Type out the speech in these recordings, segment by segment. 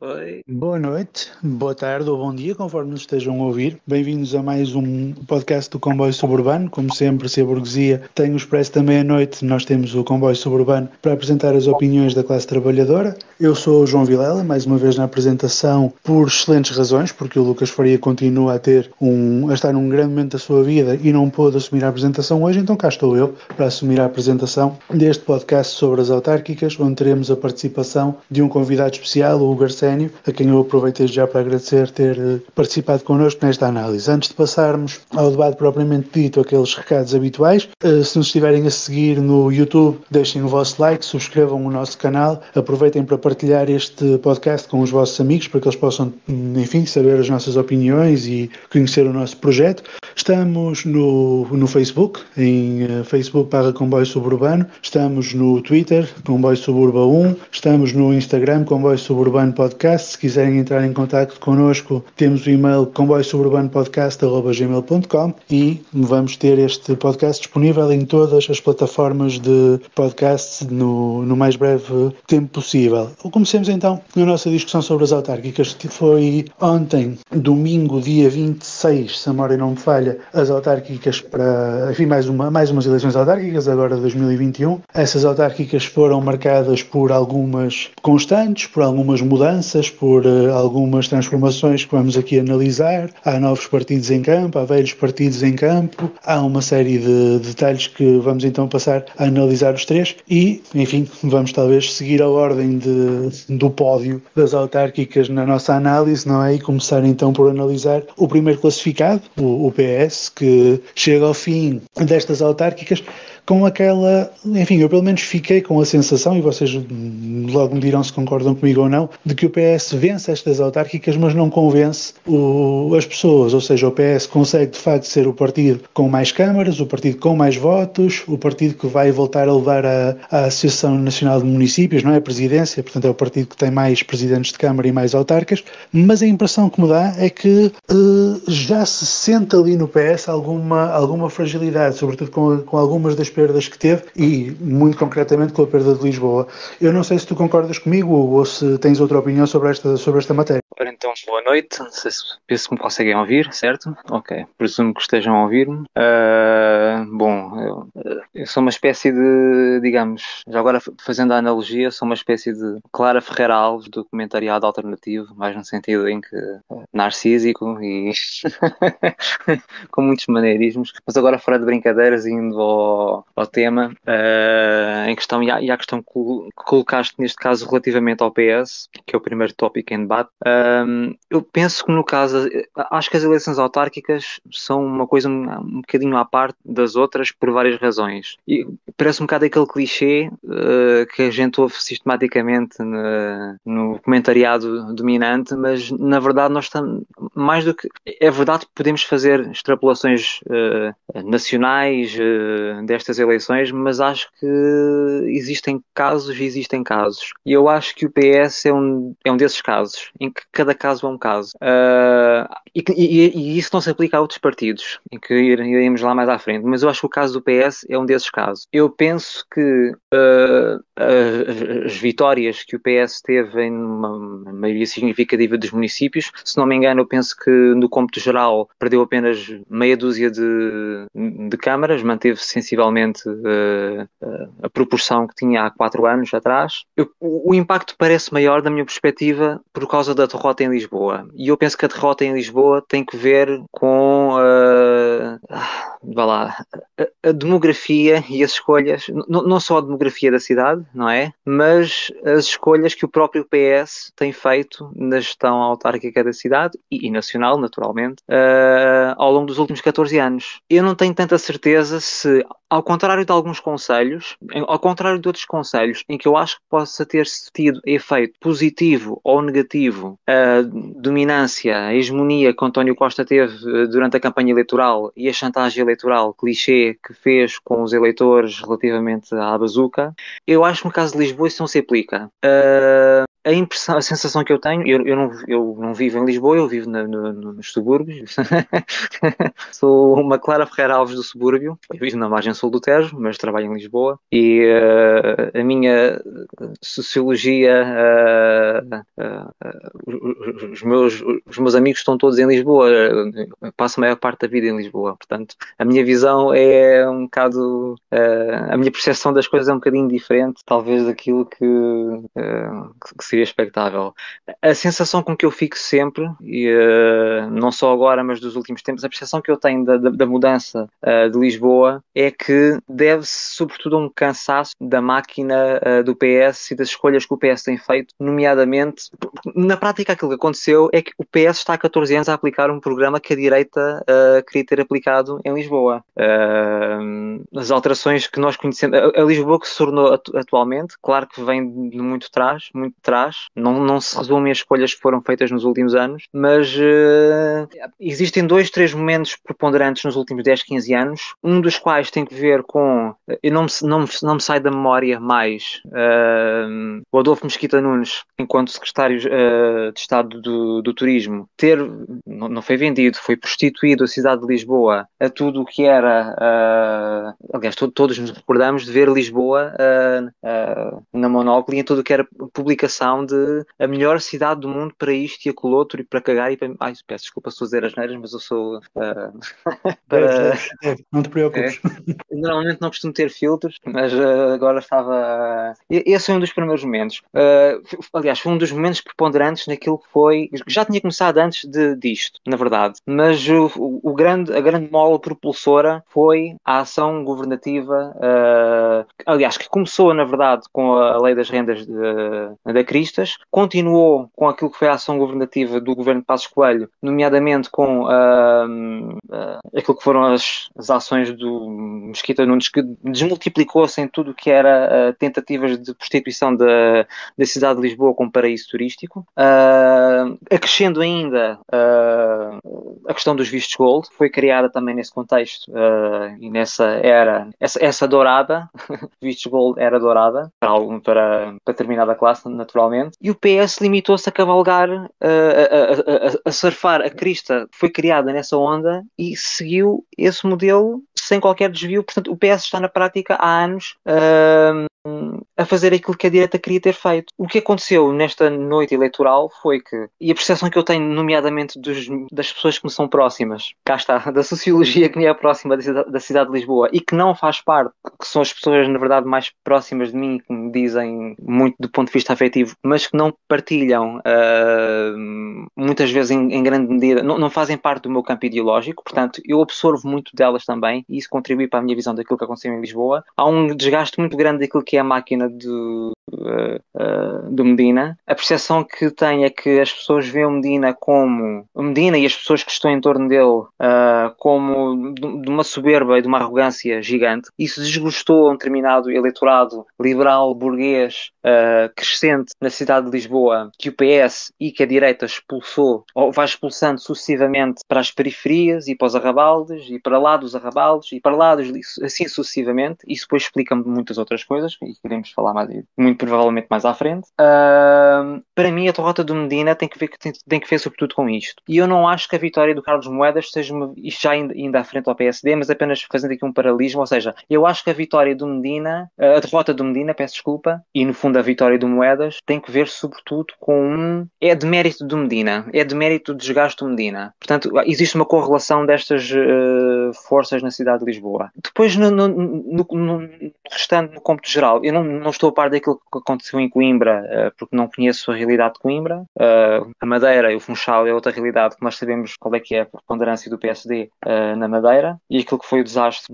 Oi. Boa noite, boa tarde ou bom dia, conforme nos estejam a ouvir. Bem-vindos a mais um podcast do Comboio Suburbano. Como sempre, se a burguesia tem o Expresso da meia-noite, nós temos o Comboio Suburbano para apresentar as opiniões da classe trabalhadora. Eu sou o João Vilela, mais uma vez na apresentação, por excelentes razões, porque o Lucas Faria continua a ter a estar num grande momento da sua vida e não pôde assumir a apresentação hoje, então cá estou eu para assumir a apresentação deste podcast sobre as autárquicas, onde teremos a participação de um convidado especial, o Hugo Arsénio, a quem eu aproveitei já para agradecer ter participado connosco nesta análise. Antes de passarmos ao debate propriamente dito, aqueles recados habituais, se nos estiverem a seguir no YouTube, deixem o vosso like, subscrevam o nosso canal, aproveitem para partilhar este podcast com os vossos amigos, para que eles possam, enfim, saber as nossas opiniões e conhecer o nosso projeto. Estamos no Facebook, em facebook.com/comboio suburbano, estamos no Twitter, comboio suburba1, estamos no Instagram, comboio suburbano podcast. Se quiserem entrar em contacto connosco, temos o e-mail comboiosuburbanopodcast@gmail.com e vamos ter este podcast disponível em todas as plataformas de podcast no mais breve tempo possível. Comecemos então a nossa discussão sobre as autárquicas. Foi ontem, domingo, dia 26, se a memória não me falha, as autárquicas para, enfim, mais umas eleições autárquicas, agora 2021. Essas autárquicas foram marcadas por algumas constantes, por algumas mudanças, por algumas transformações que vamos aqui analisar. Há novos partidos em campo, há velhos partidos em campo, há uma série de detalhes que vamos então passar a analisar os três e, enfim, vamos talvez seguir a ordem do pódio das autárquicas na nossa análise, não é? E começar então por analisar o primeiro classificado, o PS, que chega ao fim destas autárquicas com aquela, enfim, eu pelo menos fiquei com a sensação, e vocês logo me dirão se concordam comigo ou não, de que o PS vence estas autárquicas, mas não convence as pessoas. Ou seja, o PS consegue de facto ser o partido com mais câmaras, o partido com mais votos, o partido que vai voltar a levar a Associação Nacional de Municípios, não é? A presidência, portanto é o partido que tem mais presidentes de câmara e mais autarcas, mas a impressão que me dá é que já se sente ali no PS alguma fragilidade, sobretudo com algumas das perdas que teve e, muito concretamente, com a perda de Lisboa. Eu não sei se tu concordas comigo ou se tens outra opinião sobre esta matéria. Ora, então, boa noite. Não sei se penso que me conseguem ouvir, certo? Ok. Presumo que estejam a ouvir-me. Bom, eu sou uma espécie de, digamos, já agora fazendo a analogia, sou uma espécie de Clara Ferreira Alves do comentariado alternativo, mais no sentido em que narcísico e com muitos maneirismos, mas agora fora de brincadeiras, indo ao tema em questão e à questão que colocaste neste caso relativamente ao PS, que é o primeiro tópico em debate. Eu penso que no caso, acho que as eleições autárquicas são uma coisa um bocadinho à parte das outras por várias razões. E parece um bocado aquele clichê que a gente ouve sistematicamente no comentariado dominante, mas na verdade nós estamos, mais do que, é verdade que podemos fazer extrapolações nacionais destas eleições, mas acho que existem casos. E eu acho que o PS é um desses casos, em que cada caso é um caso. E isso não se aplica a outros partidos, em que iremos lá mais à frente, mas eu acho que o caso do PS é um desses casos. Eu penso que as vitórias que o PS teve em uma maioria significativa dos municípios, se não me engano, eu penso que no cômputo geral perdeu apenas meia dúzia de câmaras, manteve sensivelmente a proporção que tinha há 4 anos atrás. O impacto parece maior, da minha perspectiva, por causa da derrota em Lisboa. E eu penso que a derrota em Lisboa tem que ver com a demografia e as escolhas, não só a demografia da cidade, não é? Mas as escolhas que o próprio PS tem feito na gestão autárquica da cidade e nacional, naturalmente, ao longo dos últimos 14 anos. Eu não tenho tanta certeza se, ao contrário de alguns concelhos, ao contrário de outros concelhos, em que eu acho que possa ter tido efeito positivo ou negativo a dominância, a hegemonia que António Costa teve durante a campanha eleitoral e a chantagem eleitoral clichê que fez com os eleitores relativamente à bazuca, eu acho que no caso de Lisboa isso não se aplica. a impressão, a sensação que eu tenho, eu não vivo em Lisboa, eu vivo nos subúrbios, sou uma Clara Ferreira Alves do subúrbio, eu vivo na margem sul do Tejo, mas trabalho em Lisboa, e a minha sociologia, os meus amigos estão todos em Lisboa, passo a maior parte da vida em Lisboa, portanto, a minha visão é um bocado, a minha percepção das coisas é um bocadinho diferente, talvez daquilo que seria expectável. A sensação com que eu fico sempre, e não só agora, mas dos últimos tempos, a percepção que eu tenho da mudança de Lisboa é que deve-se sobretudo a um cansaço da máquina do PS e das escolhas que o PS tem feito, nomeadamente, na prática aquilo que aconteceu é que o PS está há 14 anos a aplicar um programa que a direita queria ter aplicado em Lisboa. As alterações que nós conhecemos, a Lisboa que se tornou atualmente, claro que vem de muito atrás, não se resumem as escolhas que foram feitas nos últimos anos, mas existem 2, 3 momentos preponderantes nos últimos 10, 15 anos, um dos quais tem que ver com, eu não me sai da memória mais, o Adolfo Mesquita Nunes, enquanto secretário de Estado do Turismo, não foi vendido, foi prostituído a cidade de Lisboa a tudo o que era, aliás, todos nos recordamos de ver Lisboa na Monóculo e em tudo o que era publicação de a melhor cidade do mundo para isto e aquilo outro e para cagar e para... Ai, peço desculpa se vou dizer as neiras, mas eu sou... Não te preocupes. Normalmente não costumo ter filtros, mas agora estava... Esse foi um dos primeiros momentos. Aliás, foi um dos momentos preponderantes naquilo que foi... Já tinha começado antes disto, na verdade, mas a grande mola propulsora foi a ação governativa, aliás, que começou, na verdade, com a Lei das Rendas da Cristas, continuou com aquilo que foi a ação governativa do governo de Passos Coelho, nomeadamente com aquilo que foram as ações do Mesquita Nunes, que desmultiplicou-se em tudo o que era tentativas de prostituição da cidade de Lisboa como paraíso turístico, acrescendo ainda a questão dos vistos gold, foi criada também nesse contexto e nessa era, essa dourada, vistos gold era dourada, para determinada classe, naturalmente, e o PS limitou-se a cavalgar, a surfar a crista que foi criada nessa onda e seguiu esse modelo sem qualquer desvio. Portanto, o PS está na prática há anos a fazer aquilo que a direita queria ter feito. O que aconteceu nesta noite eleitoral foi que, e a percepção que eu tenho nomeadamente das pessoas que me são próximas, cá está, da sociologia que me é próxima da cidade de Lisboa e que não faz parte, que são as pessoas na verdade mais próximas de mim, que me dizem muito do ponto de vista afetivo, mas que não partilham muitas vezes em grande medida, não fazem parte do meu campo ideológico, portanto eu absorvo muito delas também e isso contribui para a minha visão daquilo que aconteceu em Lisboa. Há um desgaste muito grande daquilo que é a máquina do Medina. A percepção que tenho é que as pessoas veem o Medina como... O Medina e as pessoas que estão em torno dele como de uma soberba e de uma arrogância gigante. Isso desgostou um determinado eleitorado liberal, burguês, crescente na cidade de Lisboa, que o PS e que a direita expulsou, ou vai expulsando sucessivamente para as periferias e para os arrabaldes e para lá dos arrabaldes e para lá dos... assim sucessivamente. Isso depois explica-me muitas outras coisas e queremos falar mais muito provavelmente mais à frente. Para mim a derrota do Medina tem que ver sobretudo com isto, e eu não acho que a vitória do Carlos Moedas seja isto já ainda à frente ao PSD, mas apenas fazendo aqui um paralelismo, ou seja, eu acho que a derrota do Medina, peço desculpa, e no fundo a vitória do Moedas tem que ver sobretudo com é demérito do Medina, é demérito do desgaste do Medina. Portanto, existe uma correlação destas forças na cidade de Lisboa. Depois no restante, no cômputo geral, eu não estou a par daquilo que aconteceu em Coimbra, porque não conheço a realidade de Coimbra. A Madeira e o Funchal é outra realidade que nós sabemos qual é que é a preponderância do PSD na Madeira, e aquilo que foi o desastre,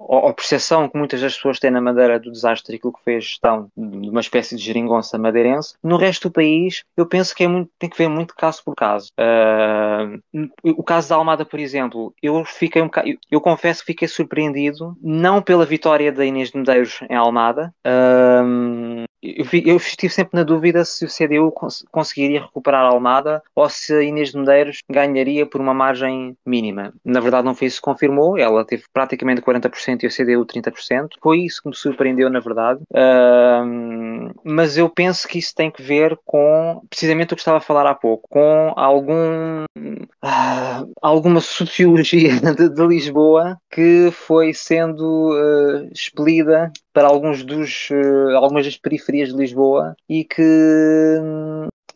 a percepção que muitas das pessoas têm na Madeira do desastre, aquilo que foi a gestão de uma espécie de geringonça madeirense. No resto do país, eu penso que tem que ver muito caso por caso. O caso da Almada, por exemplo, eu confesso que fiquei surpreendido, não pela vitória da Inês de Medeiros em Almada, Eu estive sempre na dúvida se o CDU conseguiria recuperar a Almada ou se a Inês de Medeiros ganharia por uma margem mínima. Na verdade não foi isso que se confirmou, ela teve praticamente 40% e o CDU 30%, foi isso que me surpreendeu na verdade, mas eu penso que isso tem que ver com, precisamente o que estava a falar há pouco, com alguma sociologia de Lisboa que foi sendo expelida para algumas das periferias de Lisboa e que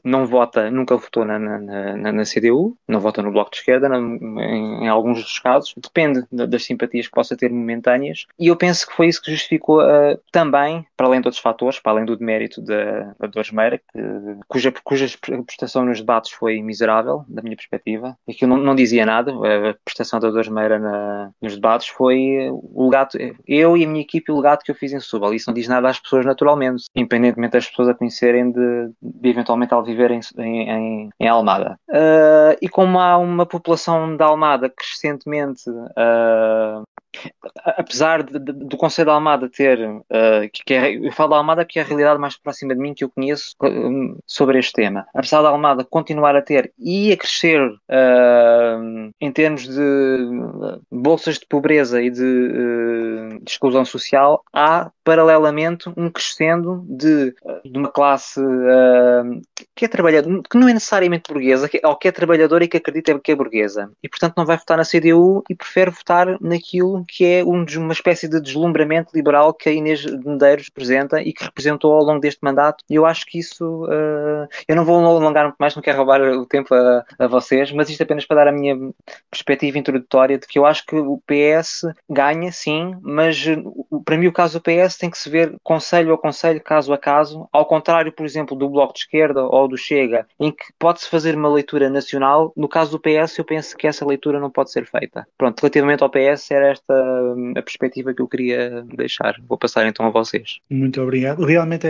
não vota, nunca votou na CDU, não vota no Bloco de Esquerda, em alguns dos casos, depende das simpatias que possa ter momentâneas, e eu penso que foi isso que justificou também, para além de outros fatores, para além do demérito da Dores Meira, cuja prestação nos debates foi miserável, da minha perspectiva, e que eu não dizia nada, a prestação da Dores Meira nos debates foi o legado, eu e a minha equipe, o legado que eu fiz em Setúbal, isso não diz nada às pessoas naturalmente, independentemente das pessoas a conhecerem de eventualmente ao viver em Almada. E como há uma população da Almada que recentemente, apesar do Conselho da Almada ter, eu falo da Almada que é a realidade mais próxima de mim que eu conheço sobre este tema, apesar da Almada continuar a ter e a crescer em termos de bolsas de pobreza e de exclusão social, há paralelamente um crescendo de uma classe que é trabalhadora, que não é necessariamente burguesa, ou que é trabalhadora e que acredita que é burguesa, e portanto não vai votar na CDU e prefere votar naquilo que é uma espécie de deslumbramento liberal que a Inês de Medeiros representa e que representou ao longo deste mandato. E eu acho que isso, eu não vou alongar muito mais, não quero roubar o tempo a vocês, mas isto apenas para dar a minha perspectiva introdutória de que eu acho que o PS ganha sim, mas para mim o caso do PS tem que se ver conselho a conselho, caso a caso, ao contrário por exemplo do Bloco de Esquerda ou do Chega, em que pode-se fazer uma leitura nacional. No caso do PS eu penso que essa leitura não pode ser feita. Pronto, relativamente ao PS era esta a perspectiva que eu queria deixar. Vou passar então a vocês. Muito obrigado. Realmente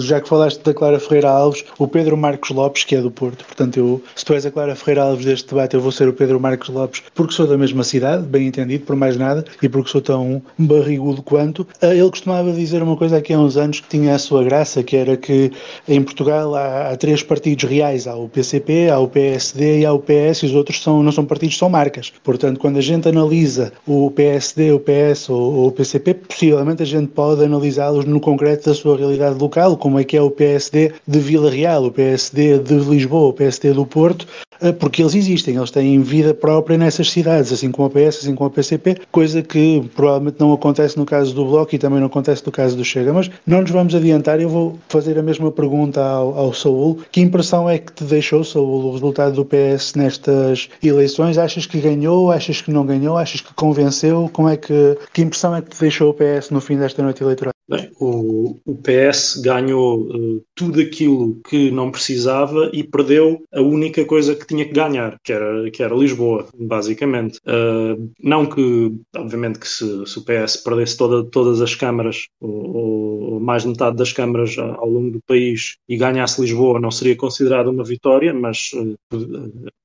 já que falaste da Clara Ferreira Alves, o Pedro Marques Lopes, que é do Porto, portanto se tu és a Clara Ferreira Alves deste debate, eu vou ser o Pedro Marques Lopes, porque sou da mesma cidade, bem entendido, por mais nada, e porque sou tão barrigudo quanto. Ele costumava dizer uma coisa que há uns anos que tinha a sua graça, que era que em Portugal há três partidos reais, há o PCP, há o PSD e há o PS, e os outros não são partidos, são marcas. Portanto, quando a gente analisa o PSD, o PS ou o PCP, possivelmente a gente pode analisá-los no concreto da sua realidade local, como é que é o PSD de Vila Real, o PSD de Lisboa, o PSD do Porto, porque eles existem, eles têm vida própria nessas cidades, assim como o PS, assim como o PCP, coisa que provavelmente não acontece no caso do Bloco e também não acontece no caso do Chega. Mas não nos vamos adiantar, eu vou fazer a mesma pergunta ao Saúl. Que impressão é que te deixou, Saúl, o resultado do PS nestas eleições? Achas que ganhou? Achas que não ganhou? Achas que convenceu? Que impressão é que te deixou o PS no fim desta noite eleitoral? Bem, o PS ganhou tudo aquilo que não precisava e perdeu a única coisa que tinha que ganhar, que era Lisboa, basicamente. Não que, obviamente, que se o PS perdesse todas as câmaras ou mais de metade das câmaras ao longo do país e ganhasse Lisboa não seria considerada uma vitória, mas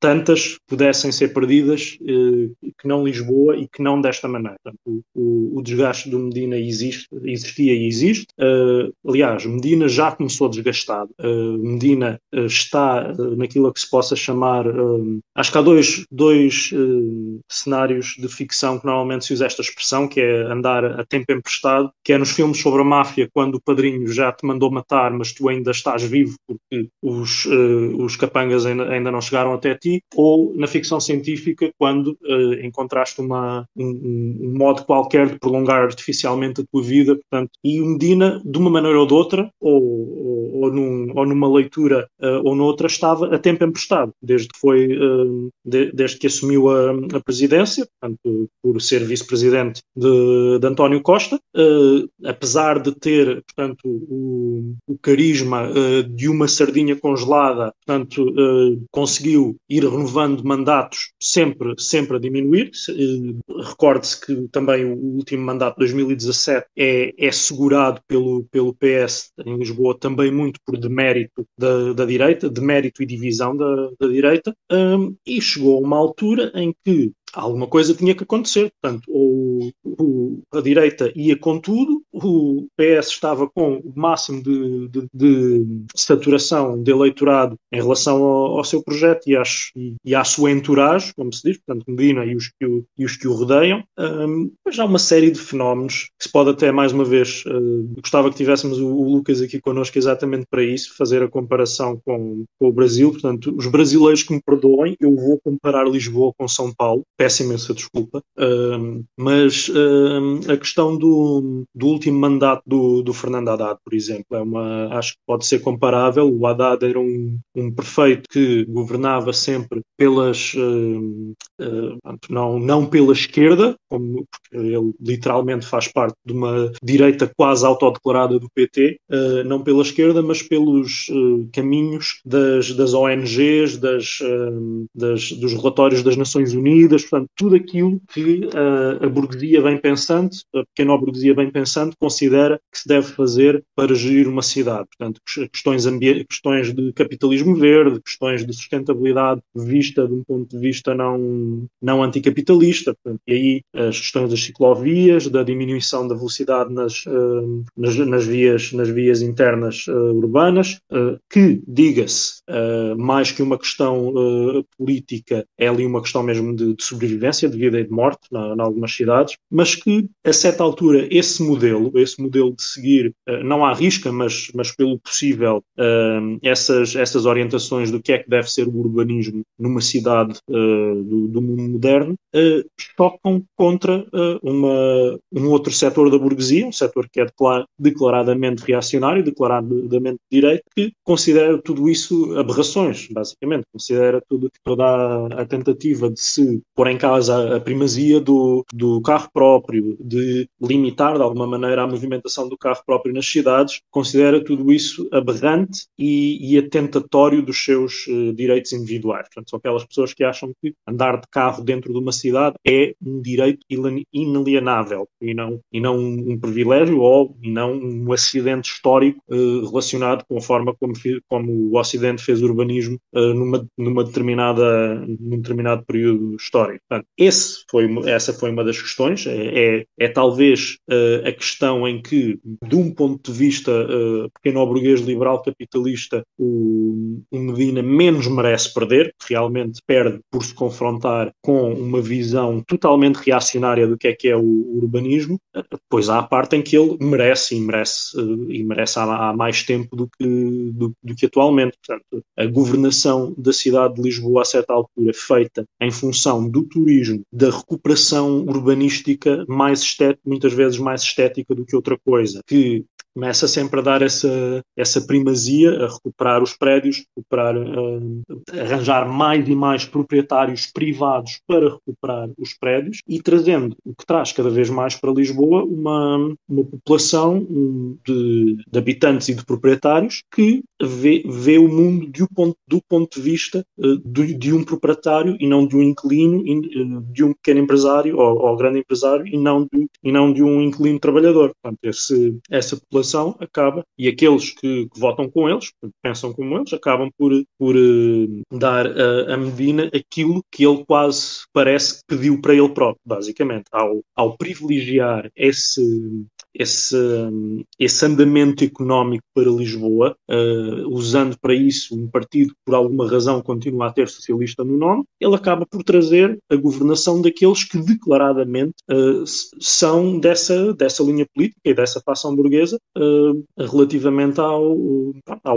tantas pudessem ser perdidas que não Lisboa e que não desta maneira. Portanto, o desgaste do Medina existia e existe. Aliás, Medina já começou desgastado. Medina está naquilo a que se possa chamar... acho que há dois cenários de ficção que normalmente se usa esta expressão, que é andar a tempo emprestado, que é nos filmes sobre a máfia, quando o padrinho já te mandou matar, mas tu ainda estás vivo porque os capangas ainda não chegaram até ti, ou na ficção científica, quando encontraste um modo qualquer de prolongar artificialmente a tua vida. Portanto, e o Medina, de uma maneira ou de outra, ou numa leitura ou noutra, estava a tempo emprestado, desde que assumiu a presidência, portanto, por ser vice-presidente de António Costa, apesar de ter, portanto, o carisma de uma sardinha congelada, portanto, conseguiu ir renovando mandatos sempre a diminuir. Recorde-se que também o último mandato de 2017 é segurado pelo PS em Lisboa, também muito por demérito da direita, demérito e divisão da direita, e chegou a uma altura em que alguma coisa tinha que acontecer. Portanto, a direita ia com tudo, o PS estava com o máximo de saturação de eleitorado em relação ao seu projeto e à sua entourage, como se diz, portanto, Medina e os que o rodeiam. Mas há uma série de fenómenos que se pode até, mais uma vez, gostava que tivéssemos o Lucas aqui connosco exatamente para isso, fazer a comparação com o Brasil. Portanto, os brasileiros que me perdoem, eu vou comparar Lisboa com São Paulo, peço imensa desculpa, mas a questão do último mandato do Fernando Haddad, por exemplo, acho que pode ser comparável. O Haddad era um prefeito que governava sempre não pela esquerda, porque ele literalmente faz parte de uma direita quase autodeclarada do PT, não pela esquerda, mas pelos caminhos das ONGs, dos relatórios das Nações Unidas, portanto, tudo aquilo que a burguesia bem pensante, a pequena burguesia bem pensante, considera que se deve fazer para gerir uma cidade. Portanto, questões de capitalismo verde, questões de sustentabilidade vista de um ponto de vista não anticapitalista, portanto, e aí as questões das ciclovias, da diminuição da velocidade nas vias internas urbanas, que, diga-se, mais que uma questão política, é ali uma questão mesmo de sobrevivência, de vida e de morte em algumas cidades, mas que a certa altura esse modelo de seguir, não à risca, mas pelo possível, essas orientações do que é que deve ser o urbanismo numa cidade do mundo moderno, chocam contra um outro setor da burguesia, um setor que é declaradamente reacionário, declaradamente direito, que considera tudo isso aberrações, basicamente, considera toda a tentativa de se pôr em causa a primazia do carro próprio, de limitar de alguma maneira a movimentação do carro próprio nas cidades, considera tudo isso aberrante e atentatório dos seus direitos individuais. Portanto, são aquelas pessoas que acham que andar de carro dentro de uma cidade é um direito inalienável e não um privilégio e não um acidente histórico relacionado com a forma como o Ocidente fez urbanismo num determinado período histórico. Portanto, essa foi uma das questões. É talvez a questão em que, de um ponto de vista pequeno-burguês liberal capitalista, o Medina menos merece perder, que realmente perde por se confrontar com uma visão totalmente reacionária do que é o urbanismo. Pois há a parte em que ele merece há mais tempo do que atualmente. Portanto, a governação da cidade de Lisboa, a certa altura, feita em função do turismo, da recuperação urbanística muitas vezes mais estética do que outra coisa, que começa sempre a dar essa primazia, a recuperar os prédios, arranjar mais e mais proprietários privados para recuperar os prédios, e trazendo o que traz cada vez mais para Lisboa uma população de habitantes e de proprietários que vê o mundo do ponto de vista de um proprietário e não de um inquilino, de um pequeno empresário ou grande empresário e não de um inquilino trabalhador. Portanto, essa população acaba, e aqueles que votam com eles, pensam como eles, acabam por dar a Medina aquilo que ele quase parece que pediu para ele próprio, basicamente, ao privilegiar esse andamento económico para Lisboa, usando para isso um partido que por alguma razão continua a ter socialista no nome. Ele acaba por trazer a governação daqueles que declaradamente são dessa linha política e dessa facção burguesa, relativamente ao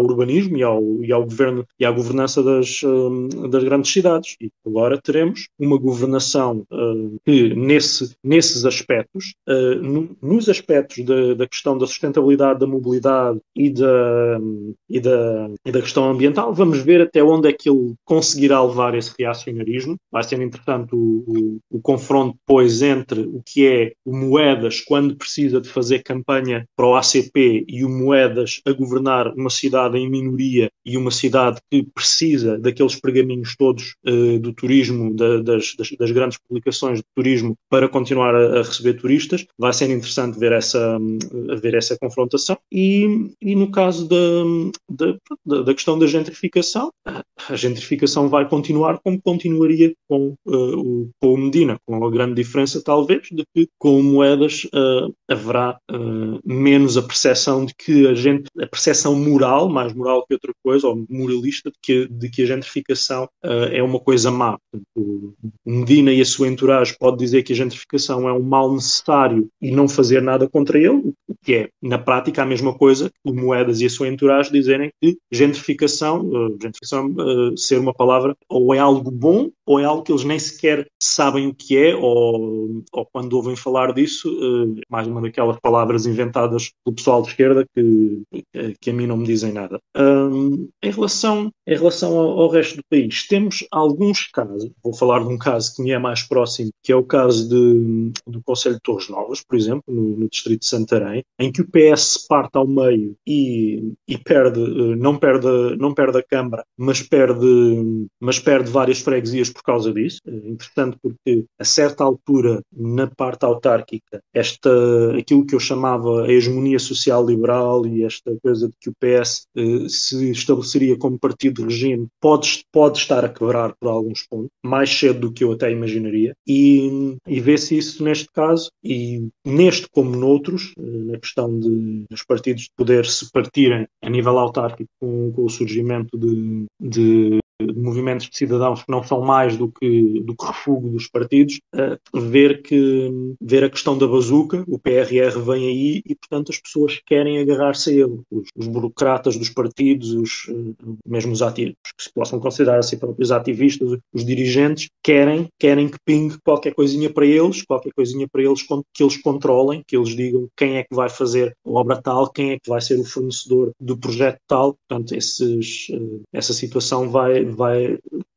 urbanismo e ao governo e à governança das grandes cidades. E agora teremos uma governação que nesses aspectos, nos aspectos da questão da sustentabilidade, da mobilidade e da questão ambiental, vamos ver até onde é que ele conseguirá levar esse reacionarismo. Vai ser interessante o confronto, pois, entre o que é o Moedas quando precisa de fazer campanha para o ACP PCP e o Moedas a governar uma cidade em minoria e uma cidade que precisa daqueles pergaminhos todos do turismo, das grandes publicações de turismo para continuar a receber turistas. Vai ser interessante ver essa confrontação. E no caso da questão da gentrificação, a gentrificação vai continuar como continuaria com o Medina, com a grande diferença talvez de que com o Moedas haverá menos a percepção de que a percepção moral, mais moral que outra coisa, ou moralista, de que a gentrificação é uma coisa má. O Medina e a sua entourage pode dizer que a gentrificação é um mal necessário e não fazer nada contra ele, o que é, na prática, a mesma coisa que o Moedas e a sua entourage dizerem que gentrificação ser uma palavra ou é algo bom ou é algo que eles nem sequer sabem o que é, ou quando ouvem falar disso, mais uma daquelas palavras inventadas pelo pessoal de esquerda que a mim não me dizem nada. Em relação ao resto do país, temos alguns casos. Vou falar de um caso que me é mais próximo, que é o caso do Conselho de Torres Novas, por exemplo, no distrito de Santarém, em que o PS parte ao meio e não perde a Câmara, mas perde várias freguesias por causa disso. Interessante porque, a certa altura, na parte autárquica, aquilo que eu chamava a hegemonia social-liberal e esta coisa de que o PS se estabeleceria como partido de regime pode estar a quebrar por alguns pontos, mais cedo do que eu até imaginaria, e vê-se isso neste caso, e neste como noutros, na questão dos partidos de poder se partirem a nível autárquico com o surgimento de movimentos de cidadãos que não são mais do que refúgio dos partidos, ver a questão da bazuca, o PRR vem aí e, portanto, as pessoas querem agarrar-se a ele. Os burocratas dos partidos, mesmo os ativos, que se possam considerar a si próprios ativistas, os dirigentes, querem que pingue qualquer coisinha para eles, que eles controlem, que eles digam quem é que vai fazer a obra tal, quem é que vai ser o fornecedor do projeto tal. Portanto, essa situação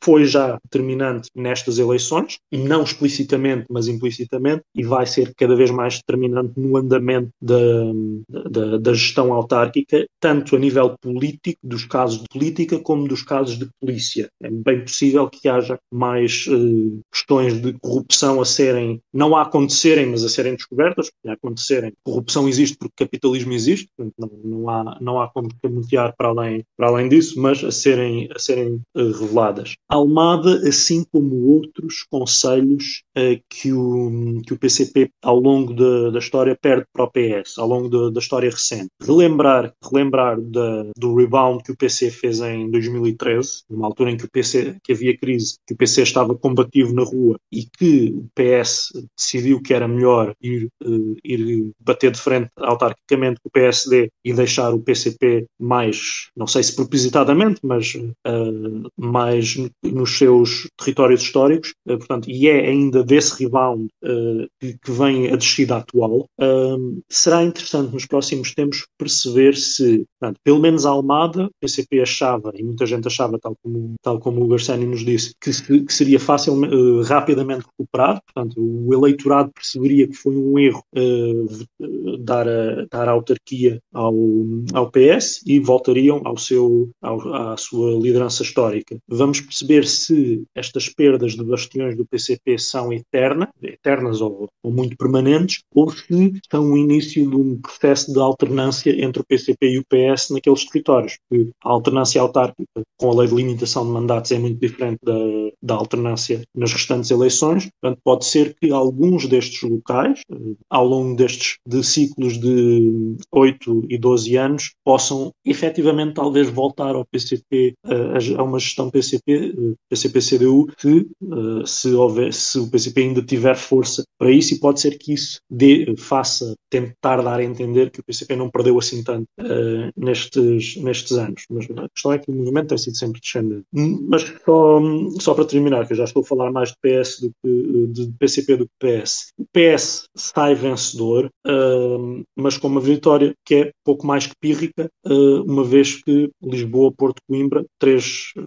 foi já determinante nestas eleições, não explicitamente, mas implicitamente, e vai ser cada vez mais determinante no andamento da gestão autárquica, tanto a nível político, dos casos de política, como dos casos de polícia. É bem possível que haja mais questões de corrupção não a acontecerem, mas a serem descobertas, porque a acontecerem. Corrupção existe porque capitalismo existe, portanto, não há como caminhar para além disso, mas a serem reveladas. Almada, assim como outros conselhos que o PCP ao longo da história perde para o PS, ao longo da história recente. Relembrar do rebound que o PC fez em 2013, numa altura em que que havia crise, que o PC estava combativo na rua e que o PS decidiu que era melhor ir bater de frente autarquicamente com o PSD e deixar o PCP mais, não sei se propositadamente, mas mais nos seus territórios históricos, portanto, e é ainda desse rebound que vem a descida atual. Será interessante nos próximos tempos perceber se, portanto, pelo menos a Almada, o PCP achava, e muita gente achava, tal como o Hugo Arsénio nos disse, que seria fácil, rapidamente recuperado. Portanto, o eleitorado perceberia que foi um erro dar a autarquia ao PS e voltariam à sua liderança histórica. Vamos perceber se estas perdas de bastiões do PCP são eternas ou muito permanentes, ou se são o início de um processo de alternância entre o PCP e o PS naqueles territórios. A alternância autárquica, com a lei de limitação de mandatos, é muito diferente da alternância nas restantes eleições. Portanto, pode ser que alguns destes locais, ao longo de ciclos de 8 e 12 anos, possam efetivamente talvez voltar ao PCP, a uma gestão PCP-CDU, se o PCP ainda tiver força para isso, e pode ser que isso faça tentar dar a entender que o PCP não perdeu assim tanto nestes anos. Mas a questão é que o movimento tem sido sempre descendente. Mas só para terminar, que eu já estou a falar mais de PS de PCP do que PS. O PS sai vencedor, mas com uma vitória que é pouco mais que pírrica, uma vez que Lisboa, Porto, Coimbra,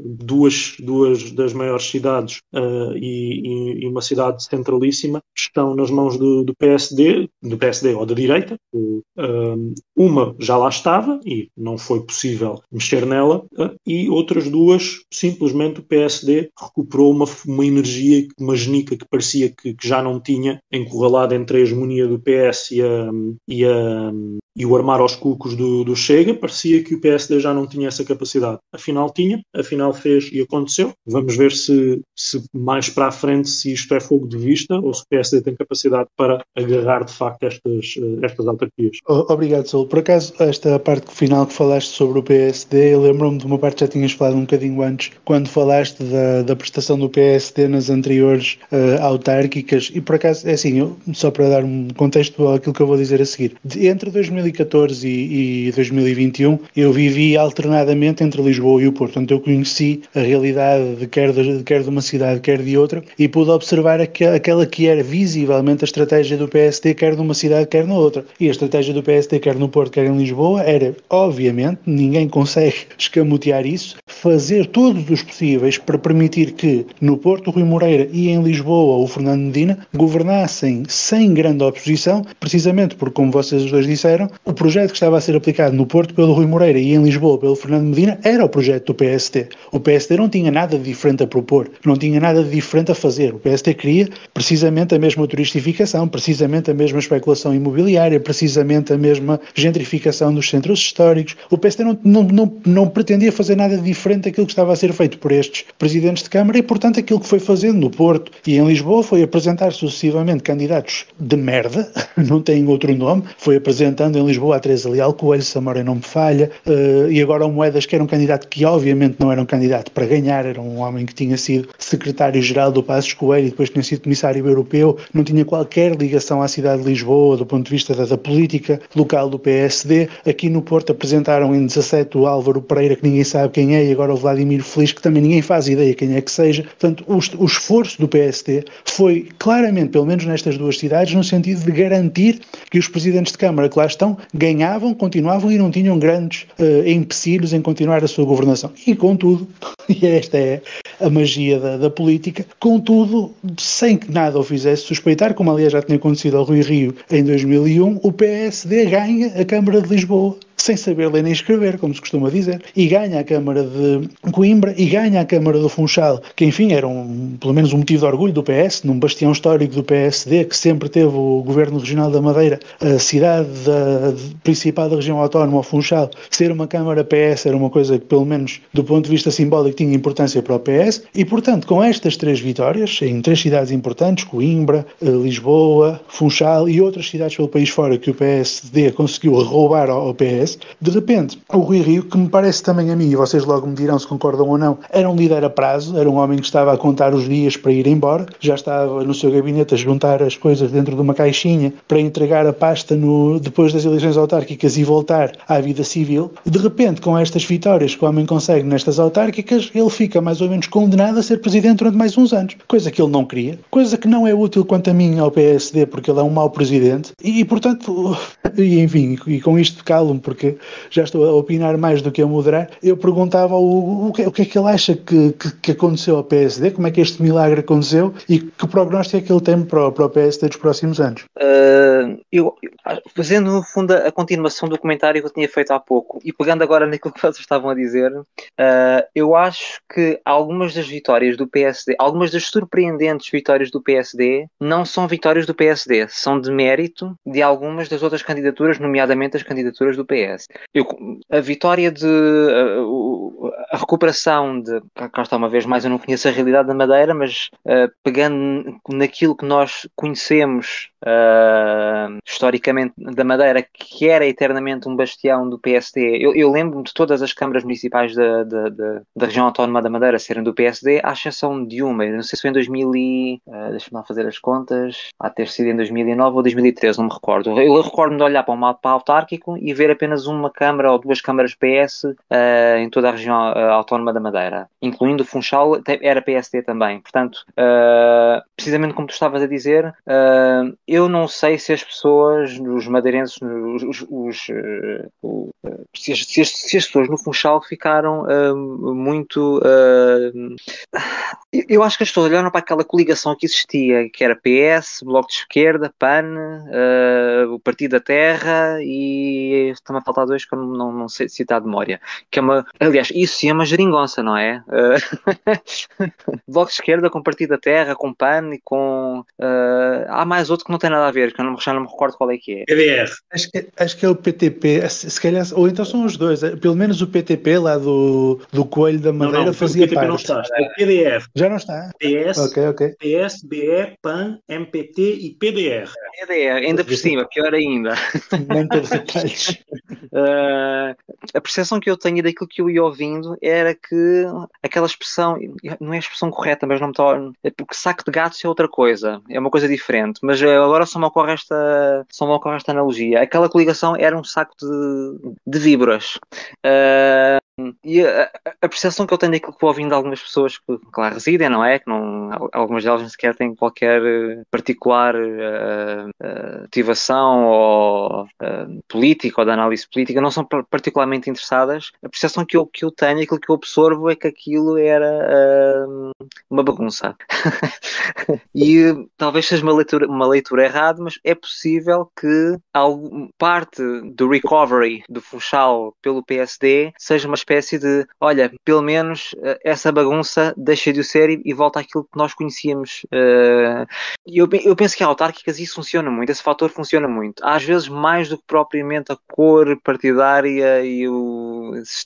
duas das maiores cidades e uma cidade sociedade centralíssima estão nas mãos do PSD, ou da direita. Uma já lá estava e não foi possível mexer nela, e outras duas, simplesmente o PSD recuperou uma energia, uma genica que parecia que já não tinha, encurralada entre a hegemonia do PS e o armar aos cucos do Chega. Parecia que o PSD já não tinha essa capacidade. Afinal tinha, afinal fez e aconteceu. Vamos ver se mais para a frente, se isto é fogo de vista ou se o PSD tem capacidade para agarrar de facto estas autarquias. Obrigado, Saul. Por acaso, esta parte final que falaste sobre o PSD, eu lembro-me de uma parte que já tinhas falado um bocadinho antes, quando falaste da prestação do PSD nas anteriores autárquicas, e por acaso, é assim, só para dar um contexto àquilo que eu vou dizer a seguir. Entre 2014 e 2021, eu vivi alternadamente entre Lisboa e o Porto. Portanto, eu conheci a realidade quer de uma cidade, quer de outra, e pude observar aquela que era visivelmente a estratégia do PSD, quer de uma cidade, quer na outra. E a estratégia do PSD, quer no Porto, quer em Lisboa, era, obviamente, ninguém consegue escamotear isso, fazer todos os possíveis para permitir que no Porto o Rui Moreira e em Lisboa o Fernando Medina governassem sem grande oposição, precisamente porque, como vocês os dois disseram, o projeto que estava a ser aplicado no Porto pelo Rui Moreira e em Lisboa pelo Fernando Medina era o projeto do PSD. O PSD não tinha nada de diferente a propor, não tinha nada de diferente a fazer. O PSD queria precisamente a mesma turistificação, precisamente a mesma especulação imobiliária, precisamente a mesma gentrificação dos centros históricos. O PSD não pretendia fazer nada de diferente daquilo que estava a ser feito por estes presidentes de Câmara e, portanto, aquilo que foi fazendo no Porto e em Lisboa foi apresentar sucessivamente candidatos de merda, não tem outro nome, foi apresentando em Lisboa a Teresa Leal Coelho, se a memória não me falha, e agora o Moedas, que era um candidato que obviamente não era um candidato para ganhar, era um homem que tinha sido secretário-geral do Passos Coelho e depois tinha sido comissário europeu, não tinha qualquer ligação à cidade de Lisboa do ponto de vista da política local do PSD. Aqui no Porto apresentaram em 17 o Álvaro Pereira, que ninguém sabe quem é, e agora o Vladimir Feliz, que também ninguém faz ideia quem é que seja. Portanto, o esforço do PSD foi claramente, pelo menos nestas duas cidades, no sentido de garantir que os presidentes de Câmara que lá estão ganhavam, continuavam e não tinham grandes empecilhos em continuar a sua governação. E contudo, e esta é a magia da política, contudo, sem que nada o fizesse suspeitar, como aliás já tinha acontecido ao Rui Rio em 2001, o PSD ganha a Câmara de Lisboa, sem saber ler nem escrever, como se costuma dizer, e ganha a Câmara de Coimbra e ganha a Câmara do Funchal, que enfim era pelo menos um motivo de orgulho do PS, num bastião histórico do PSD, que sempre teve o Governo Regional da Madeira, a cidade principal da região autónoma, o Funchal, ser uma Câmara PS era uma coisa que, pelo menos do ponto de vista simbólico, tinha importância para o PS, e portanto, com estas três vitórias, em três cidades importantes, Coimbra, Lisboa, Funchal e outras cidades pelo país fora que o PSD conseguiu roubar ao PS, de repente, o Rui Rio, que me parece também a mim, e vocês logo me dirão se concordam ou não, era um líder a prazo, era um homem que estava a contar os dias para ir embora, já estava no seu gabinete a juntar as coisas dentro de uma caixinha para entregar a pasta depois das eleições autárquicas e voltar à vida civil. De repente, com estas vitórias que o homem consegue nestas autárquicas, ele fica mais ou menos condenado a ser presidente durante mais uns anos, coisa que ele não queria, coisa que não é útil quanto a mim ao PSD, porque ele é um mau presidente, e portanto, enfim, e com isto calo-me, porque já estou a opinar mais do que a moderar. Eu perguntava ao Hugo o que é que ele acha que aconteceu ao PSD, como é que este milagre aconteceu e que prognóstico é que ele tem para o PSD dos próximos anos. Eu fazendo, no fundo, a continuação do comentário que eu tinha feito há pouco e pegando agora naquilo que vocês estavam a dizer, eu acho que algumas das vitórias do PSD, algumas das surpreendentes vitórias do PSD, não são vitórias do PSD, são de mérito de algumas das outras candidaturas, nomeadamente as candidaturas do PSD. A vitória de a recuperação de, cá está uma vez mais, eu não conheço a realidade da Madeira, mas pegando naquilo que nós conhecemos historicamente da Madeira, que era eternamente um bastião do PSD. Eu lembro-me de todas as câmaras municipais da região autónoma da Madeira serem do PSD, à exceção de uma, não sei se foi em 2000 e, deixa-me lá fazer as contas, há ter sido em 2009 ou 2013, não me recordo. Eu recordo-me de olhar para um mapa autárquico e ver apenas menos uma câmara ou duas câmaras PS em toda a região autónoma da Madeira, incluindo o Funchal, era PSD também. Portanto, precisamente como tu estavas a dizer, eu não sei se as pessoas, os madeirenses, se as pessoas no Funchal ficaram muito... eu acho que as pessoas olharam para aquela coligação que existia, que era PS, Bloco de Esquerda, PAN, o Partido da Terra e estão a faltar dois que eu não sei citar de memória. Que é uma, aliás, isso sim é uma geringonça, não é? Bloco de Esquerda com Partido da Terra, com PAN e com... há mais outro que não tem nada a ver, que eu já não me recordo qual é que é. PDR. Acho que é o PTP, se calhar, ou então são os dois. Pelo menos o PTP lá do Coelho da Madeira fazia o PTP parte. Não está, é PDR. Já não está. PS, okay. PS, BE, PAN, MPT e PDR. PDR, ainda por cima, pior ainda. Nem todos os detalhes. A percepção que eu tenho daquilo que eu ia ouvindo era que aquela expressão, não é a expressão correta, mas não me torno, é porque saco de gatos é outra coisa, é uma coisa diferente, mas agora só me ocorre esta analogia. Aquela coligação era um saco de víboras. E a percepção que eu tenho daquilo que vou ouvindo de algumas pessoas que lá residem, não é? Que não, algumas delas nem sequer têm qualquer particular ativação ou política ou de análise política, não são particularmente interessadas. A percepção que eu tenho, aquilo que eu absorvo, é que aquilo era uma bagunça. E talvez seja uma leitura errada, mas é possível que parte do recovery do Funchal pelo PSD seja uma espécie de, olha, pelo menos essa bagunça deixa de o ser e volta àquilo que nós conhecíamos. Eu penso que a autárquicas isso funciona muito, esse fator funciona muito. Às vezes mais do que propriamente a cor partidária e se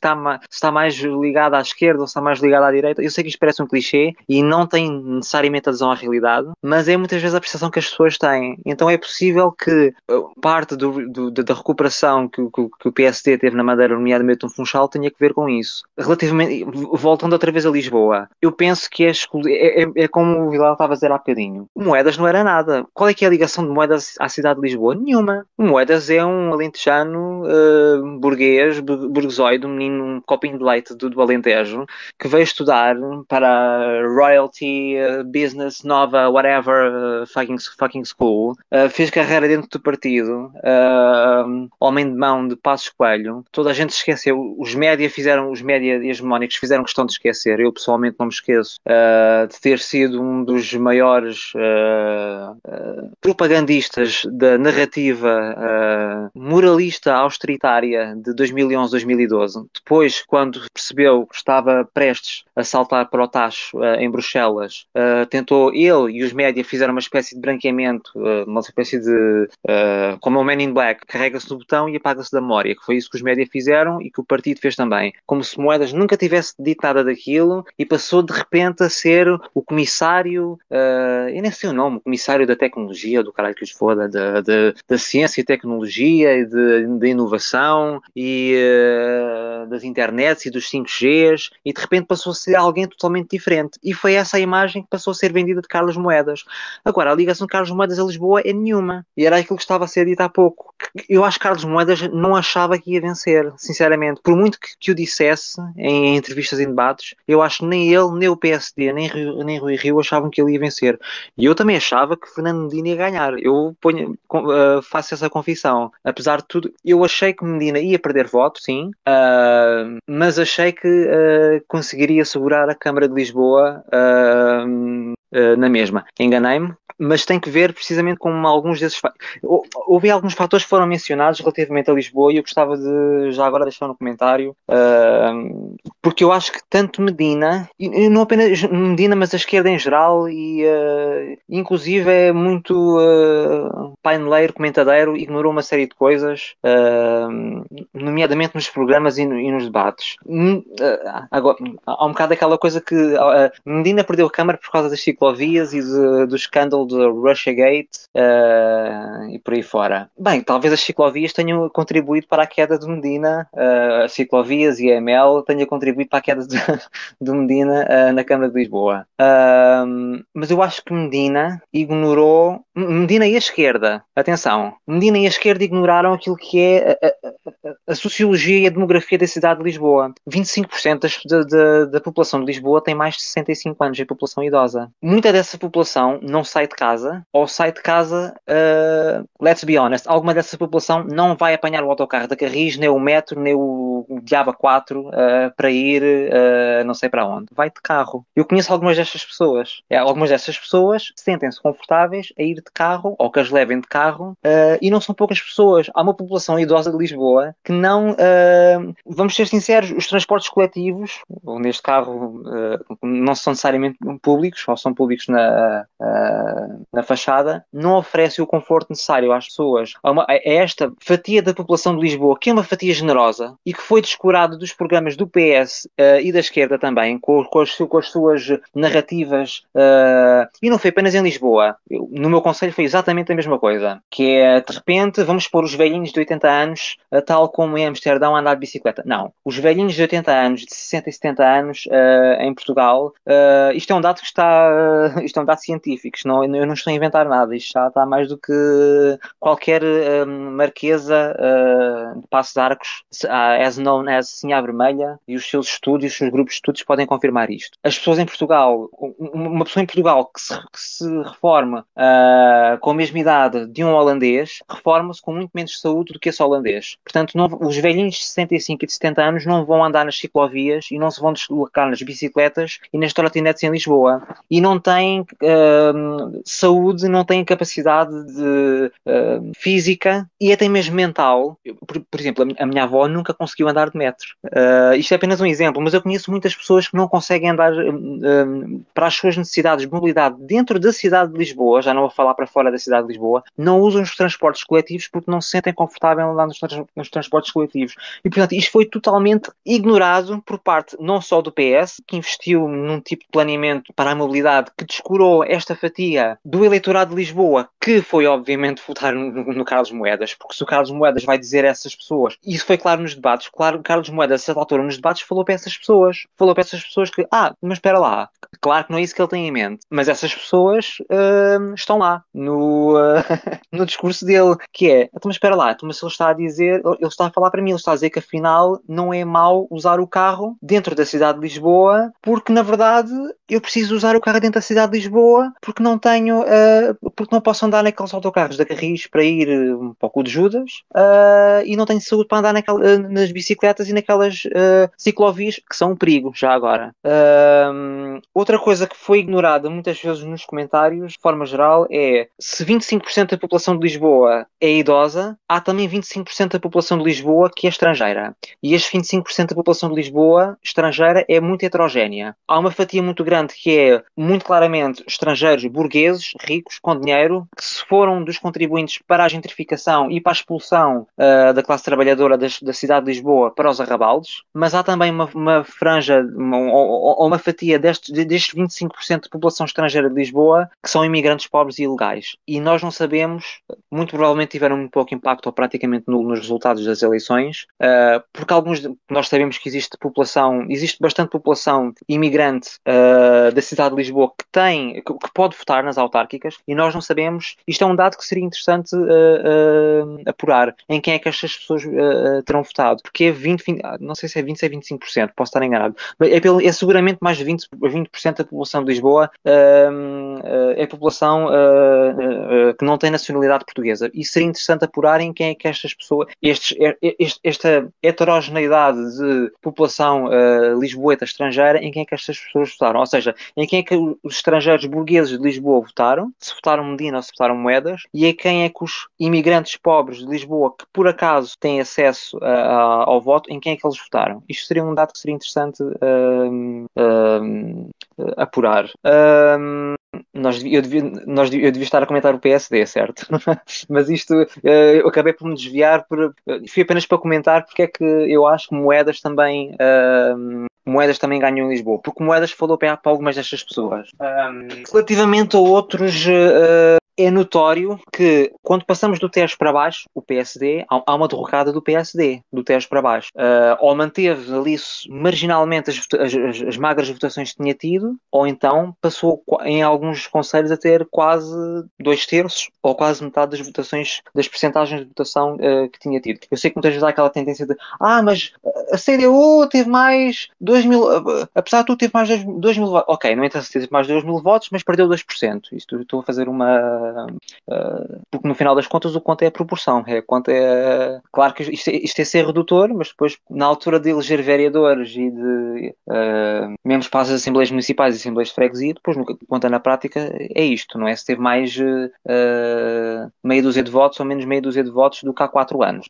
está mais ligado à esquerda ou se está mais ligado à direita. Eu sei que isto parece um clichê e não tem necessariamente adesão à realidade, mas é muitas vezes a percepção que as pessoas têm. Então é possível que parte da recuperação que o PSD teve na Madeira, nomeadamente no Funchal, tinha que ver com isso. Relativamente, voltando outra vez a Lisboa, eu penso que é como o Vilela estava a dizer há bocadinho. Moedas não era nada. Qual é que é a ligação de Moedas à cidade de Lisboa? Nenhuma. Moedas é um alentejano burguês, burguesoide, um menino, um copinho de leite do Alentejo, que veio estudar para Royalty, Business, Nova, whatever, fucking school, fez carreira dentro do partido, homem de mão de Passos Coelho. Toda a gente se esqueceu. Os média hegemónicos fizeram questão de esquecer. Eu pessoalmente não me esqueço de ter sido um dos maiores propagandistas da narrativa moralista austeritária de 2011-2012. Depois, quando percebeu que estava prestes a saltar para o tacho em Bruxelas, tentou, ele e os média fizeram uma espécie de branqueamento, uma espécie de como o Man in Black, carrega-se no botão e apaga-se da memória, que foi isso que os média fizeram e que o partido fez também, como se Moedas nunca tivesse dito nada daquilo e passou de repente a ser o comissário, eu nem sei o nome, o comissário da tecnologia, do caralho que os foda, da ciência e tecnologia e da inovação e das internets e dos 5Gs, e de repente passou a ser alguém totalmente diferente, e foi essa a imagem que passou a ser vendida de Carlos Moedas. Agora, a ligação de Carlos Moedas a Lisboa é nenhuma, e era aquilo que estava a ser dito há pouco. Eu acho que Carlos Moedas não achava que ia vencer, sinceramente. Por muito que o dissesse em entrevistas e debates, eu acho que nem ele, nem o PSD, nem Rui Rio achavam que ele ia vencer. E eu também achava que Fernando Medina ia ganhar. Eu faço essa confissão. Apesar de tudo, eu achei que Medina ia perder voto, sim, mas achei que conseguiria segurar a Câmara de Lisboa na mesma. Enganei-me, mas tem que ver precisamente com alguns desses houve alguns fatores que foram mencionados relativamente a Lisboa, e eu gostava de já agora deixar no comentário, porque eu acho que tanto Medina, e não apenas Medina, mas a esquerda em geral, e inclusive é muito paineleiro, comentadeiro, ignorou uma série de coisas, nomeadamente nos programas e nos debates. Agora, há um bocado aquela coisa que Medina perdeu a Câmara por causa das ciclovias e do escândalo da Russiagate e por aí fora. Bem, talvez as ciclovias tenham contribuído para a queda de Medina, as ciclovias e a ML tenham contribuído para a queda de Medina na Câmara de Lisboa. Mas eu acho que Medina ignorou... Medina e a esquerda, atenção, Medina e a esquerda ignoraram aquilo que é a sociologia e a demografia da cidade de Lisboa. 25% da população de Lisboa tem mais de 65 anos, é a população idosa. Muita dessa população não sai de casa, ou sai de casa, let's be honest, alguma dessa população não vai apanhar o autocarro da Carris, nem o metro, nem o Diaba 4 para ir não sei para onde. Vai de carro. Eu conheço algumas destas pessoas. Algumas dessas pessoas sentem-se confortáveis a ir de carro, ou que as levem de carro, e não são poucas pessoas. Há uma população idosa de Lisboa que não... vamos ser sinceros, os transportes coletivos, ou neste carro, não são necessariamente públicos, ou são públicos na fachada, não oferecem o conforto necessário às pessoas. A esta fatia da população de Lisboa, que é uma fatia generosa, e que foi descurada dos programas do PS e da esquerda também, com as suas narrativas, e não foi apenas em Lisboa. No meu conselho foi exatamente a mesma coisa, que é, de repente, vamos pôr os velhinhos de 80 anos, tal como em Amsterdão, a andar de bicicleta. Não. Os velhinhos de 80 anos, de 60 e 70 anos, em Portugal, isto é um dado que está... isto é um dado científico. Não, eu não estou a inventar nada. Isto já está mais do que qualquer marquesa de Passos de Arcos, as known as Sinhá Vermelha, e os seus estudos, os seus grupos de estudos podem confirmar isto. As pessoas em Portugal... Uma pessoa em Portugal que se reforma com a mesma idade de um holandês, reforma-se com muito menos saúde do que esse holandês. Portanto, não, os velhinhos de 65 e de 70 anos não vão andar nas ciclovias e não se vão deslocar nas bicicletas e nas trotinetes em Lisboa. E não têm saúde, não têm capacidade física e até mesmo mental. Por exemplo, a minha avó nunca conseguiu andar de metro. Isto é apenas um exemplo, mas eu conheço muitas pessoas que não conseguem andar para as suas necessidades de mobilidade dentro da cidade de Lisboa, já não vou falar para fora da cidade de Lisboa, não usam os transportes coletivos porque não se sentem confortáveis lá nos transportes coletivos. E, portanto, isto foi totalmente ignorado por parte não só do PS, que investiu num tipo de planeamento para a mobilidade que descurou esta fatia do eleitorado de Lisboa, que foi, obviamente, votar no Carlos Moedas, porque se o Carlos Moedas vai dizer a essas pessoas, isso foi claro nos debates, claro, Carlos Moedas, a certa altura, nos debates, falou para essas pessoas que, mas espera lá, claro que não é isso que ele tem em mente, mas essas pessoas estão lá, no discurso dele, que é, mas espera lá, mas ele está a dizer, ele está a falar para mim, ele está a dizer que afinal não é mau usar o carro dentro da cidade de Lisboa, porque na verdade eu preciso usar o carro dentro da cidade de Lisboa porque não tenho, porque não posso andar naqueles autocarros da Carris para ir um pouco de Judas e não tenho saúde para andar nas bicicletas e naquelas ciclovias que são um perigo, já agora. Outra coisa que foi ignorada muitas vezes nos comentários, de forma geral, é se 25% da população de Lisboa é idosa, há também 25% da população de Lisboa que é estrangeira. E este 25% da população de Lisboa estrangeira é muito heterogénea. Há uma fatia muito grande que é, muito claramente, estrangeiros burgueses, ricos, com dinheiro, que se foram dos contribuintes para a gentrificação e para a expulsão da classe trabalhadora da cidade de Lisboa para os arrabaldes, mas há também uma franja, uma fatia destes 25% de população estrangeira de Lisboa que são imigrantes pobres e ilegais. E nós não sabemos, muito provavelmente tiveram muito pouco impacto ou praticamente nulo nos resultados das eleições, porque nós sabemos que existe bastante população imigrante da cidade de Lisboa que pode votar nas autárquicas e nós não sabemos, isto é um dado que seria interessante apurar, em quem é que estas pessoas terão votado, porque é 20, não sei se é 20 ou 25%, posso estar enganado, mas é seguramente mais de 20% da população de Lisboa é população que não tem nacionalidade portuguesa. E seria interessante apurar em quem é que estas pessoas... esta heterogeneidade de população lisboeta estrangeira, em quem é que estas pessoas votaram. Ou seja, em quem é que os estrangeiros burgueses de Lisboa votaram, se votaram Medina ou se votaram Moedas, e em quem é que os imigrantes pobres de Lisboa, que por acaso têm acesso ao voto, em quem é que eles votaram. Isto seria um dado que seria interessante apurar. Eu devia estar a comentar o PSD, certo? Mas isto, eu acabei por me desviar, fui apenas para comentar porque é que eu acho que Moedas também Moedas também ganhou em Lisboa, porque Moedas falou para algumas destas pessoas. Relativamente a outros, é notório que quando passamos do Tejo para baixo, o PSD, há uma derrocada do PSD, do Tejo para baixo. Ou manteve ali marginalmente as magras votações que tinha tido, ou então passou em alguns conselhos a ter quase 2/3 ou quase metade das votações, das percentagens de votação que tinha tido. Eu sei que muitas vezes há aquela tendência de mas a CDU teve mais 2.000, apesar de tudo teve mais 2.000 votos. Ok, não interessa se teve mais 2.000 votos, mas perdeu 2%. Isto estou a fazer uma... porque no final das contas o conto é a proporção, a conta é... Claro que isto é ser redutor, mas depois na altura de eleger vereadores e de membros para as assembleias municipais e assembleias de freguesia, depois no que conta na prática é isto, não é se teve mais meia dúzia de votos ou menos meia dúzia de votos do que há 4 anos.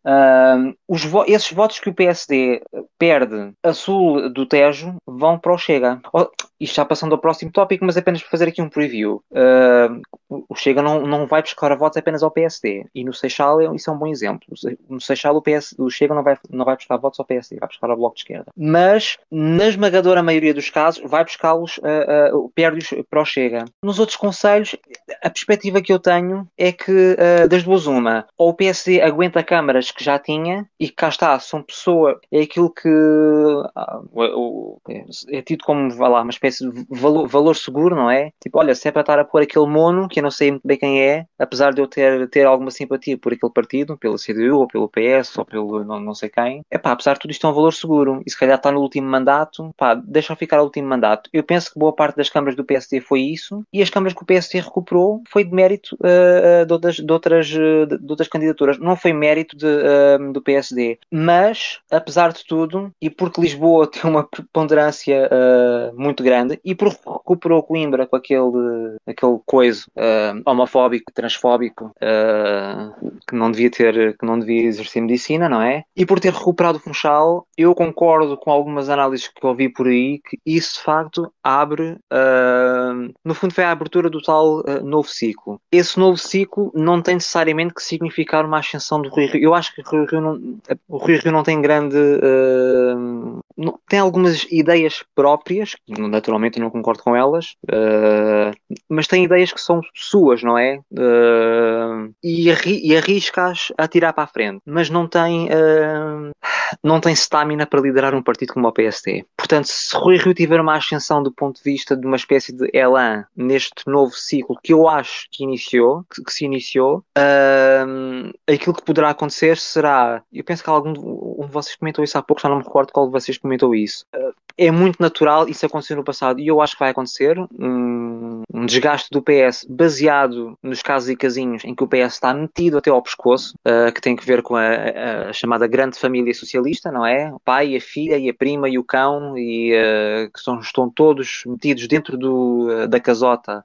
Esses votos que o PSD perde a sul do Tejo vão para o Chega. Isto já passando ao próximo tópico, mas apenas para fazer aqui um preview. O Chega não vai buscar votos apenas ao PSD. E no Seixal, isso é um bom exemplo. No Seixal, o Chega não vai buscar votos ao PSD, vai buscar ao Bloco de Esquerda. Mas, na esmagadora maioria dos casos, vai buscá-los, perde-os para o Chega. Nos outros conselhos, a perspectiva que eu tenho é que, das duas uma, ou o PSD aguenta câmaras que já tinha, e cá está, são pessoas, é aquilo que é tido como, vai lá, uma espécie de valor seguro, não é? Tipo, olha, se é para estar a pôr aquele mono, que eu não sei muito bem quem é, apesar de eu ter alguma simpatia por aquele partido, pelo CDU, ou pelo PS, ou pelo não sei quem, apesar de tudo isto é um valor seguro, e se calhar está no último mandato, deixa ficar ao último mandato. Eu penso que boa parte das câmaras do PSD foi isso, e as câmaras que o PSD recuperou foi de mérito de outras candidaturas. Não foi mérito do PSD, mas, apesar de tudo, e porque Lisboa tem uma preponderância muito grande, e porque recuperou Coimbra com aquele coiso homofóbico, transfóbico, que não devia exercer medicina, não é? E por ter recuperado o Funchal, eu concordo com algumas análises que ouvi por aí, que isso de facto abre, no fundo foi a abertura do tal novo ciclo. Esse novo ciclo não tem necessariamente que significar uma ascensão do Rui Rio. Eu acho que o Rui Rio não tem grande... tem algumas ideias próprias, naturalmente eu não concordo com elas, mas tem ideias que são suas, não é? E arriscas a tirar para a frente, mas não tem stamina para liderar um partido como o PSD. Portanto, se Rui Rio tiver uma ascensão do ponto de vista de uma espécie de elan neste novo ciclo que eu acho que se iniciou, aquilo que poderá acontecer será, eu penso que um de vocês comentou isso há pouco, já não me recordo qual de vocês comentou isso, é muito natural isso acontecer no passado, e eu acho que vai acontecer um desgaste do PS baseado nos casos e casinhos em que o PS está metido até ao pescoço, que tem que ver com a chamada grande família socialista, não é? O pai, a filha e a prima e o cão, e que estão todos metidos dentro da casota.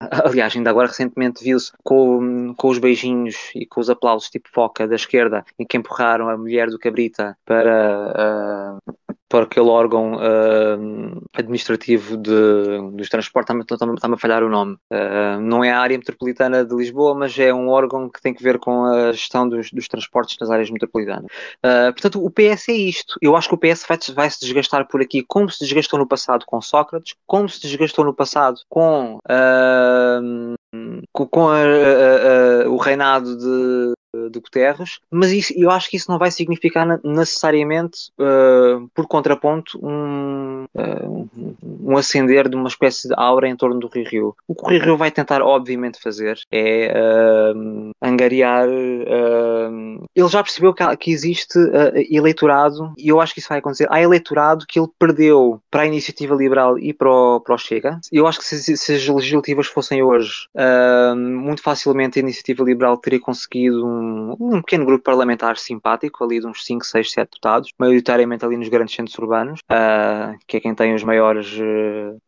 Aliás, ainda agora recentemente viu-se com os beijinhos e com os aplausos tipo foca da esquerda, em que empurraram a mulher do Cabrita para aquele órgão administrativo dos transportes, está-me a falhar o nome. Não é a área metropolitana de Lisboa, mas é um órgão que tem que ver com a gestão dos transportes nas áreas metropolitanas. Portanto, o PS é isto. Eu acho que o PS vai se desgastar por aqui, como se desgastou no passado com Sócrates, como se desgastou no passado com o reinado de Guterres, mas isso, eu acho que isso não vai significar necessariamente, por contraponto, um acender de uma espécie de aura em torno do Rui Rio. O que o Rui Rio vai tentar, obviamente, fazer é angariar... ele já percebeu que existe eleitorado, e eu acho que isso vai acontecer. Há eleitorado que ele perdeu para a Iniciativa Liberal e para o Chega. Eu acho que se as legislativas fossem hoje, muito facilmente a Iniciativa Liberal teria conseguido um pequeno grupo parlamentar simpático, ali de uns 5, 6, 7 deputados, maioritariamente ali nos grandes centros urbanos, que é quem tem os maiores,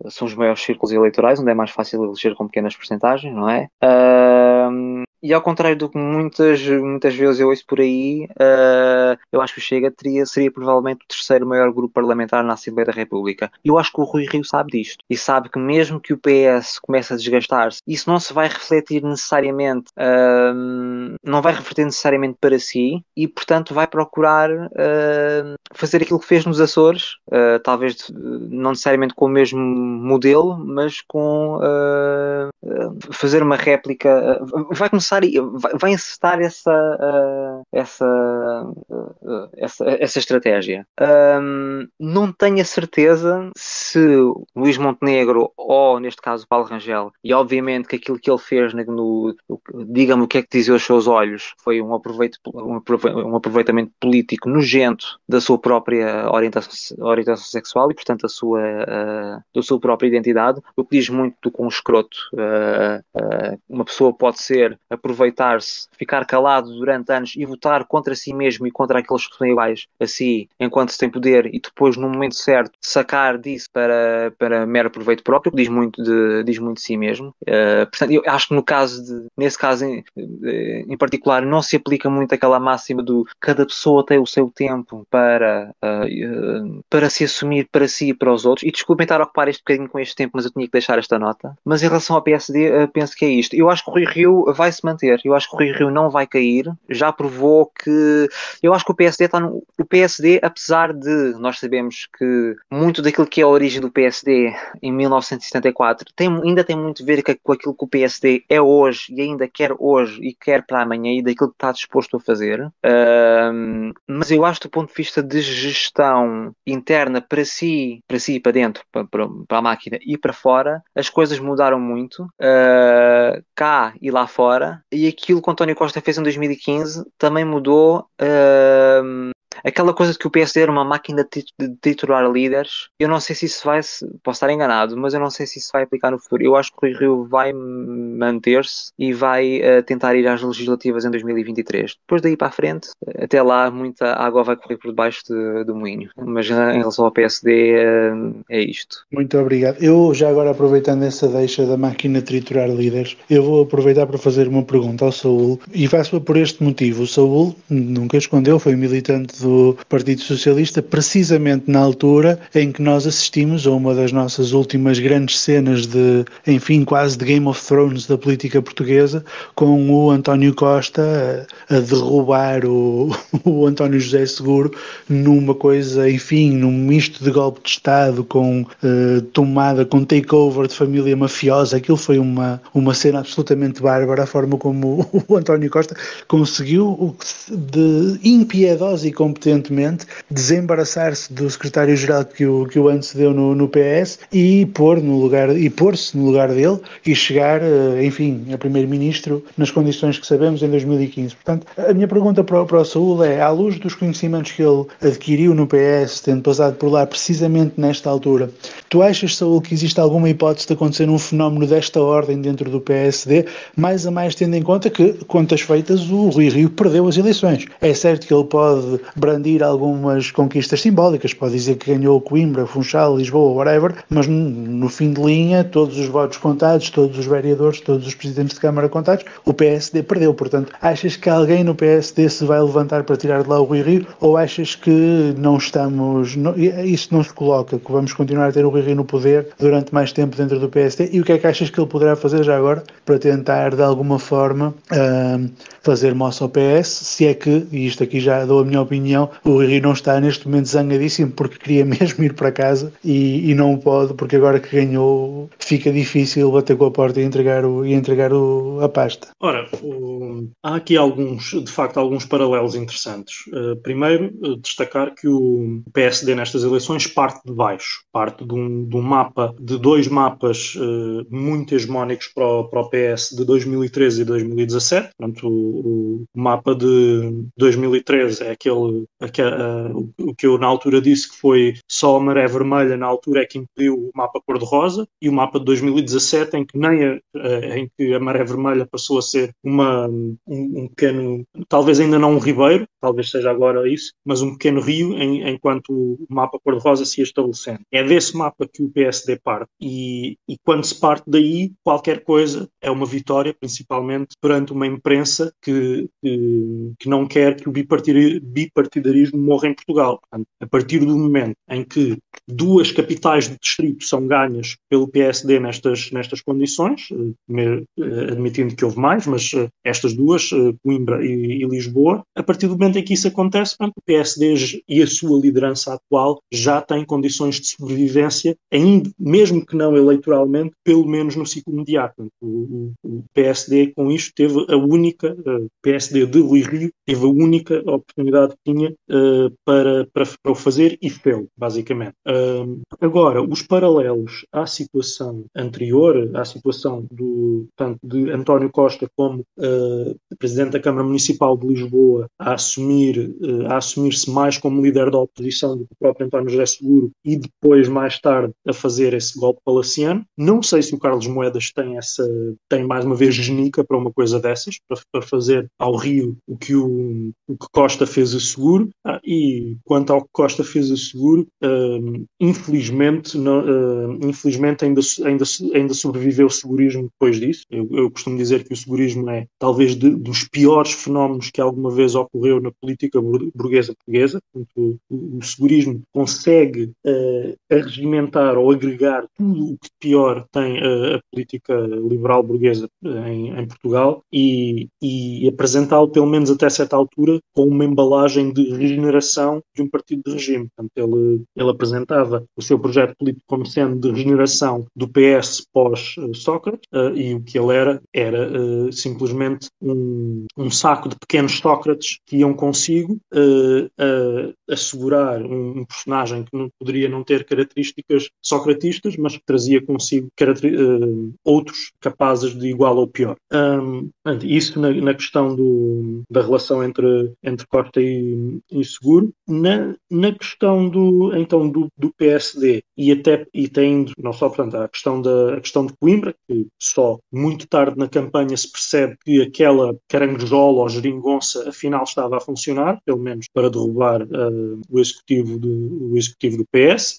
são os maiores círculos eleitorais, onde é mais fácil eleger com pequenas percentagens, não é? E ao contrário do que muitas vezes eu ouço por aí, eu acho que o Chega seria provavelmente o terceiro maior grupo parlamentar na Assembleia da República. Eu acho que o Rui Rio sabe disto. E sabe que mesmo que o PS comece a desgastar-se, isso não se vai refletir necessariamente, não vai refletir necessariamente para si, e portanto vai procurar fazer aquilo que fez nos Açores, talvez não necessariamente com o mesmo modelo, mas com fazer uma réplica. Vai começar, vai encetar essa estratégia. Não tenho a certeza se Luís Montenegro ou, neste caso, Paulo Rangel, e obviamente que aquilo que ele fez diga-me o que é que dizia aos seus olhos, foi um aproveitamento político nojento da sua própria orientação sexual e, portanto, da sua própria identidade, o que diz muito do quão escroto uma pessoa pode ser, aproveitar-se, ficar calado durante anos e votar contra si mesmo e contra aqueles que são iguais a si enquanto se tem poder, e depois no momento certo sacar disso para mero proveito próprio, que diz muito de si mesmo. Portanto, eu acho que nesse caso em particular não se aplica muito aquela máxima do cada pessoa tem o seu tempo para se assumir para si e para os outros, e desculpem estar a ocupar este bocadinho com este tempo, mas eu tinha que deixar esta nota. Mas em relação ao PSD, penso que é isto. Eu acho que o Rui Rio vai se manter. Eu acho que o Rui Rio não vai cair. Já provou que... Eu acho que o PSD está no... O PSD, apesar de... Nós sabemos que muito daquilo que é a origem do PSD em 1974 ainda tem muito a ver com aquilo que o PSD é hoje e ainda quer hoje e quer para amanhã e daquilo que está disposto a fazer. Mas eu acho que do ponto de vista de gestão interna para si e para dentro, para a máquina e para fora, as coisas mudaram muito. Cá e lá fora, e aquilo que António Costa fez em 2015 também mudou. Aquela coisa de que o PSD era uma máquina de triturar líderes, eu não sei se isso vai, posso estar enganado, mas eu não sei se isso vai aplicar no futuro. Eu acho que o Rui Rio vai manter-se e vai tentar ir às legislativas em 2023. Depois daí para a frente, até lá, muita água vai correr por debaixo do moinho. Mas em relação ao PSD, é isto. Muito obrigado. Eu já agora, aproveitando essa deixa da máquina de triturar líderes, eu vou aproveitar para fazer uma pergunta ao Saúl, e faço-a por este motivo. O Saúl nunca escondeu, foi militante do Partido Socialista, precisamente na altura em que nós assistimos a uma das nossas últimas grandes cenas de, enfim, quase de Game of Thrones da política portuguesa, com o António Costa a derrubar o António José Seguro numa coisa, enfim, num misto de golpe de Estado com tomada, com takeover de família mafiosa. Aquilo foi uma cena absolutamente bárbara, a forma como o António Costa conseguiu, de impiedosa e competentemente, desembaraçar-se do secretário-geral que o antecedeu no PS e pôr-se no lugar dele e chegar, enfim, a primeiro-ministro nas condições que sabemos em 2015. Portanto, a minha pergunta para o Saúl é, à luz dos conhecimentos que ele adquiriu no PS, tendo passado por lá precisamente nesta altura, tu achas, Saúl, que existe alguma hipótese de acontecer um fenómeno desta ordem dentro do PSD, mais a mais tendo em conta que, contas feitas, o Rui Rio perdeu as eleições? É certo que ele pode brandir algumas conquistas simbólicas, pode dizer que ganhou Coimbra, Funchal, Lisboa, whatever, mas no fim de linha, todos os votos contados, todos os vereadores, todos os presidentes de Câmara contados, o PSD perdeu. Portanto, achas que alguém no PSD se vai levantar para tirar de lá o Rui Rio, ou achas que isso não se coloca, que vamos continuar a ter o Rui Rio no poder durante mais tempo dentro do PSD? E o que é que achas que ele poderá fazer já agora para tentar, de alguma forma, fazer moça ao PS, se é que, e isto aqui já dou a minha opinião, o Rui Rio não está neste momento zangadíssimo porque queria mesmo ir para casa e não pode, porque agora que ganhou fica difícil bater com a porta e entregar a pasta. Ora, há aqui de facto alguns paralelos interessantes. Primeiro, destacar que o PSD nestas eleições parte de baixo, parte de um mapa, de dois mapas muito hegemónicos para o PS de 2013 e 2017. Portanto, o mapa de 2013 é aquele o que eu na altura disse que foi só a maré vermelha na altura é que impediu o mapa cor-de-rosa, e o mapa de 2017 em que, em que a maré vermelha passou a ser um pequeno, talvez ainda não um ribeiro, talvez seja agora isso, mas um pequeno rio enquanto o mapa cor-de-rosa se ia estabelecendo. É desse mapa que o PSD parte, e quando se parte daí, qualquer coisa é uma vitória, principalmente perante uma imprensa que não quer que o bipartidarismo morra em Portugal. Portanto, a partir do momento em que duas capitais de distrito são ganhas pelo PSD nestas condições, admitindo que houve mais, mas estas duas, Coimbra e Lisboa, a partir do momento em que isso acontece, portanto, o PSD e a sua liderança atual já têm condições de sobrevivência, ainda, mesmo que não eleitoralmente, pelo menos no ciclo mediático. O PSD com isto teve a única, PSD de Rui Rio, teve a única oportunidade que tinha para o fazer e fez, basicamente. Agora, os paralelos à situação anterior, à situação de António Costa como Presidente da Câmara Municipal de Lisboa a assumir-se mais como líder da oposição do que o próprio António José Seguro e depois, mais tarde, a fazer esse golpe palaciano. Não sei se o Carlos Moedas tem mais uma vez genica para uma coisa dessas, para fazer ao Rio o que Costa fez a Seguro, e quanto ao que Costa fez a Seguro, infelizmente ainda sobreviveu o segurismo depois disso. Eu costumo dizer que o segurismo é talvez dos piores fenómenos que alguma vez ocorreu na política burguesa portuguesa. O segurismo consegue arregimentar ou agregar tudo o que pior tem a política liberal burguesa em Portugal e apresentá-lo, pelo menos até certa altura, com uma embalagem de regeneração de um partido de regime. Portanto, ele apresentava o seu projeto político como sendo de regeneração do PS pós-Sócrates, e o que ele era simplesmente um saco de pequenos Sócrates que iam consigo assegurar um personagem que não poderia não ter características socratistas, mas que trazia consigo outros capazes de igual ou pior. Isso na questão da relação entre Costa e Seguro. Na questão do PSD e tendo não só, portanto, a questão de Coimbra, que só muito tarde na campanha se percebe que aquela caranguejola ou geringonça afinal estava a funcionar, pelo menos para derrubar o executivo do PS.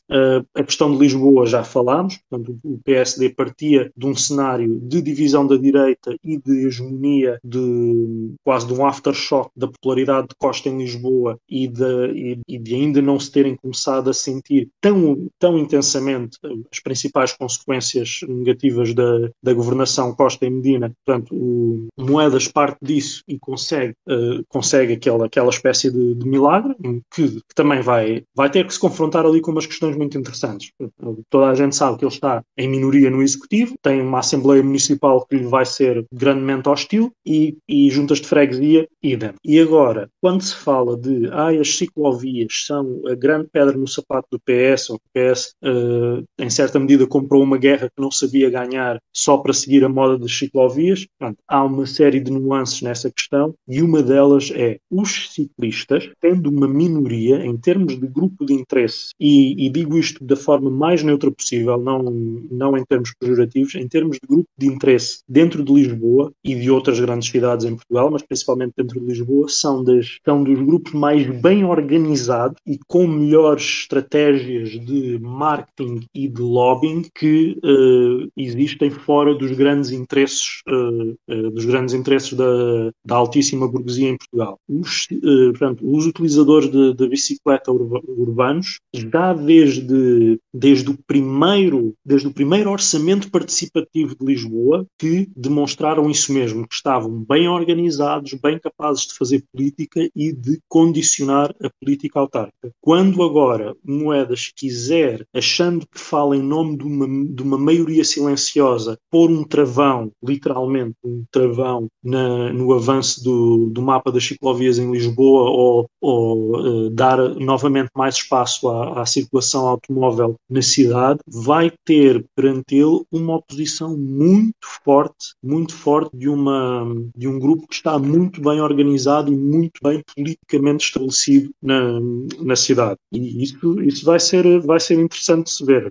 A questão de Lisboa já falámos, portanto, o PSD partia de um cenário de divisão da direita e de hegemonia, de quase de um aftershock da popularidade de Costa em Lisboa e de ainda não se terem começado a sentir tão intensamente as principais consequências negativas da governação Costa e Medina. Portanto, o Moedas parte disso e consegue aquela espécie de milagre, que também vai ter que se confrontar ali com umas questões muito interessantes. Toda a gente sabe que ele está em minoria no Executivo, tem uma Assembleia Municipal que lhe vai ser grandemente hostil e juntas de freguesia, idem. E agora, quando se fala de as ciclovias são a grande pedra no sapato do PS, ou que o PS, em certa medida, comprou uma guerra que não sabia ganhar só para seguir a moda das ciclovias, portanto, há uma série de nuances nessa questão, e uma delas é os ciclistas, tendo uma minoria em termos de grupo de interesse, e digo isto da forma mais neutra possível, não em termos pejorativos, em termos de grupo de interesse dentro de Lisboa e de outras grandes cidades em Portugal, mas principalmente dentro de Lisboa, são dos grupos mais bem organizados e com melhores estratégias de marketing e de lobbying que existem fora dos grandes interesses da altíssima burguesia em Portugal. Os utilizadores da bicicleta urbanos, já desde o primeiro orçamento participativo de Lisboa, que demonstraram isso mesmo, que estavam bem organizados, bem capazes de fazer política e de condicionar a política autárquica. Quando agora Moedas quiser, achando que fala em nome de uma maioria silenciosa, pôr um travão, literalmente um travão, no avanço do mapa das ciclovias em Lisboa, ou dar novamente mais espaço à circulação automóvel na cidade, vai ter perante ele uma oposição muito forte de um grupo que está muito bem organizado organizado e muito bem politicamente estabelecido na cidade. E isso vai ser interessante se ver.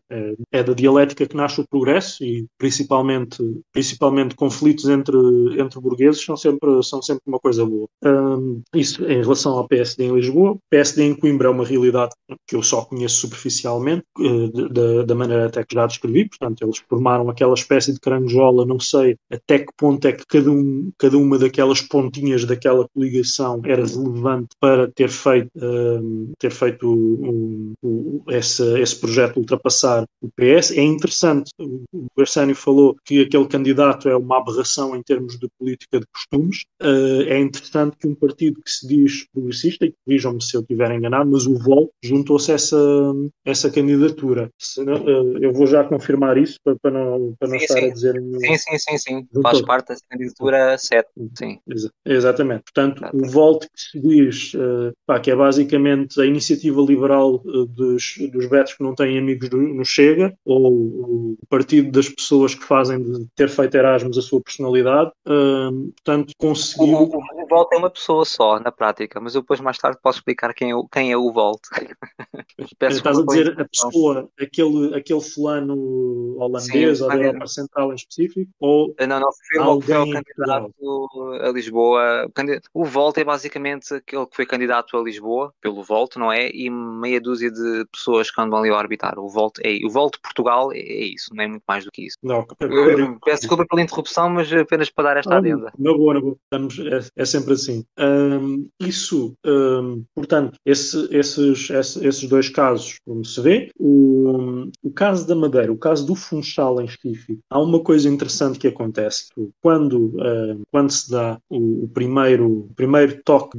É da dialética que nasce o progresso e principalmente conflitos entre burgueses são sempre uma coisa boa. Isso em relação ao PSD em Lisboa. PSD em Coimbra é uma realidade que eu só conheço superficialmente, da maneira até que já descrevi. Portanto, eles formaram aquela espécie de carangola, não sei até que ponto é que cada uma daquelas pontinhas daquela coligação era relevante para ter feito esse projeto ultrapassar o PS. É interessante, o Arsénio falou que aquele candidato é uma aberração em termos de política de costumes. É interessante que um partido que se diz progressista, e corrijam-me se eu estiver enganado, mas o Vol juntou-se a essa candidatura. Eu vou já confirmar isso para não estar a dizer... Sim. Faz parte da candidatura 7. Sim. Exatamente. Portanto, o Volt que se diz que é basicamente a iniciativa liberal dos vetos que não têm amigos no Chega, ou o partido das pessoas que fazem de ter feito Erasmus a sua personalidade. Portanto, conseguiu... O Volt é uma pessoa só, na prática, mas eu depois mais tarde posso explicar quem é o Volt. Estás a dizer a pessoa, aquele fulano holandês, sim, ou da Europa Central em específico? Ou não, foi o candidato a Lisboa. O Volt é basicamente aquele que foi candidato a Lisboa, pelo Volt, não é? E meia dúzia de pessoas que andam ali a arbitrar. O Volt de Portugal é isso, não é muito mais do que isso. Não, peço desculpa pela interrupção, mas apenas para dar esta adenda. Na boa. É sempre assim. Portanto, esses dois casos, como se vê, o caso da Madeira, o caso do Funchal em específico, há uma coisa interessante que acontece. Quando se dá o primeiro toque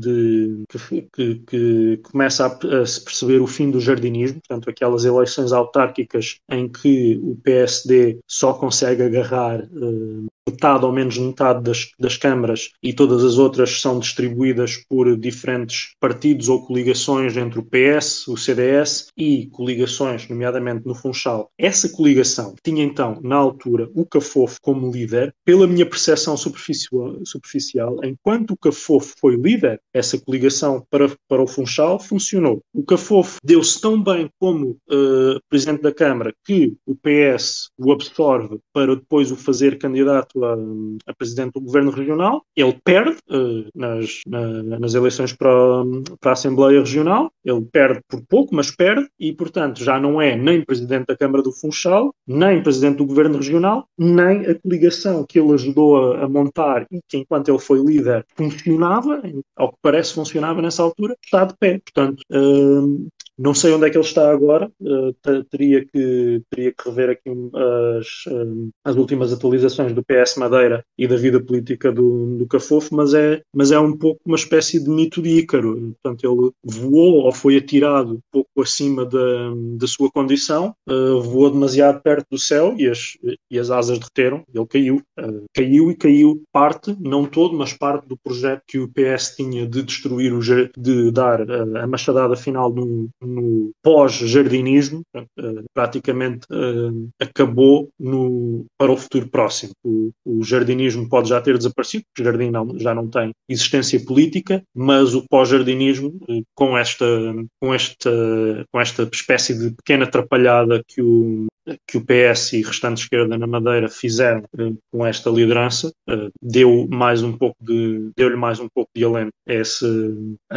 que começa a se perceber o fim do jardinismo, portanto, aquelas eleições autárquicas em que o PSD só consegue agarrar metade ou menos metade das câmaras e todas as outras são distribuídas por diferentes partidos ou coligações entre o PS, o CDS e coligações, nomeadamente no Funchal. Essa coligação tinha então, na altura, o Cafofo como líder. Pela minha percepção superficial, enquanto o Cafofo foi líder, essa coligação para o Funchal funcionou. O Cafofo deu-se tão bem como presidente da Câmara que o PS o absorve para depois o fazer candidato a presidente do governo regional. Ele perde nas eleições para a Assembleia Regional, ele perde por pouco, mas perde, e portanto já não é nem presidente da Câmara do Funchal, nem presidente do governo regional, nem a coligação que ele ajudou a montar e que enquanto ele foi líder funcionava, ao que parece funcionava nessa altura, está de pé. Portanto, não sei onde é que ele está agora, teria que rever aqui as últimas atualizações do PS Madeira e da vida política do Cafofo, mas é um pouco uma espécie de mito de Ícaro. Portanto, ele voou ou foi atirado um pouco acima da sua condição, voou demasiado perto do céu e as asas derreteram, ele caiu. Caiu parte, não todo, mas parte do projeto que o PS tinha de destruir, de dar a machadada final no pós-jardinismo, praticamente acabou para o futuro próximo. O jardinismo pode já ter desaparecido, porque o jardim já não tem existência política, mas o pós-jardinismo, com esta espécie de pequena atrapalhada que o PS e restante esquerda na Madeira fizeram com esta liderança, deu-lhe mais um pouco de alento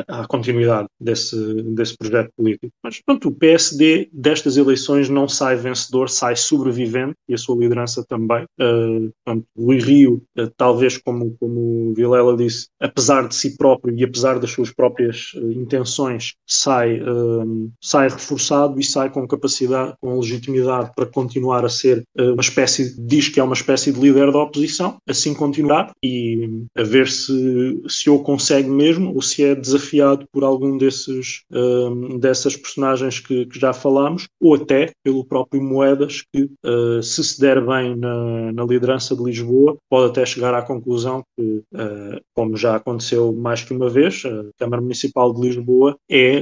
à continuidade desse projeto político. Mas pronto, o PSD destas eleições não sai vencedor, sai sobrevivente, e a sua liderança também. Portanto, Rui Rio, talvez como Vilela disse, apesar de si próprio e apesar das suas próprias intenções, sai reforçado e sai com capacidade, com legitimidade para continuar a ser uma espécie, diz que é uma espécie de líder da oposição, assim continuar e a ver se o consegue mesmo ou se é desafiado por algum dessas personagens que já falámos, ou até pelo próprio Moedas, que se der bem na liderança de Lisboa, pode até chegar à conclusão que, como já aconteceu mais que uma vez, a Câmara Municipal de Lisboa é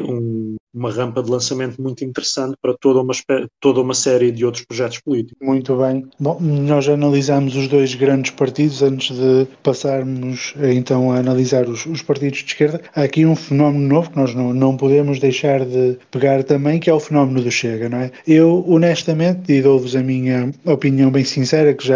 uma rampa de lançamento muito interessante para toda uma série de de outros projetos políticos. Muito bem. Bom, nós analisamos os dois grandes partidos antes de passarmos então a analisar os partidos de esquerda. Há aqui um fenómeno novo que nós não podemos deixar de pegar também, que é o fenómeno do Chega, não é? Eu, honestamente, e dou-vos a minha opinião bem sincera, que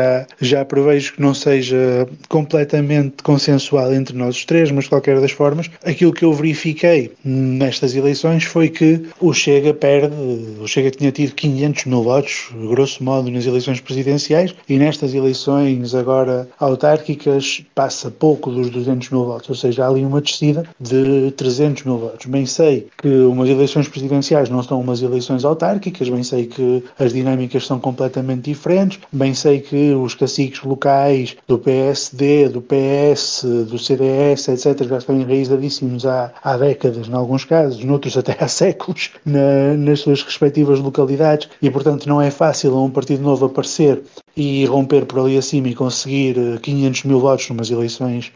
já prevejo que não seja completamente consensual entre nós os três, mas de qualquer das formas, aquilo que eu verifiquei nestas eleições foi que o Chega perde, o Chega tinha tido 500 mil votos, grosso modo, nas eleições presidenciais, e nestas eleições agora autárquicas passa pouco dos 200 mil votos, ou seja, há ali uma descida de 300 mil votos. Bem sei que umas eleições presidenciais não são umas eleições autárquicas, bem sei que as dinâmicas são completamente diferentes, bem sei que os caciques locais do PSD, do PS, do CDS, etc., já estão enraizadíssimos há décadas, em alguns casos, noutros até há séculos, nas suas respectivas localidades, e portanto não é fácil a um partido novo aparecer e romper por ali acima e conseguir 500 mil votos numas eleições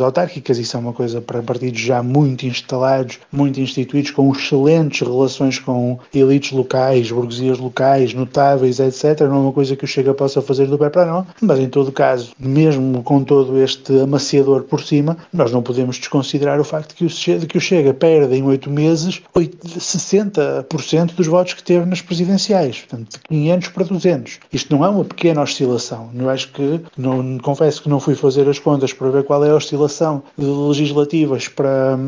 autárquicas. Isso é uma coisa para partidos já muito instalados, muito instituídos, com excelentes relações com elites locais, burguesias locais, notáveis, etc. Não é uma coisa que o Chega possa fazer do pé para não, mas em todo caso, mesmo com todo este amaciador por cima, nós não podemos desconsiderar o facto de que o Chega perde em 8 meses 60% dos votos que teve nas presidenciais, portanto, de 500 para 200. Isto não é uma pequena oscilação. Eu acho que, não, confesso que não fui fazer as contas para ver qual é a oscilação de legislativas para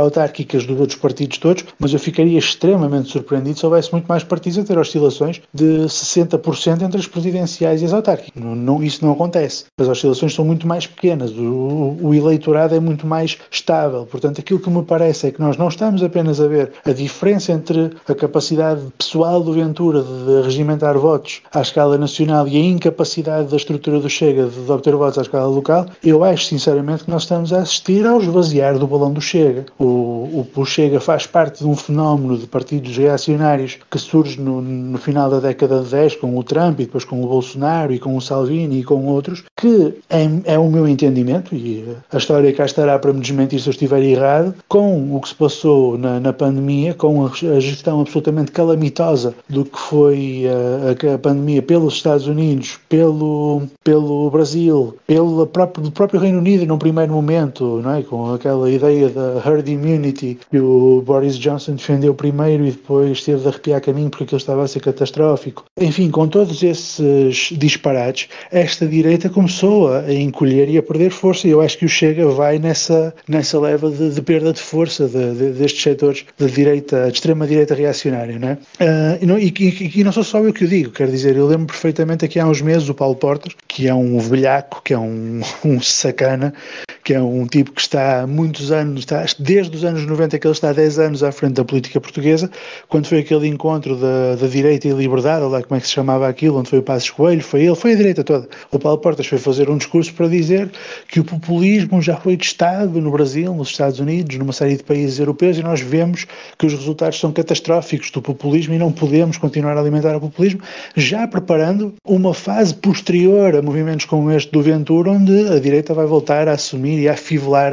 autárquicas dos outros partidos todos, mas eu ficaria extremamente surpreendido se houvesse muito mais partidos a ter oscilações de 60% entre as presidenciais e as autárquicas. Isso não acontece. As oscilações são muito mais pequenas, o eleitorado é muito mais estável. Portanto, aquilo que me parece é que nós não estamos apenas a ver a diferença entre a capacidade pessoal do Ventura de regimentar votos à escala nacional e a incapacidade da estrutura do Chega de obter votos à escala local. Eu acho, sinceramente, que nós estamos a assistir ao esvaziar do balão do Chega. O Chega faz parte de um fenómeno de partidos reacionários que surge no final da década de 10 com o Trump e depois com o Bolsonaro e com o Salvini e com outros, que é o meu entendimento, e a história cá estará para me desmentir se eu estiver errado, com o que se passou na pandemia, com a gestão absolutamente calamitosa do que foi a pandemia pelos Estados Unidos, pelo Brasil, pelo próprio Reino Unido num primeiro momento, não é? Com aquela ideia da herd immunity que o Boris Johnson defendeu primeiro e depois teve de arrepiar caminho porque aquilo estava a ser catastrófico. Enfim, com todos esses disparates, esta direita começou a encolher e a perder força, e eu acho que o Chega vai nessa leva de perda de força destes setores de direita, de extrema-direita reacionária, não é? E não sou só eu que o digo, quero dizer, eu lembro perfeitamente aqui há uns meses o Paulo Portas, que é um velhaco, que é um sacana, que é um tipo que está há muitos anos, desde os anos 90 que ele está há 10 anos à frente da política portuguesa, quando foi aquele encontro da direita e liberdade, ou lá como é que se chamava aquilo, onde foi o Passos Coelho, foi a direita toda. O Paulo Portas foi fazer um discurso para dizer que o populismo já foi testado no Brasil, nos Estados Unidos, numa série de países europeus, e nós vemos que os resultados são catastróficos do populismo e não podemos continuar a alimentar o populismo, já preparando uma fase posterior a movimentos como este do Ventura, onde a direita vai voltar a assumir e a afivelar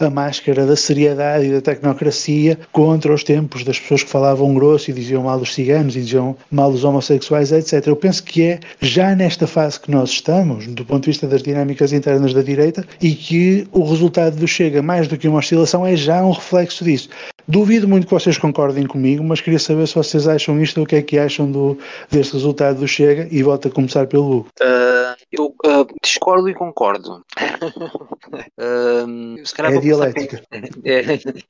a máscara da seriedade e da tecnocracia contra os tempos das pessoas que falavam grosso e diziam mal dos ciganos e diziam mal dos homossexuais, etc. Eu penso que é já nesta fase que nós estamos, do ponto de vista das dinâmicas internas da direita, e que o resultado do Chega, mais do que uma oscilação, é já um reflexo disso. Duvido muito que vocês concordem comigo, mas queria saber se vocês acham isto, ou o que é que acham deste resultado do Chega, e volto a começar pelo Hugo. Eu discordo e concordo. É dialética.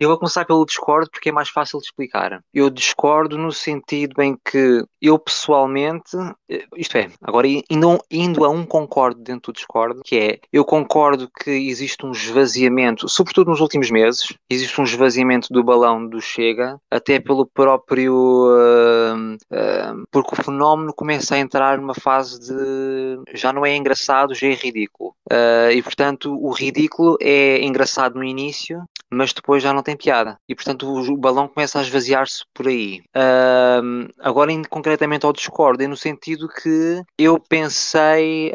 Eu vou começar pelo discordo porque é mais fácil de explicar. Eu discordo no sentido em que eu pessoalmente, isto é, agora indo a um concordo dentro do discordo, que é, eu concordo que existe um esvaziamento, sobretudo nos últimos meses, existe um esvaziamento do balão do Chega, até pelo próprio... porque o fenómeno começa a entrar numa fase de... já não é engraçado, já é ridículo. E, portanto, o ridículo é engraçado no início, mas depois já não tem piada. E, portanto, o balão começa a esvaziar-se por aí. Agora, indo concretamente ao discordo, é no sentido que eu pensei...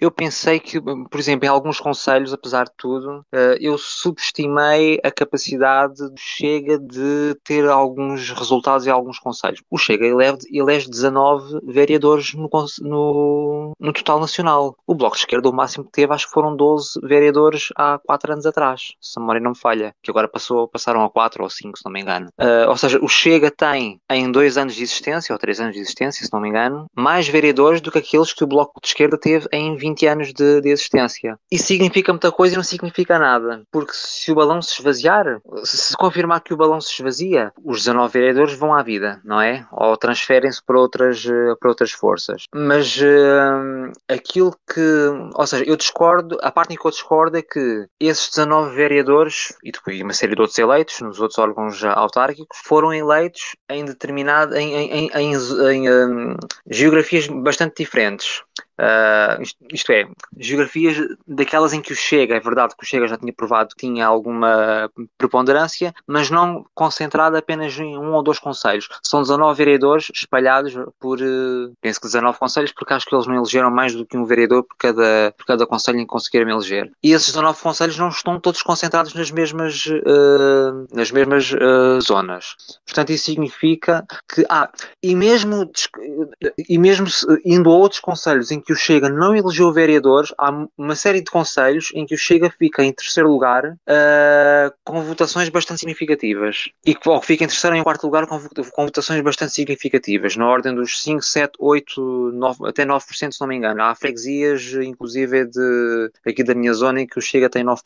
Eu pensei que, por exemplo, em alguns conselhos, apesar de tudo, eu subestimei a capacidade do Chega de ter alguns resultados em alguns conselhos. O Chega elege 19 vereadores no total nacional. O Bloco de Esquerda, o máximo que teve, acho que foram 12 vereadores há 4 anos atrás, se a memória não me falha, que agora passaram a 4 ou 5, se não me engano. Ou seja, o Chega tem, em 2 anos de existência, ou 3 anos de existência, se não me engano, mais vereadores do que aqueles que o Bloco de Esquerda teve em 20 anos de existência. Isso significa muita coisa e não significa nada, porque se o balão se esvaziar, se confirmar que o balão se esvazia, os 19 vereadores vão à vida, não é? Ou transferem-se para outras forças. Mas aquilo que... Ou seja, eu discordo, a parte em que eu discordo é que esses 19 vereadores e depois uma série de outros eleitos nos outros órgãos autárquicos foram eleitos em determinado... em geografias bastante diferentes. Isto é, geografias daquelas em que o Chega, é verdade que o Chega já tinha provado que tinha alguma preponderância, mas não concentrada apenas em um ou dois concelhos. São 19 vereadores espalhados por, penso que 19 concelhos, porque acho que eles não elegeram mais do que um vereador por cada concelho em que conseguiram eleger. E esses 19 concelhos não estão todos concentrados nas mesmas zonas. Portanto, isso significa que, e mesmo indo a outros concelhos em que o Chega não elegeu vereadores, há uma série de concelhos em que o Chega fica em terceiro lugar com votações bastante significativas e que fica em terceiro e em quarto lugar com votações bastante significativas, na ordem dos 5, 7, 8, 9, até 9%, se não me engano. Há freguesias, inclusive aqui da minha zona, em que o Chega tem 9%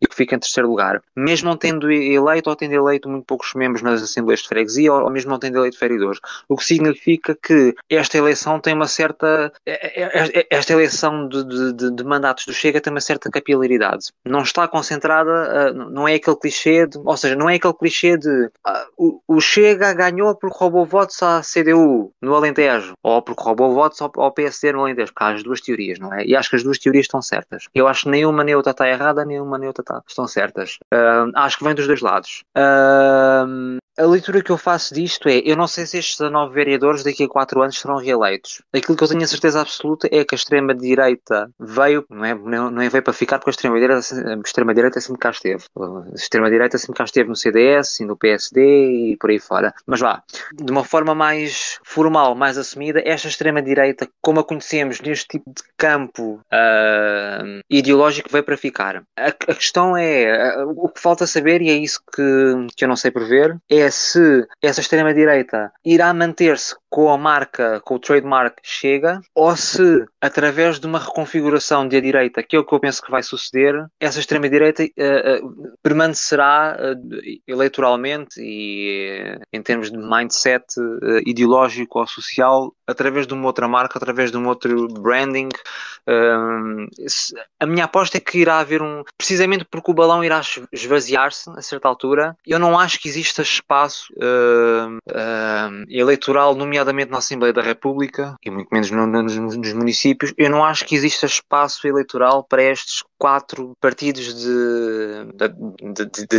e que fica em terceiro lugar, mesmo não tendo eleito ou tendo eleito muito poucos membros nas assembleias de freguesia ou mesmo não tendo eleito vereadores, o que significa que esta eleição tem uma certa... Esta eleição de mandatos do Chega tem uma certa capilaridade. Não está concentrada, não é aquele clichê, ou seja, não é aquele clichê de o Chega ganhou porque roubou votos à CDU no Alentejo, ou porque roubou votos ao PSD no Alentejo, porque há as duas teorias, não é? E acho que as duas teorias estão certas. Eu acho que nenhuma nem outra está errada, nenhuma nem outra estão certas. Acho que vem dos dois lados. A leitura que eu faço disto é, eu não sei se estes 19 vereadores daqui a 4 anos serão reeleitos. Aquilo que eu tenho a certeza absoluta é que a extrema-direita veio, não é veio para ficar, porque a extrema-direita sempre cá esteve. A extrema-direita sempre cá esteve no CDS e no PSD e por aí fora. Mas vá, de uma forma mais formal, mais assumida, esta extrema-direita, como a conhecemos neste tipo de campo ideológico, veio para ficar. A questão é, o que falta saber, e é isso que eu não sei prever, é se essa extrema-direita irá manter-se com a marca, com o trademark Chega, ou se, através de uma reconfiguração da direita, que é o que eu penso que vai suceder, essa extrema-direita permanecerá eleitoralmente e em termos de mindset ideológico ou social, através de uma outra marca, através de um outro branding. A minha aposta é que irá haver precisamente porque o balão irá esvaziar-se a certa altura. Eu não acho que exista espaço eleitoral, nomeadamente na Assembleia da República e muito menos nos municípios. Eu não acho que exista espaço eleitoral para estes 4 partidos de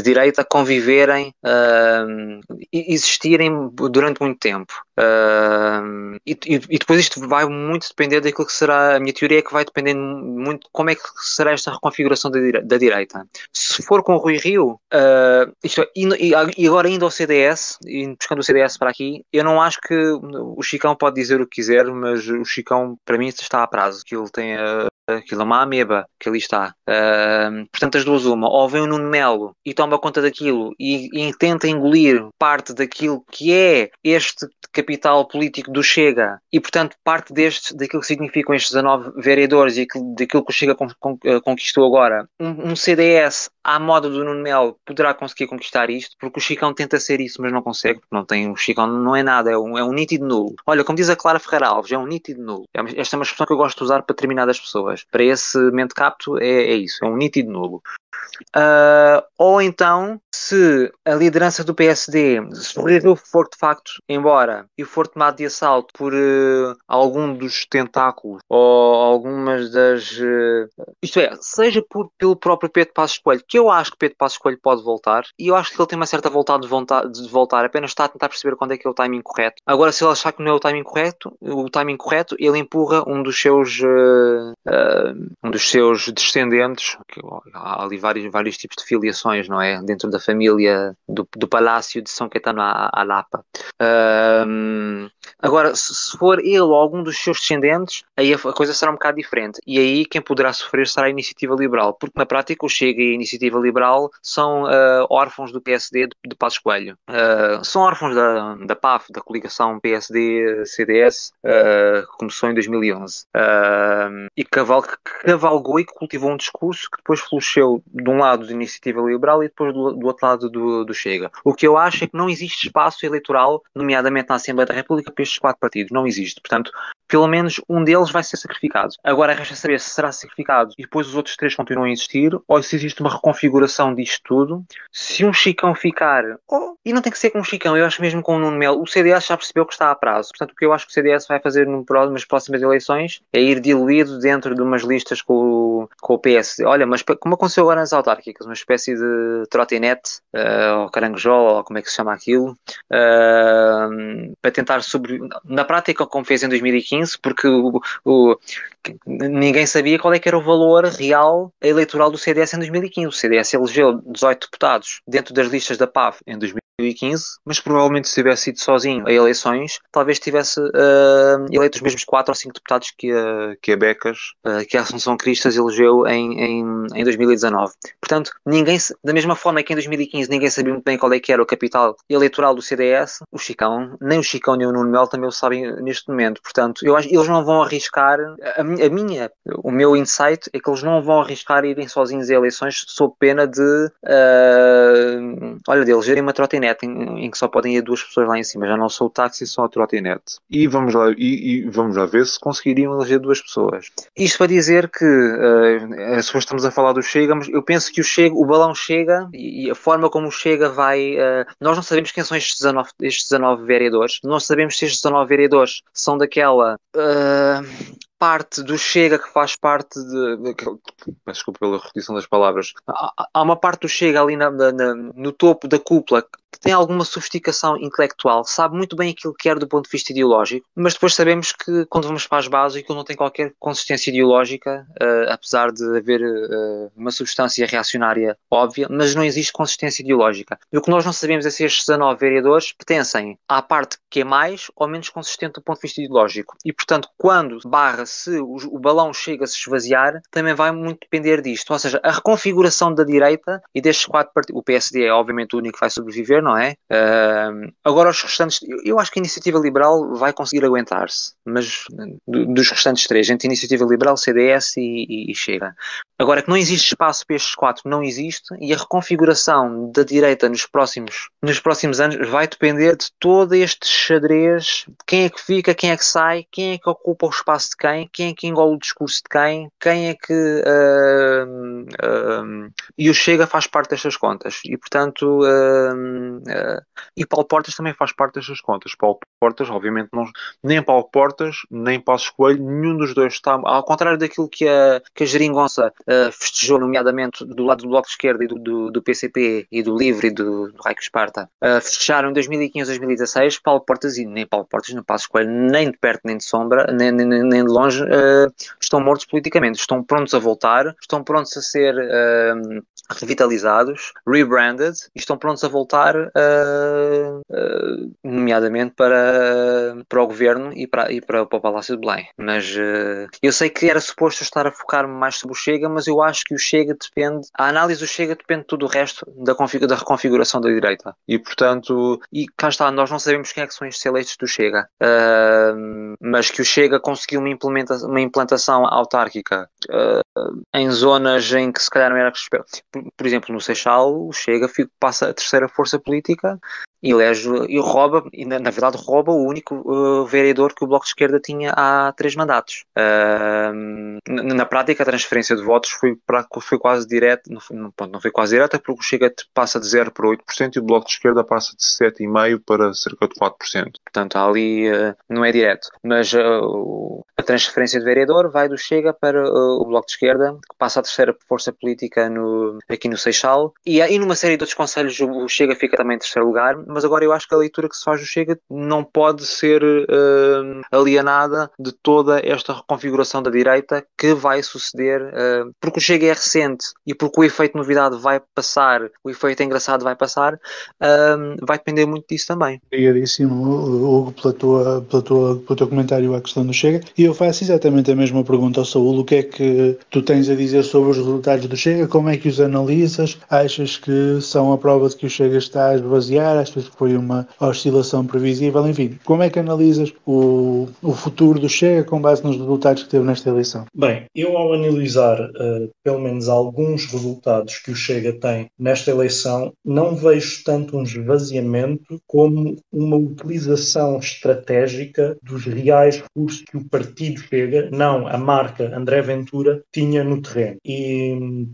direita conviverem, existirem durante muito tempo. E depois isto vai muito depender daquilo que será, a minha teoria é que vai depender muito como é que será esta reconfiguração da direita. Se for com o Rui Rio, e agora indo ao CDS, e buscando o CDS para aqui, eu não acho que o Chicão pode dizer o que quiser, mas o Chicão para mim está a prazo, que ele tem aquilo é uma ameba que ali está. Portanto, as duas uma. Ou vem o Nuno Melo e toma conta daquilo e tenta engolir parte daquilo que é este capital político do Chega e, portanto, parte daquilo que significam estes 19 vereadores e daquilo que o Chega conquistou agora. Um CDS à moda do Nuno Melo poderá conseguir conquistar isto, porque o Chicão tenta ser isso, mas não consegue, porque não tem, o Chicão não é nada, é um nítido nulo. Olha, como diz a Clara Ferreira Alves, é um nítido nulo. Esta é uma expressão que eu gosto de usar para determinadas pessoas. mas para esse mente rapto é isso, é um nítido nulo. Ou então, se a liderança do PSD, se o Rui Rio for de facto embora e for tomado de assalto por algum dos tentáculos ou algumas das... isto é, seja pelo próprio Pedro Passos Coelho, que eu acho que Pedro Passos Coelho pode voltar, e eu acho que ele tem uma certa vontade de voltar, apenas está a tentar perceber quando é que é o timing correto. Agora, se ele achar que não é o timing correto, ele empurra um dos seus descendentes, que há ali vários tipos de filiações, não é? Dentro da família do Palácio de São Caetano à Lapa. Agora, se for ele ou algum dos seus descendentes, aí a coisa será um bocado diferente. E aí quem poderá sofrer será a Iniciativa Liberal, porque na prática o Chega e a Iniciativa Liberal são órfãos do PSD de Passos Coelho. São órfãos da PAF, da coligação PSD-CDS, que começou em 2011. E cavalgou e cultivou um discurso que depois floresceu de um lado da Iniciativa Liberal e depois do outro lado do Chega. O que eu acho é que não existe espaço eleitoral, nomeadamente na Assembleia da República, para estes quatro partidos. Não existe. Portanto, pelo menos um deles vai ser sacrificado. Agora resta saber se será sacrificado e depois os outros três continuam a existir, ou se existe uma reconfiguração disto tudo. Se um Chicão ficar, e não tem que ser com um Chicão, eu acho mesmo com o Nuno Melo, o CDS já percebeu que está a prazo. Portanto, o que eu acho que o CDS vai fazer nas próximas eleições é ir diluído dentro de umas listas com o PSD. Olha, mas como aconteceu agora nas autárquicas, uma espécie de trotinete, ou caranguejola, ou como é que se chama aquilo, para tentar na prática, como fez em 2015, porque ninguém sabia qual é que era o valor real eleitoral do CDS em 2015. O CDS elegeu 18 deputados dentro das listas da PAF em 2015, mas provavelmente se tivesse ido sozinho a eleições, talvez tivesse eleito os mesmos 4 ou 5 deputados que a Becas, que a Assunção Cristas elegeu em 2019. Portanto, da mesma forma que em 2015 ninguém sabia muito bem qual é que era o capital eleitoral do CDS, nem o Chicão nem o Nuno Melo também o sabem neste momento. Portanto, eu acho que eles não vão arriscar, o meu insight é que eles não vão arriscar irem sozinhos a eleições sob pena de elegerem uma trotinete em que só podem ir 2 pessoas lá em cima. Já não sou o táxi, só a trotinete. E vamos lá ver se conseguiriam eleger 2 pessoas. Isto para dizer que estamos a falar do Chega, mas eu penso que o balão Chega e a forma como o Chega vai... nós não sabemos quem são estes 19 vereadores. Nós sabemos se estes 19 vereadores são daquela... parte do Chega que faz parte de... Desculpa pela repetição das palavras. Há uma parte do Chega ali no topo da cúpula que tem alguma sofisticação intelectual, sabe muito bem aquilo que quer do ponto de vista ideológico, mas depois sabemos que quando vamos para as bases aquilo não tem qualquer consistência ideológica, apesar de haver uma substância reacionária óbvia, mas não existe consistência ideológica. E o que nós não sabemos é se estes 19 vereadores pertencem à parte que é mais ou menos consistente do ponto de vista ideológico. E, portanto, quando se o balão Chega a se esvaziar, também vai muito depender disto. Ou seja, a reconfiguração da direita e destes 4 partidos, o PSD é obviamente o único que vai sobreviver, não é? Agora os restantes, eu acho que a Iniciativa Liberal vai conseguir aguentar-se, mas dos restantes 3, entre a Iniciativa Liberal, CDS e Chega. Agora que não existe espaço para estes 4, não existe, e a reconfiguração da direita nos próximos anos vai depender de todo este xadrez, quem é que fica, quem é que sai, quem é que ocupa o espaço de quem é que engole o discurso de quem é que... e o Chega faz parte destas contas. E, portanto... e Paulo Portas também faz parte destas contas. Paulo Portas, obviamente, não, nem Paulo Portas, nem Passos Coelho, nenhum dos dois está... Ao contrário daquilo que a geringonça festejou, nomeadamente, do lado do Bloco de Esquerda e do PCP e do Livre e do Raico Esparta, festejaram em 2015 e 2016, Paulo Portas, nem Passos Coelho, nem de perto, nem de sombra, nem de longe, estão mortos politicamente, estão prontos a voltar, estão prontos a ser revitalizados, rebranded, e estão prontos a voltar nomeadamente para o governo e para o Palácio de Belém. Mas eu sei que era suposto estar a focar-me mais sobre o Chega, mas eu acho que o Chega depende, a análise do Chega depende de tudo o resto da reconfiguração da direita, e portanto, e cá está, nós não sabemos quem é que são estes eleitos do Chega, mas que o Chega conseguiu uma implantação autárquica em zonas em que se calhar não era... Por exemplo, no Seixal, o Chega passa a terceira força política elege e rouba, e na verdade rouba o único vereador que o Bloco de Esquerda tinha há 3 mandatos. Na prática, a transferência de votos foi quase direta, não foi quase direta, porque o Chega passa de 0 para 8% e o Bloco de Esquerda passa de 7,5% para cerca de 4%. Portanto, ali não é direto. Mas a transferência de vereador vai do Chega para o Bloco de Esquerda, que passa a 3ª força política aqui no Seixal, e numa série de outros conselhos o Chega fica também em 3º lugar. Mas agora eu acho que a leitura que se faz do Chega não pode ser alienada de toda esta reconfiguração da direita que vai suceder, porque o Chega é recente e porque o efeito novidade vai passar, o efeito engraçado vai passar, vai depender muito disso também. Obrigadíssimo, Hugo, pelo teu comentário à questão do Chega, e eu faço exatamente a mesma pergunta ao Saúl. O que é que tu tens a dizer sobre os resultados do Chega? Como é que os analisas? Achas que são a prova de que o Chega está a esvaziar? Achas que foi uma oscilação previsível? Enfim, como é que analisas o futuro do Chega com base nos resultados que teve nesta eleição? Bem, eu ao analisar pelo menos alguns resultados que o Chega tem nesta eleição, não vejo tanto um esvaziamento como uma utilização estratégica dos reais recursos que o partido Chega, não a marca André Ventura, tinha no terreno. E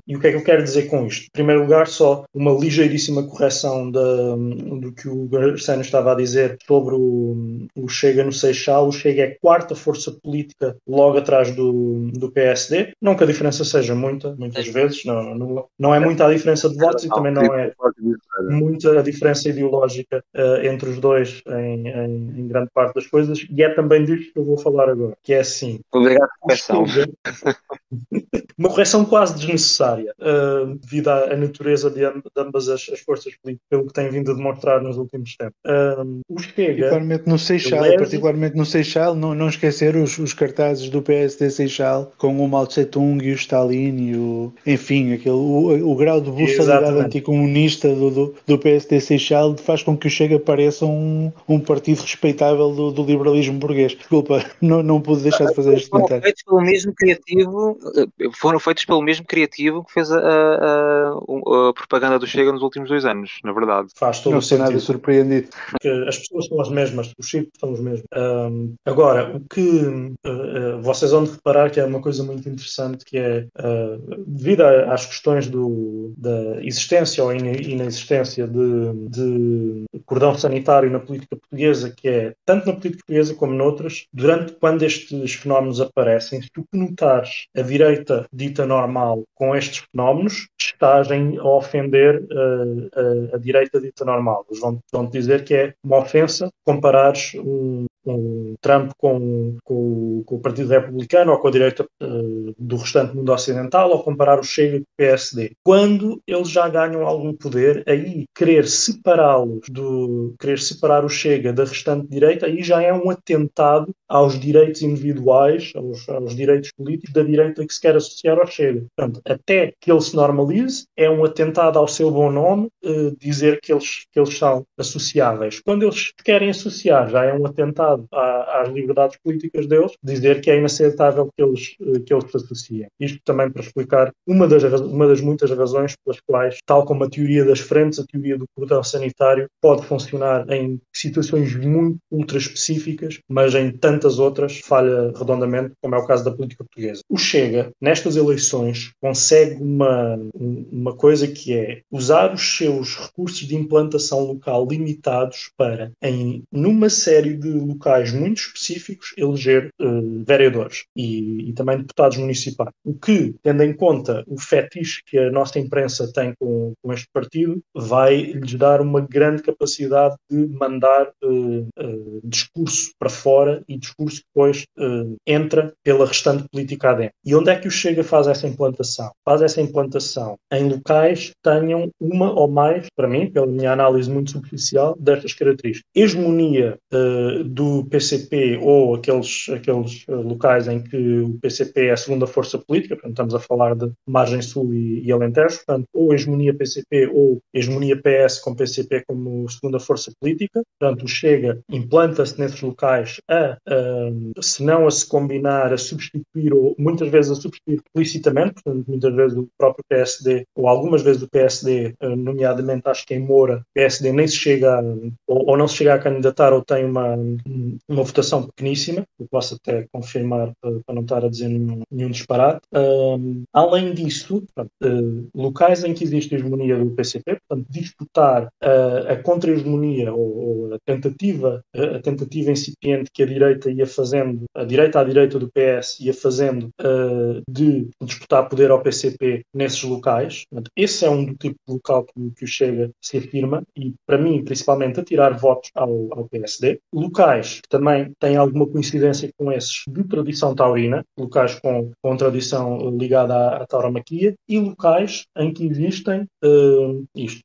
o que é que eu quero dizer com isto? Em primeiro lugar, só uma ligeiríssima correção do que o Hugo Arsénio estava a dizer sobre o Chega no Seixal. O Chega é a 4ª força política, logo atrás do PSD. Não que a diferença seja muita, muitas vezes, não é muita a diferença de votos e também não é muita a diferença ideológica entre os dois em grande parte das coisas, e é também disto que eu vou falar agora, que é assim. Obrigado pela correção. Uma correção quase desnecessária, devido à natureza de ambas as forças políticas, pelo que tem vindo a demonstrar nos últimos tempos. O Chega, particularmente no Seixal, não esquecer os cartazes do PSD Seixal com o Mao Tse-tung e o Stalin e o grau de brutalidade anticomunista do PSD Seixal faz com que o Chega pareça um partido respeitável do liberalismo burguês. Desculpa, não pude deixar de fazer este comentário. Foram feitos pelo mesmo criativo que fez a propaganda do Chega nos últimos 2 anos, na verdade. Não sei nada surpreendido. As pessoas são as mesmas, os chicos são os mesmos. Agora, o que vocês vão reparar que é uma coisa muito interessante, que é, devido às questões da existência ou inexistência de cordão sanitário na política portuguesa, que é, tanto na política portuguesa como noutras, durante quando estes fenómenos aparecem, se tu notares a direita dita normal com estes fenómenos, estás a ofender a direita dita normal. Eles vão dizer que é uma ofensa comparares um Trump com o Partido Republicano ou com a direita do restante mundo ocidental, ou comparar o Chega com o PSD. Quando eles já ganham algum poder, aí querer separar o Chega da restante direita, aí já é um atentado aos direitos individuais, aos direitos políticos da direita que se quer associar ao Chega. Portanto, até que ele se normalize, é um atentado ao seu bom nome dizer que eles são associáveis. Quando eles querem associar, já é um atentado às liberdades políticas deles, dizer que é inaceitável que eles se associem. Isto também para explicar uma das muitas razões pelas quais, tal como a teoria das frentes, a teoria do cordão sanitário pode funcionar em situações muito ultra específicas, mas em tantas outras falha redondamente, como é o caso da política portuguesa. O Chega, nestas eleições, consegue uma coisa que é usar os seus recursos de implantação local limitados para, numa série de locais muito específicos, eleger vereadores e também deputados municipais. O que, tendo em conta o fetiche que a nossa imprensa tem com este partido, vai lhes dar uma grande capacidade de mandar discurso para fora e discurso que depois entra pela restante política adentro. E onde é que o Chega faz essa implantação? Faz essa implantação em locais que tenham uma ou mais, para mim, pela minha análise muito superficial, destas características. Hegemonia do PCP ou aqueles locais em que o PCP é a segunda força política, portanto estamos a falar de margem sul e Alentejo, portanto ou hegemonia PCP ou hegemonia PS com PCP como segunda força política, portanto o Chega implanta-se nesses locais a se não a se combinar, a substituir ou muitas vezes a substituir explicitamente, portanto muitas vezes o próprio PSD ou algumas vezes o PSD, nomeadamente acho que em Moura, o PSD nem se chega ou não se chega a candidatar ou tem uma votação pequeníssima, eu posso até confirmar para não estar a dizer nenhum disparate. Além disso, portanto, locais em que existe a hegemonia do PCP, portanto, disputar a contra-hegemonia ou a tentativa incipiente que a direita ia fazendo, a direita à direita do PS ia fazendo de disputar poder ao PCP nesses locais. Portanto, esse é um do tipo de local que o Chega se afirma e, para mim, principalmente atirar votos ao PSD. Locais que também têm alguma coincidência com esses de tradição taurina, locais com tradição ligada à tauromaquia e locais em que existem,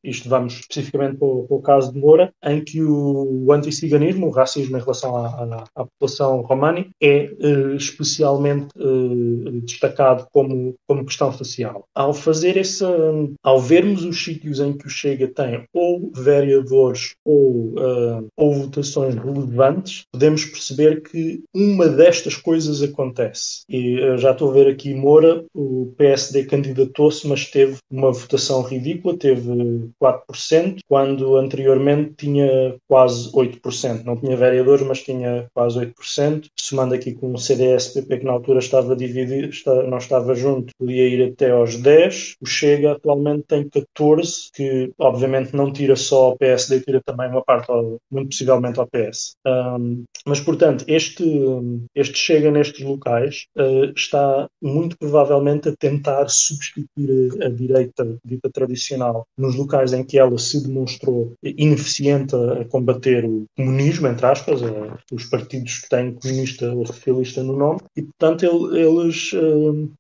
isto vamos especificamente para o caso de Moura, em que o anticiganismo, o racismo em relação à população romani é especialmente destacado como questão social. Ao vermos os sítios em que o Chega tem ou vereadores ou votações relevantes, podemos perceber que uma destas coisas acontece. E eu já estou a ver aqui Moura, o PSD candidatou-se, mas teve uma votação ridícula, teve 4%, quando anteriormente tinha quase 8%. Não tinha vereadores, mas tinha quase 8%. Somando aqui com o CDS-PP, que na altura estava dividido, não estava junto, podia ir até aos 10%. O Chega atualmente tem 14%, que obviamente não tira só ao PSD, tira também uma parte, muito possivelmente ao PS. Mas, portanto, este Chega nestes locais está muito provavelmente a tentar substituir a direita tradicional nos locais em que ela se demonstrou ineficiente a combater o comunismo, entre aspas, os partidos que têm comunista ou socialista no nome, e portanto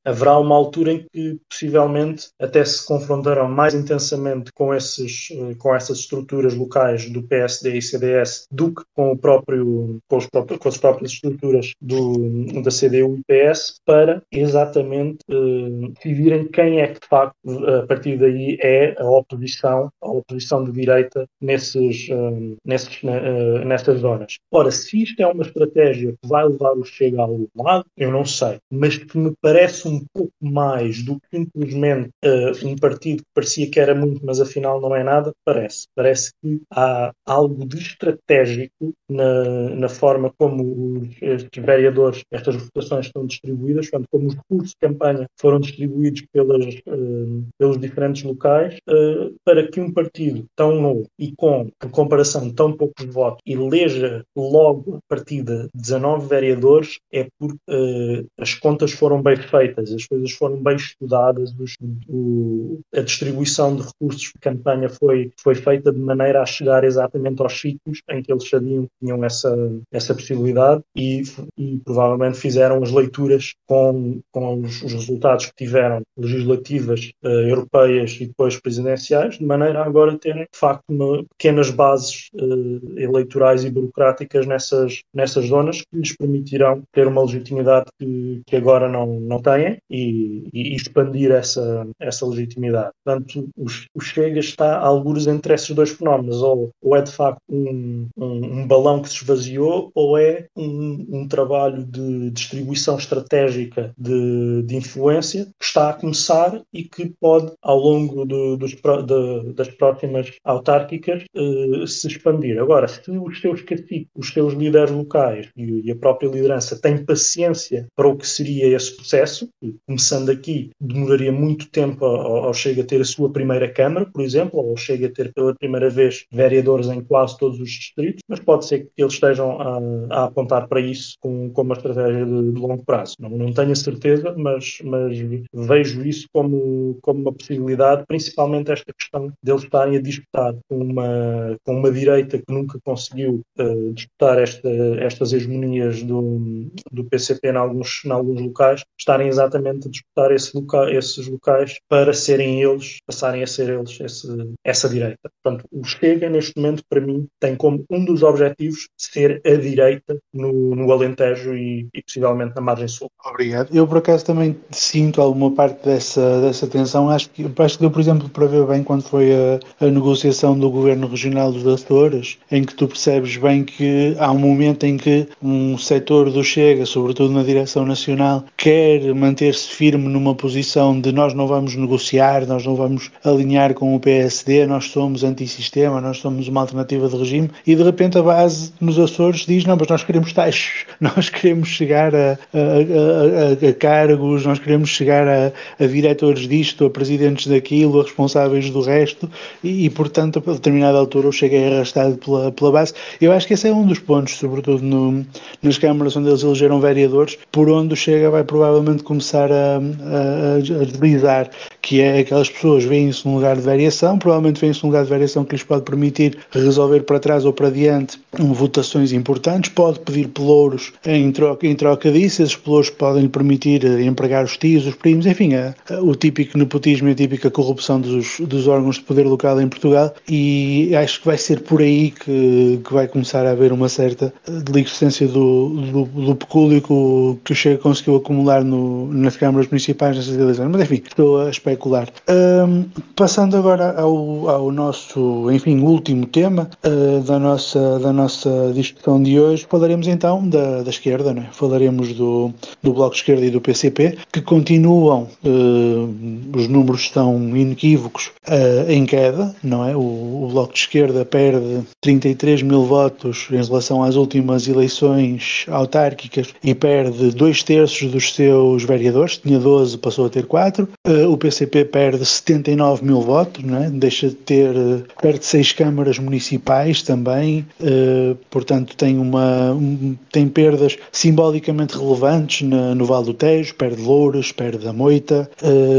haverá uma altura em que possivelmente até se confrontarão mais intensamente com essas estruturas locais do PSD e CDS do que com as próprias estruturas da CDU e PS, para exatamente decidirem quem é que de facto a partir daí é a oposição de direita nestas zonas. Ora, se isto é uma estratégia que vai levar o Chega ao lado, eu não sei, mas que me parece um pouco mais do que simplesmente um partido que parecia que era muito, mas afinal não é nada, parece que há algo de estratégico na forma como estes vereadores, estas votações estão distribuídas, portanto, como os recursos de campanha foram distribuídos pelos diferentes locais, para que um partido tão novo e com, por comparação, tão poucos votos, eleja logo a partida 19 vereadores, é porque as contas foram bem feitas, as coisas foram bem estudadas, a distribuição de recursos de campanha foi feita de maneira a chegar exatamente aos sítios em que eles sabiam que tinham essa possibilidade e provavelmente fizeram as leituras com os resultados que tiveram legislativas europeias e depois presidenciais, de maneira a agora terem de facto pequenas bases eleitorais e burocráticas nessas zonas que lhes permitirão ter uma legitimidade que agora não têm e expandir essa legitimidade. Portanto, o Chega está a algures entre esses dois fenómenos, ou é de facto um balão que se esvaziou, ou é um trabalho de distribuição estratégica de influência que está a começar e que pode, ao longo das próximas autárquicas, se expandir. Agora, se os seus caciques, os seus líderes locais e a própria liderança têm paciência para o que seria esse processo, e começando aqui, demoraria muito tempo ao Chega ter a sua primeira Câmara, por exemplo, ou Chega a ter pela primeira vez vereadores em quase todos os distritos, mas pode ser que eles estejam a apontar para isso com uma estratégia de longo prazo. Não tenho a certeza, mas vejo isso como uma possibilidade, principalmente esta questão deles estarem a disputar com uma direita que nunca conseguiu disputar estas hegemonias do PCP em alguns locais, estarem exatamente a disputar esses locais para passarem a ser eles essa direita. Portanto, o Chega, neste momento, para mim, tem como um dos objetivos ser a direita no Alentejo e possivelmente na margem sul. Obrigado. Obrigado. Eu, por acaso, também sinto alguma parte dessa tensão. Acho que deu, por exemplo, para ver bem quando foi a negociação do Governo Regional dos Açores, em que tu percebes bem que há um momento em que um setor do Chega, sobretudo na direção nacional, quer manter-se firme numa posição de nós não vamos negociar, nós não vamos alinhar com o PSD, nós somos antissistema, nós somos uma alternativa de regime, e de repente a base nos Açores diz, não, mas nós queremos taxas, nós queremos chegar a cargos, nós queremos chegar a diretores disto, a presidentes daquilo, a responsáveis do resto, e portanto, a determinada altura, o Chega é arrastado pela base. Eu acho que esse é um dos pontos, sobretudo nas câmaras onde eles elegeram vereadores, por onde o Chega vai provavelmente começar a deslizar, que é aquelas pessoas veem-se num lugar de variação, provavelmente veem-se num lugar de variação que lhes pode permitir resolver para trás ou para diante votações importantes, pode pedir pelouros em troca disso, esses pelouros podem lhe permitir empregar os tios, os primos, enfim, o típico nepotismo e a típica corrupção dos órgãos de poder local em Portugal, e acho que vai ser por aí que vai começar a haver uma certa delicadência do pecúlio que o Chega conseguiu acumular nas câmaras municipais, nessas eleições, mas enfim, estou a especular. Passando agora ao nosso, enfim, último tema da nossa discussão de hoje, falaremos então da esquerda, não é? Falaremos do Bloco de Esquerda e do PCP, que continuam, os números estão inequívocos, em queda, não é? O Bloco de Esquerda perde 33 mil votos em relação às últimas eleições autárquicas e perde 2/3 dos seus vereadores, tinha 12, passou a ter 4. O PCP perde 79 mil votos, não é? Deixa de ter perto de 6 câmaras municipais também, portanto tem perdas simbolicamente relevantes no Vale do Tejo, perde Loures, perde a Moita,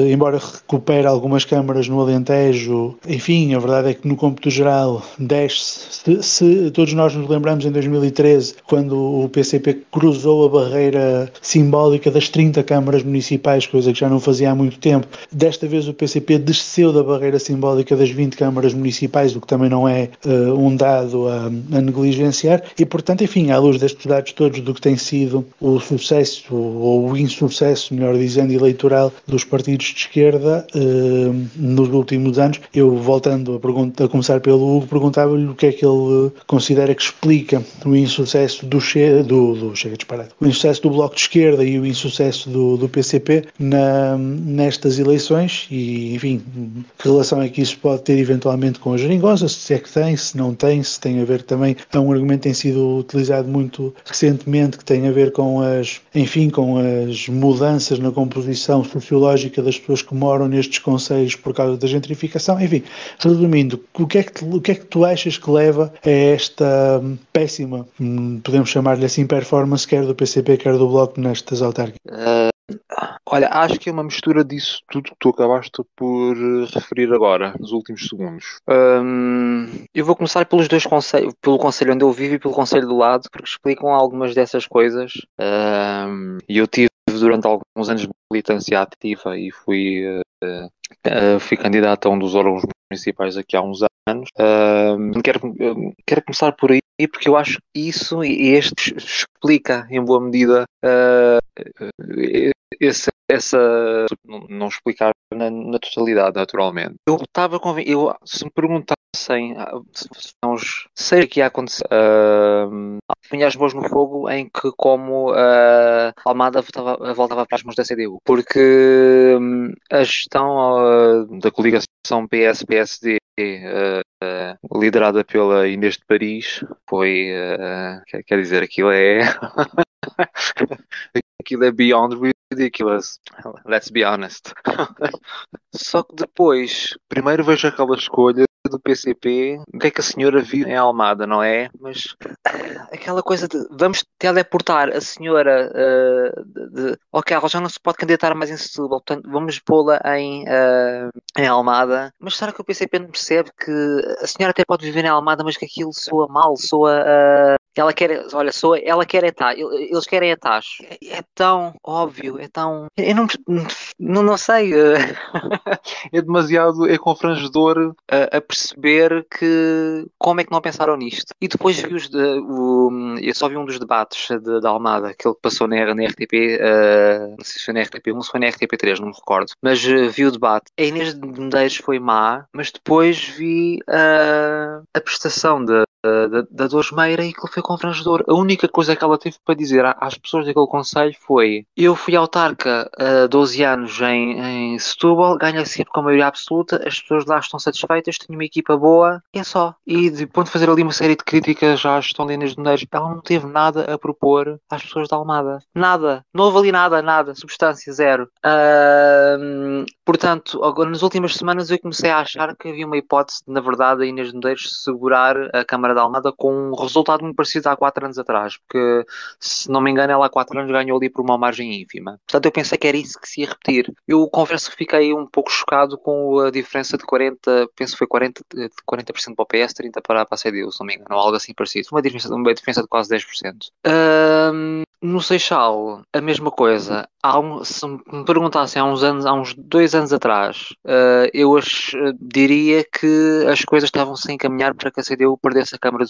embora recupere algumas câmaras no Alentejo, enfim, a verdade é que no cômputo geral desce, se todos nós nos lembramos em 2013, quando o PCP cruzou a barreira simbólica das 30 câmaras municipais, coisa que já não fazia há muito tempo, desta vez o PCP desceu da barreira simbólica das 20 câmaras municipais, o que também não é um dado a negligenciar, e portanto, enfim, à luz destes dados todos do que tem sido o sucesso, ou o insucesso, melhor dizendo, eleitoral dos partidos de esquerda nos últimos anos, eu, voltando a começar pelo Hugo, perguntava-lhe o que é que ele considera que explica o insucesso o insucesso do Bloco de Esquerda e o insucesso do PCP nestas eleições, e enfim, que relação é que isso pode ter eventualmente com a geringonça, se é que tem, se não tem, se tem a ver também, é um argumento que tem sido utilizado muito recentemente, que tem a ver com as mudanças na composição sociológica das pessoas que moram nestes concelhos por causa da gentrificação. Enfim, resumindo, o que é que tu achas que leva a esta péssima, podemos chamar-lhe assim, performance, quer do PCP, quer do Bloco nestas autárquicas? Olha, acho que é uma mistura disso tudo que tu acabaste por referir agora, nos últimos segundos. Eu vou começar pelos dois concelhos, pelo concelho onde eu vivo e pelo concelho do lado, porque explicam algumas dessas coisas. E eu tive durante alguns anos de militância ativa e fui candidato a um dos órgãos municipais aqui há uns anos. Quero começar por aí, porque eu acho que isso e este explica em boa medida não explicar na totalidade, naturalmente. Eu se me perguntassem se não sei o que ia acontecer, punhas mãos no fogo em que, como Almada voltava para as mãos da CDU, porque a gestão da coligação PS-PSD liderada pela Inês de Paris foi, quer dizer, aquilo é aquilo é beyond ridiculous, let's be honest. Só que depois, primeiro vejo aquela escolha do PCP, o que é que a senhora viu em Almada, não é? Mas aquela coisa de vamos teleportar a senhora ok, ela já não se pode candidatar mais em Setúbal, portanto vamos pô-la em Almada. Mas será que o PCP não percebe que a senhora até pode viver em Almada, mas que aquilo soa mal, soa Ela quer, olha, só ela quer é tacho, eles querem é tacho. É tão óbvio, é tão... Eu não sei. É demasiado, é confrangedor a perceber que como é que não pensaram nisto. E depois vi eu só vi um dos debates da Almada, aquele que passou na RTP, não sei se foi na RTP1 ou se foi na RTP3, não me recordo. Mas vi o debate. A Inês de Medeiros foi má, mas depois vi a prestação da Dores Meira e que foi confrangedor. A única coisa que ela teve para dizer às pessoas daquele conselho foi: eu fui autarca há 12 anos em Setúbal, ganhei sempre com a maioria absoluta, as pessoas lá estão satisfeitas, tenho uma equipa boa, é só. E depois de fazer ali uma série de críticas à gestão de Inês de Medeiros, ela não teve nada a propor às pessoas da Almada. Nada. Não houve ali nada. Substância zero. Portanto, agora, nas últimas semanas eu comecei a achar que havia uma hipótese de, na verdade, a Inês de Medeiros segurar a Câmara da Almada com um resultado muito parecido há 4 anos atrás, porque se não me engano ela há 4 anos ganhou ali por uma margem ínfima. Portanto eu pensei que era isso que se ia repetir. Eu confesso que fiquei um pouco chocado com a diferença de 40, penso que foi 40% para o PS, 30% para a CDU, se não me engano, ou algo assim parecido. Uma diferença de quase 10%. No Seixal, a mesma coisa. Se me perguntassem há uns 2 anos atrás, eu diria que as coisas estavam sem caminhar para que a CDU perdesse a Câmara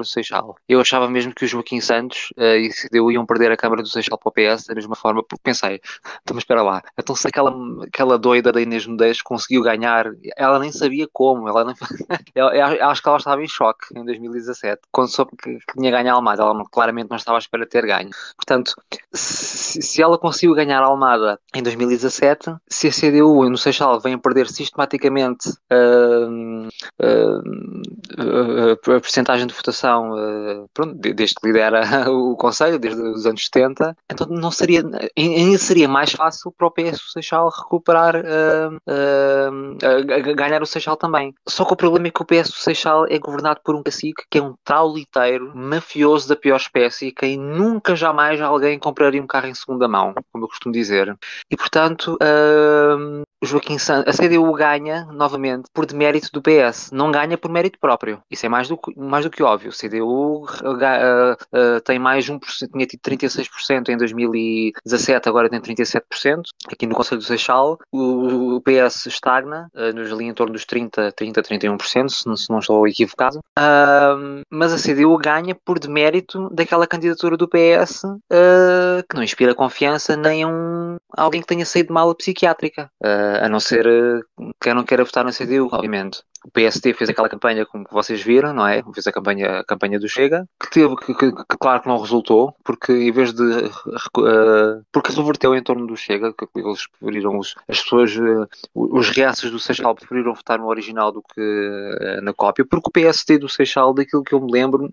do Seixal. Eu achava mesmo que o Joaquim Santos e a CDU iam perder a Câmara do Seixal para o PS da mesma forma, porque pensei, então espera lá, então se aquela doida da Inês Medeiros conseguiu ganhar, ela nem sabia como, acho que ela estava em choque em 2017, quando soube que tinha ganho a Almada, ela claramente não estava à espera de ter ganho. Portanto, se ela conseguiu ganhar a Almada em 2017, se a CDU no Seixal vem a perder sistematicamente a percentagem de votação desde que lidera o Conselho, desde os anos 70, então não seria, ainda seria mais fácil para o PS do Seixal recuperar, ganhar o Seixal também. Só que o problema é que o PS do Seixal é governado por um cacique que é um trauliteiro mafioso da pior espécie, quem nunca jamais alguém compraria um carro em segunda mão, como eu costumo dizer. E portanto... Joaquim Santos, a CDU ganha novamente por demérito do PS, não ganha por mérito próprio, isso é mais do que óbvio. A CDU tem mais 1%, tinha tido 36% em 2017, agora tem 37% aqui no Conselho do Seixal. O PS estagna ali em torno dos 30-31%, se não estou equivocado, mas a CDU ganha por demérito daquela candidatura do PS que não inspira confiança nem alguém que tenha saído de mala psiquiátrica, a não ser quem não queira votar na CDU, obviamente. O PSD fez aquela campanha, como vocês viram, não é? Fez a campanha do Chega, que claro que não resultou, porque em vez de... porque reverteu em torno do Chega, que eles preferiram, as pessoas, os reaços do Seixal preferiram votar no original do que na cópia, porque o PSD do Seixal, daquilo que eu me lembro,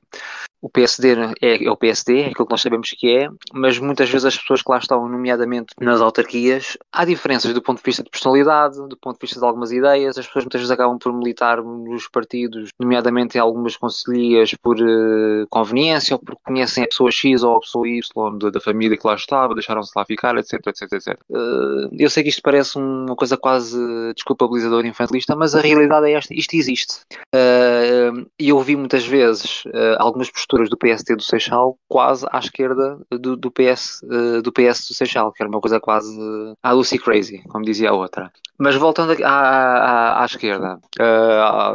o PSD é o PSD, é aquilo que nós sabemos que é, mas muitas vezes as pessoas que lá estão, nomeadamente nas autarquias, há diferenças do ponto de vista de personalidade, do ponto de vista de algumas ideias, as pessoas muitas vezes acabam por militar nos partidos, nomeadamente em algumas concelhias, por conveniência, ou porque conhecem a pessoa X ou a pessoa Y da família que lá estava, deixaram-se lá ficar, etc. Eu sei que isto parece uma coisa quase desculpabilizadora, infantilista, mas a realidade é esta, isto existe. E eu vi muitas vezes algumas posturas do PSD do Seixal quase à esquerda do PS do Seixal, que era uma coisa quase à Lucy Crazy, como dizia a outra. Mas voltando à esquerda,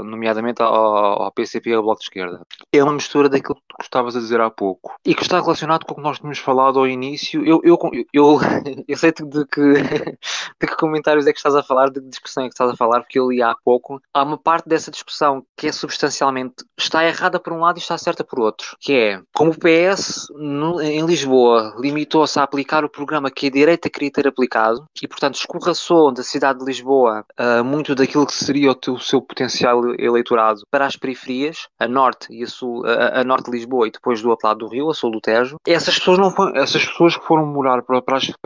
nomeadamente ao PCP e ao Bloco de Esquerda, é uma mistura daquilo que estavas a dizer há pouco e que está relacionado com o que nós tínhamos falado ao início. Eu sei de que comentários é que estás a falar, de que discussão é que estás a falar, porque eu li há pouco. Há uma parte dessa discussão que é substancialmente, está errada por um lado e está certa por outro, que é como o PS em Lisboa limitou-se a aplicar o programa que a direita queria ter aplicado e portanto escorraçou da cidade de Lisboa muito daquilo que seria o seu potencial eleitorado para as periferias, a norte e a sul, a norte de Lisboa e depois do outro lado do Rio, a sul do Tejo. Essas pessoas que foram morar para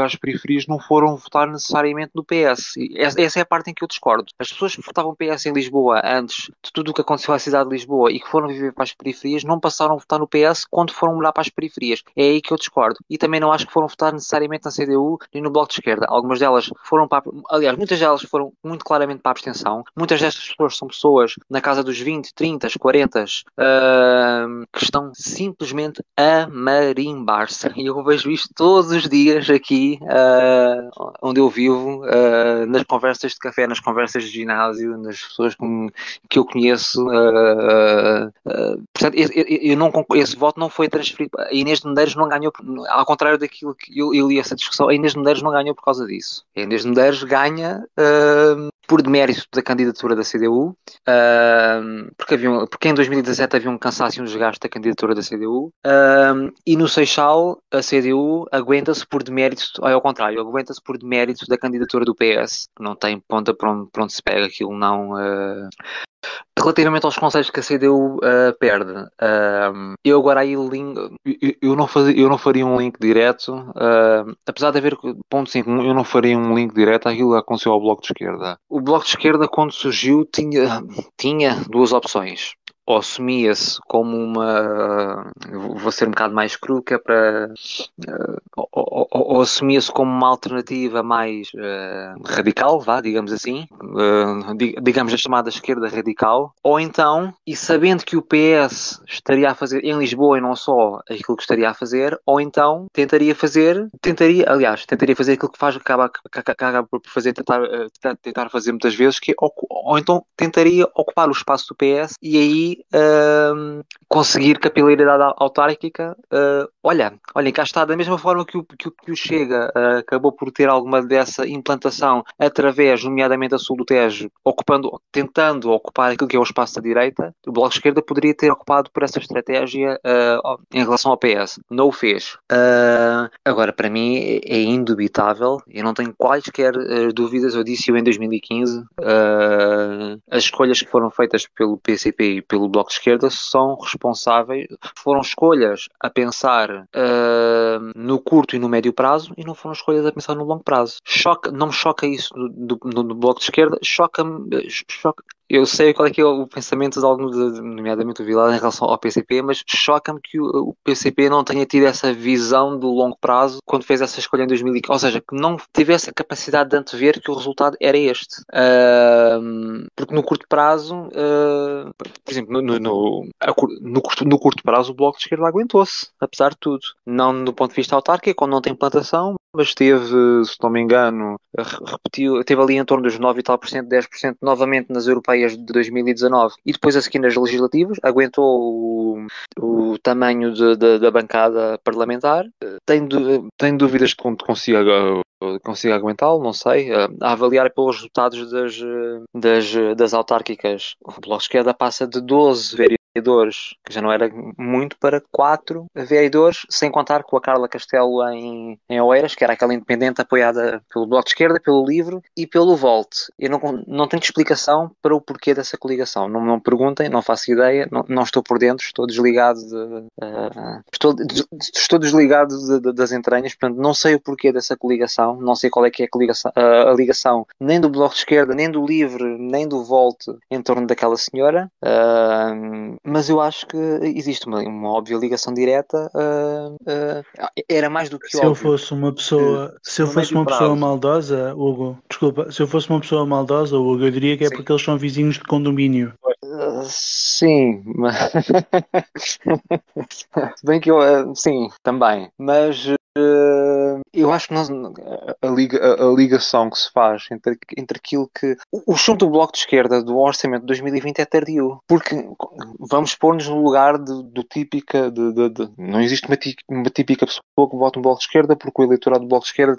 as periferias não foram votar necessariamente no PS. E essa é a parte em que eu discordo. As pessoas que votavam PS em Lisboa antes de tudo o que aconteceu à cidade de Lisboa e que foram viver para as periferias não passaram a votar no PS quando foram morar para as periferias. É aí que eu discordo. E também não acho que foram votar necessariamente na CDU nem no Bloco de Esquerda. Aliás, muitas delas foram muito claramente para a abstenção. Muitas destas pessoas são pessoas na casa dos 20, 30, 40 que estão simplesmente a marimbar-se. E eu vejo isto todos os dias aqui onde eu vivo, nas conversas de café, nas conversas de ginásio, nas pessoas que eu conheço. Portanto, eu não, esse voto não foi transferido. A Inês de Medeiros não ganhou, ao contrário daquilo que eu li essa discussão, a Inês de Medeiros não ganhou por causa disso. A Inês de Medeiros ganha por demérito da candidatura da CDU, porque em 2017 havia um cansaço e um desgaste da candidatura da CDU, e no Seixal a CDU aguenta-se por demérito, ou ao contrário, aguenta-se por demérito da candidatura do PS, não tem ponta para onde se pega aquilo, não... Relativamente aos conselhos que a CDU perde, eu agora aí eu não faria um link direto, apesar de haver ponto 5, eu não faria um link direto àquilo que aconteceu ao Bloco de Esquerda. O Bloco de Esquerda, quando surgiu, tinha duas opções. Ou assumia-se como uma... Vou ser um bocado mais cru, que é para... Ou assumia-se como uma alternativa mais radical, vá, digamos assim. Digamos a chamada esquerda radical. Ou então, e sabendo que o PS estaria a fazer em Lisboa e não só aquilo que estaria a fazer, ou então tentaria fazer aquilo que faz, acaba por fazer, tentar fazer muitas vezes, que ou então tentaria ocupar o espaço do PS e aí conseguir capilaridade autárquica. Olhem, cá está, da mesma forma que o Chega acabou por ter alguma dessa implantação através, nomeadamente a Sul do Tejo, tentando ocupar aquilo que é o espaço da direita, o Bloco de Esquerda poderia ter ocupado por essa estratégia em relação ao PS. Não o fez. Agora, para mim, é indubitável, eu não tenho quaisquer dúvidas, eu disse-o em 2015, as escolhas que foram feitas pelo PCP e pelo Bloco de Esquerda são responsáveis, foram escolhas a pensar no curto e no médio prazo e não foram escolhas a pensar no longo prazo. Não me choca isso do Bloco de Esquerda, choca-me. Eu sei qual é que é o pensamento de algum, nomeadamente o Vilela, em relação ao PCP, mas choca-me que o PCP não tenha tido essa visão do longo prazo quando fez essa escolha em 2015, ou seja, que não tivesse a capacidade de antever que o resultado era este. Porque no curto prazo, por exemplo, no curto prazo o Bloco de Esquerda aguentou-se, apesar de tudo. Não do ponto de vista autárquico, quando não tem implantação, mas teve, se não me engano, teve ali em torno dos 9 e tal por cento, 10% novamente nas europeias de 2019 e depois a seguir nas legislativas, aguentou o tamanho da bancada parlamentar. Tem dúvidas de quando consiga aguentá-lo, não sei. A avaliar pelos resultados das autárquicas, o Bloco de Esquerda passa de 12 vereadores, que já não era muito, para 4 vereadores, sem contar com a Carla Castelo em Oeiras, que era aquela independente apoiada pelo Bloco de Esquerda, pelo LIVRE e pelo VOLTE. Eu não tenho explicação para o porquê dessa coligação. Não me perguntem, não faço ideia, não estou por dentro, estou desligado das entranhas, portanto não sei o porquê dessa coligação, não sei qual é que é a ligação nem do Bloco de Esquerda, nem do LIVRE, nem do VOLTE em torno daquela senhora. Mas eu acho que existe uma óbvia ligação direta. Era mais do que se óbvio. Se eu fosse uma pessoa maldosa, Hugo, desculpa, eu diria que é porque eles são vizinhos de condomínio. Sim, mas... bem que eu... sim, também. Mas... eu acho que a ligação que se faz entre aquilo que... O chão do Bloco de Esquerda do orçamento de 2020 é tardio, porque vamos pôr-nos no lugar do típica... não existe uma típica pessoa que vota no Bloco de Esquerda, porque o eleitorado do Bloco de Esquerda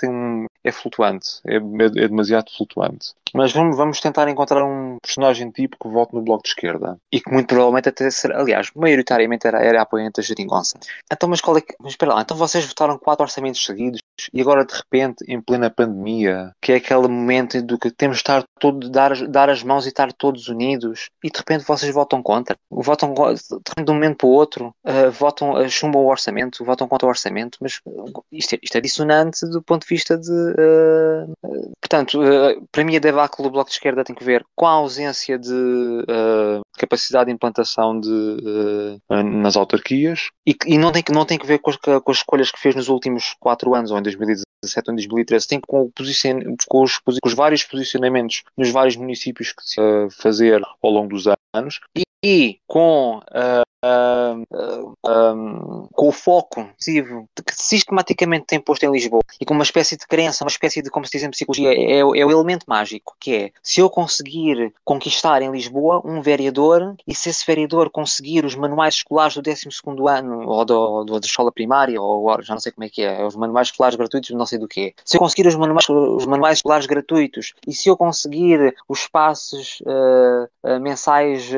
é flutuante, é demasiado flutuante. Mas vamos tentar encontrar um personagem tipo que vote no Bloco de Esquerda e que muito provavelmente até será, aliás, maioritariamente era apoiante da geringonça. Então, mas qual é que... Mas espera lá, então vocês votaram 4 orçamentos seguidos e agora de repente, em plena pandemia, que é aquele momento do que temos de estar dar as mãos e estar todos unidos, e de repente vocês votam contra, de um momento para o outro, chumbam o orçamento, votam contra o orçamento. Mas isto é dissonante do ponto de vista de... portanto, para mim a debacle do Bloco de Esquerda tem que ver com a ausência de capacidade de implantação de, nas autarquias, e não tem que ver com as escolhas que fez nos últimos 4 anos, ou em 2017 ou em 2013, tem com os vários posicionamentos nos vários municípios que se fazer ao longo dos anos, e com o foco que sistematicamente tem posto em Lisboa, e com uma espécie de crença, uma espécie de, como se diz em psicologia, é o elemento mágico, que é, se eu conseguir conquistar em Lisboa um vereador, e se esse vereador conseguir os manuais escolares do 12º ano, ou da escola primária, ou já não sei como é que é, os manuais escolares gratuitos, não sei do quê, se eu conseguir os manuais escolares gratuitos, e se eu conseguir os passos mensais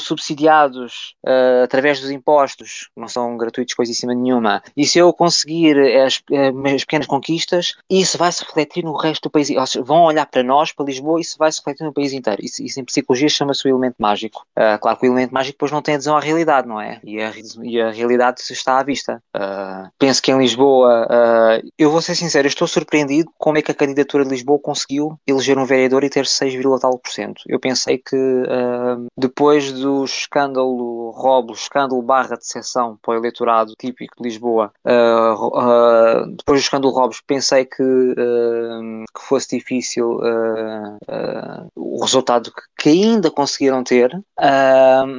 subsidiados através dos impostos, não são gratuitos coisíssima nenhuma, e se eu conseguir as pequenas conquistas, isso vai se refletir no resto do país, seja, vão olhar para nós, para Lisboa, e isso vai se refletir no país inteiro. Isso em psicologia chama-se o elemento mágico. Claro que o elemento mágico depois não tem adesão à realidade, não é? E a realidade está à vista. Penso que em Lisboa, eu vou ser sincero, estou surpreendido como é que a candidatura de Lisboa conseguiu eleger um vereador e ter 6,tal%. Eu pensei que depois do escândalo barra decepção para o eleitorado típico de Lisboa, depois do escândalo Robles, pensei que fosse difícil o resultado que ainda conseguiram ter,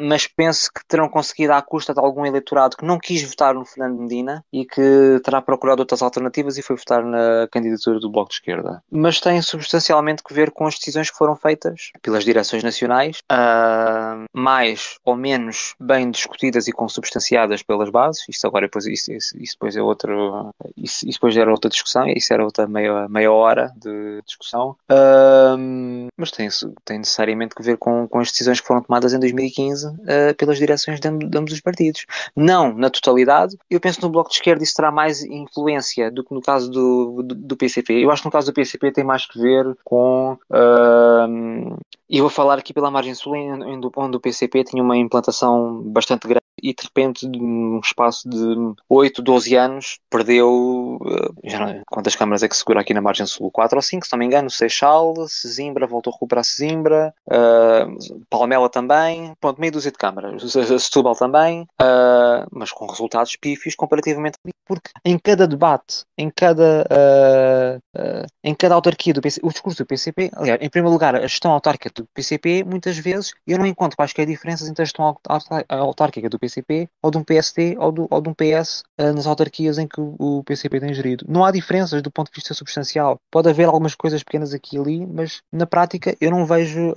mas penso que terão conseguido à custa de algum eleitorado que não quis votar no Fernando Medina e que terá procurado outras alternativas e foi votar na candidatura do Bloco de Esquerda. Mas tem substancialmente que ver com as decisões que foram feitas pelas direções nacionais, mais ou menos bem discutidas e consubstanciadas pelas bases. Isso depois era outra discussão, isso era outra meia hora de discussão, mas tem necessariamente que ver com as decisões que foram tomadas em 2015 pelas direções de ambos os partidos, não na totalidade. Eu penso que no Bloco de Esquerda isso terá mais influência do que no caso do PCP. Eu acho que no caso do PCP tem mais que ver com, e vou falar aqui pela margem sul, onde o PCP tinha uma implantação bastante grande e de repente, num espaço de 8, 12 anos, perdeu, já não, quantas câmaras é que segura aqui na margem sul? 4 ou 5, se não me engano, Seixal, Sesimbra, voltou a recuperar Sesimbra, Palmela também, pronto, meia dúzia de câmaras, Setúbal também, mas com resultados pífios comparativamente, porque em cada debate, em cada autarquia do PCP, o discurso do PCP, aliás, em primeiro lugar, a gestão autárquica do PCP, muitas vezes, eu não encontro quaisquer diferenças entre a gestão autárquica do PCP ou de um PSD ou de um PS nas autarquias em que o PCP tem gerido. Não há diferenças do ponto de vista substancial. Pode haver algumas coisas pequenas aqui e ali, mas na prática eu não vejo.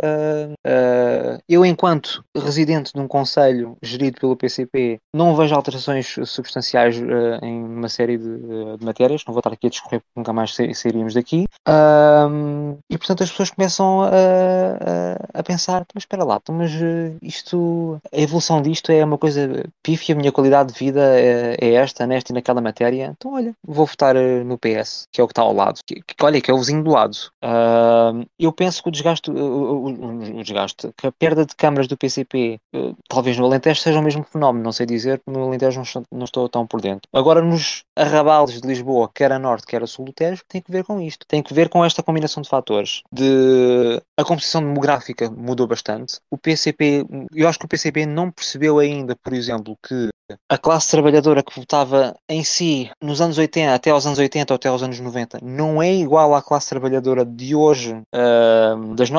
Eu, enquanto residente de um concelho gerido pelo PCP, não vejo alterações substanciais em uma série de matérias. Não vou estar aqui a discorrer porque nunca mais sairíamos daqui. E portanto as pessoas começam a pensar, mas espera lá, mas isto, a evolução disto é uma coisa pífia, a minha qualidade de vida é esta, nesta e naquela matéria, então olha, vou votar no PS, que é o que está ao lado, que é o vizinho do lado. Eu penso que o desgaste, que a perda de câmaras do PCP, talvez no Alentejo seja o mesmo fenómeno, não sei dizer, porque no Alentejo não estou tão por dentro. Agora, nos arrabaldes de Lisboa, quer a norte, quer a sul do Tejo, tem que ver com isto, tem que ver com esta combinação de fatores. A composição demográfica mudou bastante, o PCP, eu acho que o PCP não percebeu ainda, por exemplo, que a classe trabalhadora que votava em si nos anos 80, até aos anos 80 ou até aos anos 90, não é igual à classe trabalhadora de hoje, das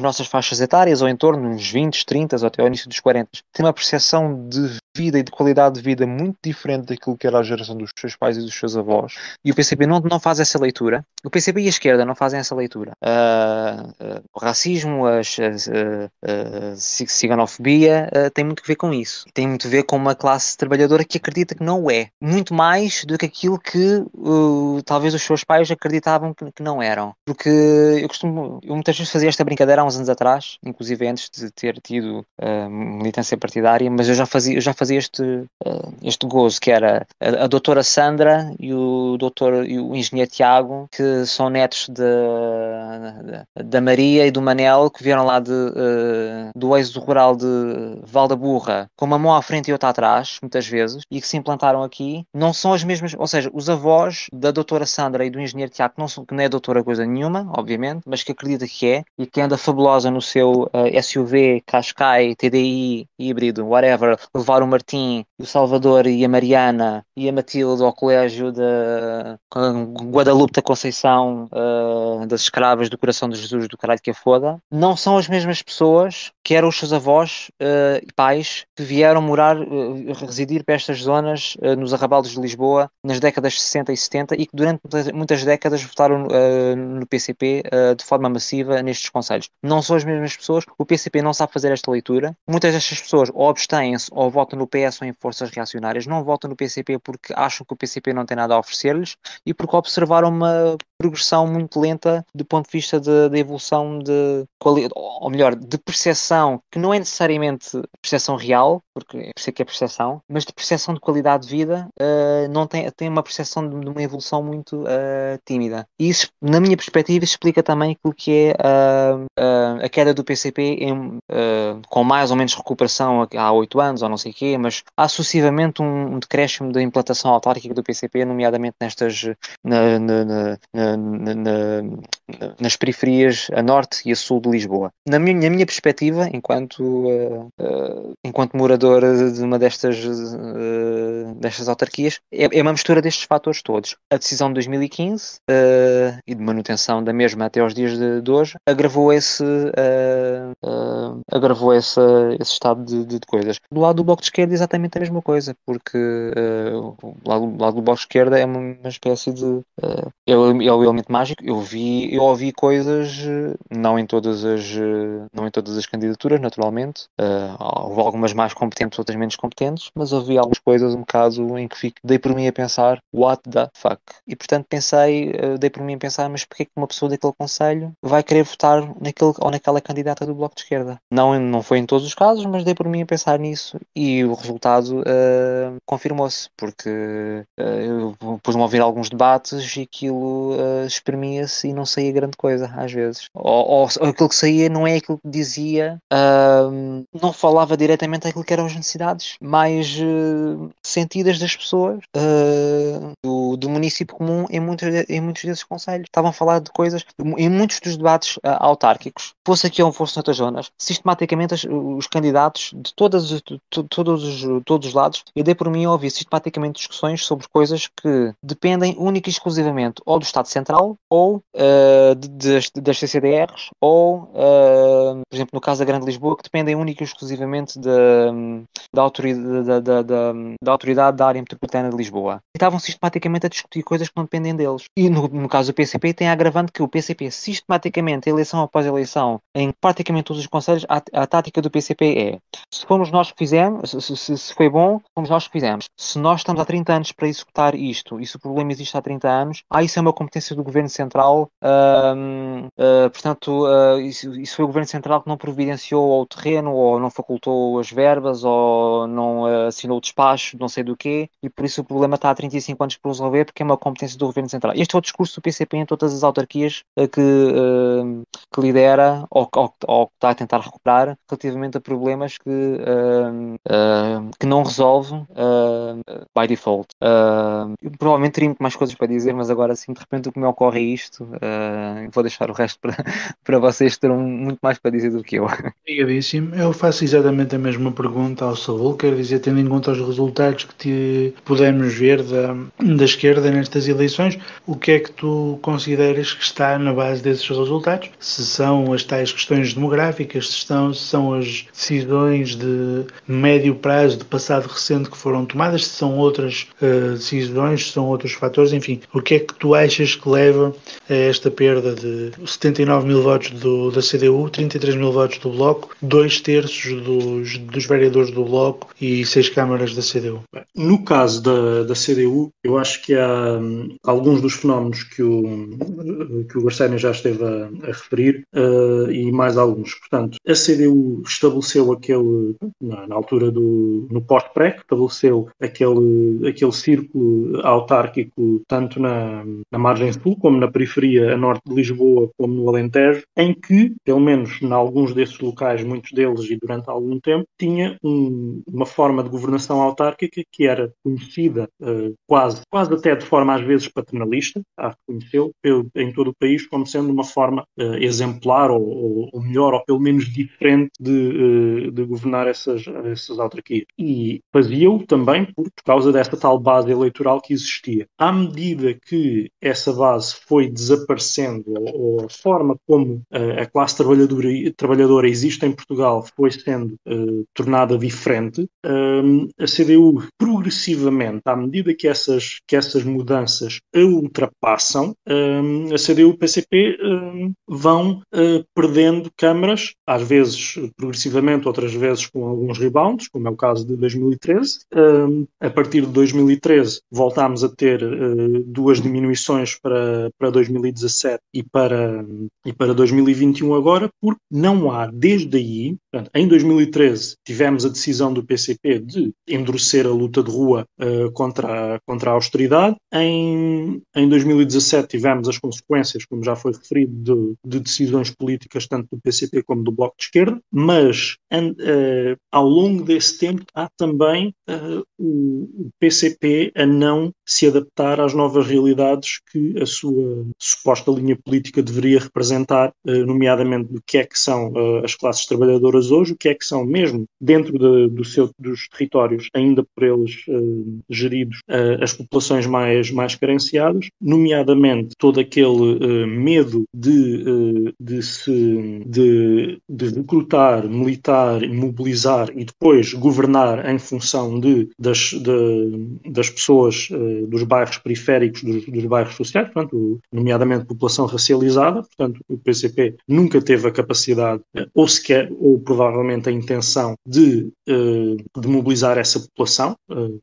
nossas faixas etárias, ou em torno dos 20, 30 ou até ao início dos 40. Tem uma percepção de vida e de qualidade de vida muito diferente daquilo que era a geração dos seus pais e dos seus avós. E o PCP não faz essa leitura. O PCP e a esquerda não fazem essa leitura. O racismo, a ciganofobia tem muito a ver com isso. Tem muito a ver com uma classe trabalhadora que acredita que não é, muito mais do que aquilo que talvez os seus pais acreditavam que não eram. Porque eu muitas vezes fazia esta brincadeira há uns anos atrás, inclusive antes de ter tido militância partidária, mas eu já fazia fazia este gozo, que era a doutora Sandra e o engenheiro Tiago, que são netos da Maria e do Manel, que vieram lá do êxodo rural de Valdaburra, com uma mão à frente e outra atrás, muitas vezes, e que se implantaram aqui. Não são as mesmas, ou seja, os avós da doutora Sandra e do engenheiro Tiago, que não é doutora coisa nenhuma, obviamente, mas que acredita que é, e que anda fabulosa no seu SUV, Cascai, TDI, híbrido, whatever, levar o Martim, o Salvador e a Mariana e a Matilde ao colégio da Guadalupe da Conceição, das escravas do Coração de Jesus, do caralho que a foda. Não são as mesmas pessoas que eram os seus avós e pais, que vieram morar, residir para estas zonas, nos arrabaldos de Lisboa, nas décadas 60 e 70, e que durante muitas décadas votaram no PCP de forma massiva nestes concelhos. Não são as mesmas pessoas, o PCP não sabe fazer esta leitura. Muitas destas pessoas ou abstêm-se ou votam no PS ou em forças reacionárias, não votam no PCP porque acham que o PCP não tem nada a oferecer-lhes e porque observaram uma progressão muito lenta do ponto de vista da evolução de qualidade, ou melhor, de percepção, que não é necessariamente percepção real, porque é por isso que é percepção, mas de percepção de qualidade de vida. Não tem uma percepção de uma evolução muito tímida. E isso, na minha perspectiva, explica também aquilo que é a queda do PCP com mais ou menos recuperação há 8 anos, ou não sei o quê, mas há sucessivamente um decréscimo da implantação autárquica do PCP, nomeadamente nas periferias a norte e a sul de Lisboa. Na minha perspectiva, enquanto morador de uma destas autarquias, é uma mistura destes fatores todos. A decisão de 2015 e de manutenção da mesma até aos dias de hoje agravou esse estado de coisas. Do lado do Bloco de Esquerda é exatamente a mesma coisa, porque do lado do Bloco de Esquerda é uma espécie de elemento mágico. Eu ouvi coisas, não em todas as candidaturas, naturalmente. Houve algumas mais competentes, outras menos competentes, mas ouvi algumas coisas um bocado em que dei por mim a pensar, what the fuck? E portanto dei por mim a pensar, mas porquê que uma pessoa daquele concelho vai querer votar naquele ou naquela candidata do Bloco de Esquerda? Não foi em todos os casos, mas dei por mim a pensar nisso, e o resultado confirmou-se, porque eu pus-me a ouvir alguns debates e aquilo espremia-se e não saía grande coisa, às vezes. Ou aquilo que saía não é aquilo que dizia, não falava diretamente aquilo que eram as necessidades mais sentidas das pessoas do município comum em muitos desses concelhos. Estavam a falar de coisas, em muitos dos debates autárquicos, fosse aqui ou fosse noutras zonas, sistematicamente os candidatos de todos os lados, eu dei por mim a ouvir sistematicamente discussões sobre coisas que dependem única e exclusivamente ou do Estado Central ou das CCDRs, ou, por exemplo, no caso da Grande Lisboa, que dependem única e exclusivamente da autoridade da área metropolitana de Lisboa. E estavam sistematicamente a discutir coisas que não dependem deles. E no caso do PCP tem a agravante que o PCP sistematicamente, eleição após eleição, em praticamente todos os concelhos, a tática do PCP é: se fomos nós que fizemos, se foi bom, fomos nós que fizemos. Se nós estamos há 30 anos para executar isto, e se o problema existe há 30 anos, isso é uma competência do Governo Central, portanto, isso foi o Governo Central que não providenciou o terreno, ou não facultou as verbas, ou não assinou o despacho, não sei do quê, e por isso o problema está há 35 anos para resolver, porque é uma competência do Governo Central. Este é o discurso do PCP em todas as autarquias que lidera, ou que está a tentar recuperar, relativamente a problemas que não resolve by default. Provavelmente teria muito mais coisas para dizer, mas agora assim, de repente, o que me ocorre é isto. Vou deixar o resto para vocês terem muito mais para dizer do que eu. Obrigadíssimo. Eu faço exatamente a mesma pergunta ao Saúl, quer dizer, tendo em conta os resultados que pudemos ver da esquerda nestas eleições, o que é que tu consideras que está na base desses resultados? Se são as tais questões demográficas, se são as decisões de médio prazo, de passado recente, que foram tomadas, se são outras decisões, se são outros fatores, enfim, o que é que tu achas que leva a esta perda de 79 mil votos da CDU, 33 mil votos do Bloco, 2/3 dos vereadores do Bloco e 6 câmaras da CDU? No caso da CDU, eu acho que há alguns dos fenómenos que o Arsénio já esteve a referir, e mais alguns. Portanto, a CDU estabeleceu aquele, na altura do no Porto-Pré, que estabeleceu aquele círculo autárquico tanto na margem sul, como na periferia a norte de Lisboa, como no Alentejo, em que, pelo menos em alguns desses locais, muitos deles e durante algum tempo, tinha uma forma de governação autárquica que era conhecida quase até de forma às vezes paternalista, reconheceu em todo o país como sendo uma forma exemplar ou melhor, ou pelo menos diferente de governar essas autarquias. E fazia-o também por causa desta tal base eleitoral que existia. À medida que essa base foi desaparecendo, ou a forma como a classe trabalhadora existe em Portugal foi sendo tornada diferente, a CDU progressivamente, à medida que essas mudanças a ultrapassam, a CDU e o PCP vão perdendo câmaras, às vezes progressivamente, outras vezes com alguns rebounds, como é o caso de 2013. A partir de 2013 voltámos a ter duas diminuições para 2017 e para 2021 agora, porque não há desde aí. Portanto, em 2013 tivemos a decisão do PCP de endurecer a luta de rua contra a austeridade. Em 2017 tivemos as consequências, como já foi referido, de decisões políticas tanto do PCP como do Bloco de Esquerda, mas ao longo desse tempo há também o PCP a não se adaptar às novas realidades que a sua suposta linha política deveria representar, nomeadamente do que é que são as classes trabalhadoras hoje, o que é que são mesmo dentro dos territórios ainda por eles geridos, as populações mais carenciadas, nomeadamente todo aquele medo de recrutar, militar, mobilizar e depois governar em função das pessoas dos bairros periféricos, dos bairros sociais, portanto, nomeadamente população racializada. Portanto, o PCP nunca teve a capacidade, ou sequer, ou provavelmente a intenção de mobilizar essa população,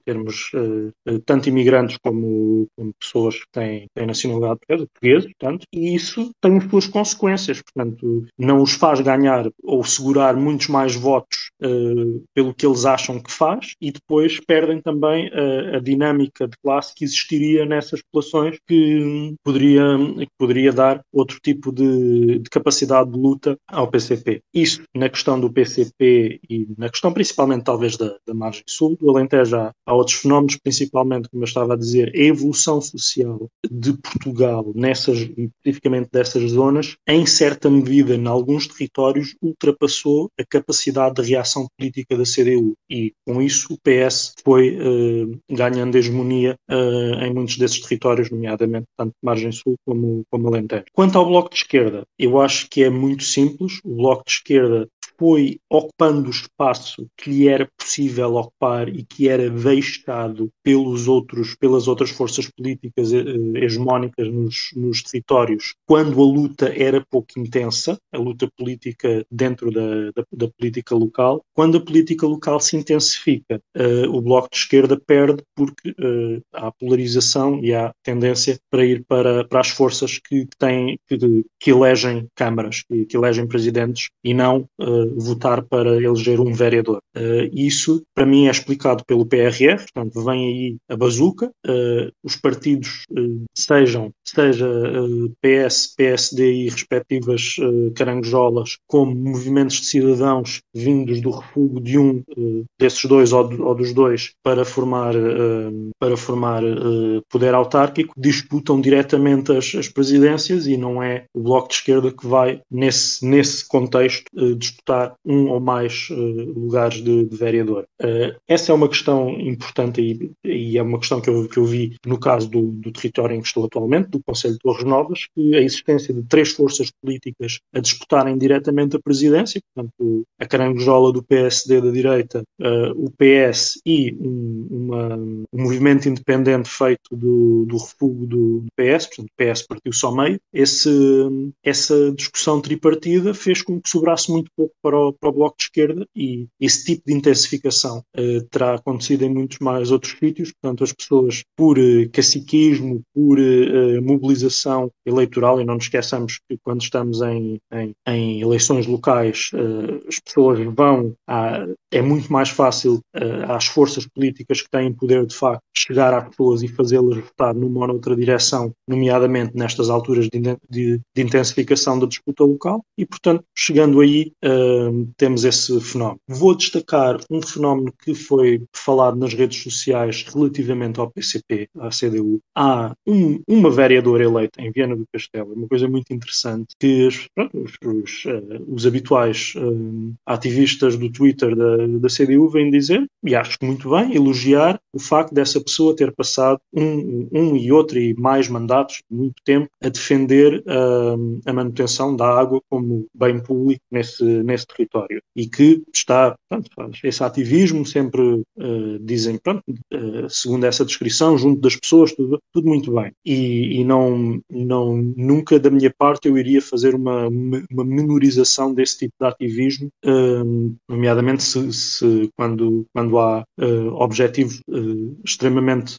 termos tanto imigrantes como pessoas que têm nacionalidade portuguesa, portanto, e isso tem as suas consequências. Portanto, não os faz ganhar ou segurar muitos mais votos pelo que eles acham que faz, e depois perdem também a dinâmica de classe que existiria nessas populações, que poderia dar outro tipo de capacidade de luta ao PCP. Isso na questão do PCP e na questão principalmente talvez da margem sul, do Alentejo. Há outros fenómenos, principalmente, como eu estava a dizer, a evolução social de Portugal, especificamente dessas zonas, em certa medida, em alguns territórios, ultrapassou a capacidade de reação política da CDU, e com isso o PS foi ganhando hegemonia em muitos desses territórios, nomeadamente tanto margem sul como Alentejo. Quanto ao Bloco de Esquerda, eu acho que é muito simples. O Bloco de Esquerda foi ocupando o espaço que lhe era possível ocupar e que era deixado pelas outras forças políticas hegemónicas nos territórios, quando a luta era pouco intensa, a luta política dentro da política local. Quando a política local se intensifica, o Bloco de Esquerda perde, porque há polarização e há tendência para ir para as forças que elegem câmaras, que elegem presidentes, e não votar para eleger um vereador. Isso, para mim, é explicado pelo PRR. Portanto, vem aí a bazuca. Os partidos, seja PS, PSD e respectivas caranguejolas, como movimentos de cidadãos vindos do refúgio de um desses dois ou dos dois para formar poder autárquico, disputam diretamente as presidências, e não é o Bloco de Esquerda que vai, nesse contexto, disputar um ou mais lugares de vereador. Essa é uma questão importante e é uma questão que eu vi no caso do território em que estou atualmente, do Conselho de Torres Novas, que a existência de três forças políticas a disputarem diretamente a presidência, portanto a caranguejola do PSD da direita, o PS e um movimento independente feito do refúgio do PS, portanto o PS partiu só meio. Essa discussão tripartida fez com que sobrasse muito pouco para o Bloco de Esquerda, e esse tipo de intensificação terá acontecido em muitos mais outros sítios. Portanto, as pessoas, por caciquismo, por mobilização eleitoral, e não nos esqueçamos que quando estamos em eleições locais, as pessoas vão é muito muito mais fácil às forças políticas que têm poder, de facto, chegar às pessoas e fazê-las votar numa ou noutra direção, nomeadamente nestas alturas de intensificação da disputa local, e, portanto, chegando aí, temos esse fenómeno. Vou destacar um fenómeno que foi falado nas redes sociais relativamente ao PCP, à CDU. Há uma vereadora eleita em Viana do Castelo, uma coisa muito interessante, que os habituais ativistas do Twitter da CDU vêm dizer, e acho que muito bem, elogiar o facto dessa pessoa ter passado um e outro e mais mandatos, muito tempo, a defender a manutenção da água como bem público nesse território. E que está, pronto, esse ativismo sempre dizem, pronto, segundo essa descrição, junto das pessoas, tudo muito bem. E nunca da minha parte eu iria fazer uma menorização desse tipo de ativismo, nomeadamente quando há objetivos extremamente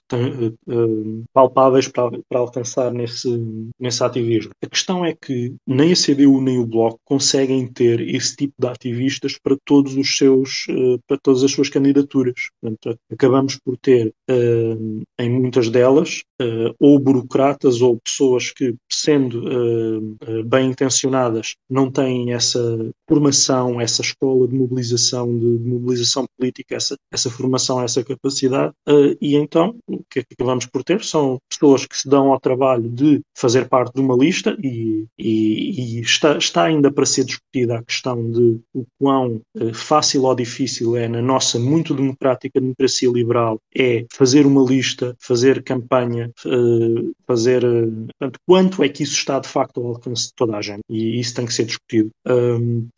palpáveis para alcançar nesse ativismo. A questão é que nem a CDU nem o Bloco conseguem ter esse tipo de ativistas para para todas as suas candidaturas. Portanto, acabamos por ter em muitas delas ou burocratas ou pessoas que, sendo bem intencionadas, não têm essa formação, essa escola de mobilização, política, essa formação, essa capacidade, e então o que é que acabamos por ter? São pessoas que se dão ao trabalho de fazer parte de uma lista e está ainda para ser discutida a questão de o quão fácil ou difícil é, na nossa muito democrática democracia liberal, é fazer uma lista, fazer campanha, fazer... Portanto, quanto é que isso está de facto ao alcance de toda a gente? E isso tem que ser discutido.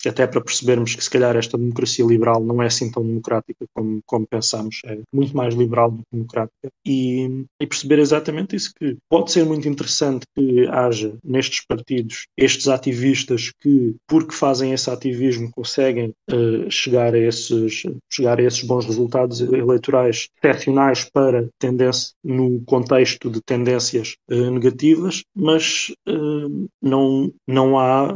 Até para percebermos que se calhar esta democracia liberal não é assim tão democrática como pensamos, é muito mais liberal do que democrática, e perceber exatamente isso, que pode ser muito interessante que haja nestes partidos estes ativistas que, porque fazem esse ativismo, conseguem chegar a esses bons resultados eleitorais excepcionais para tendência, no contexto de tendências negativas, mas não há,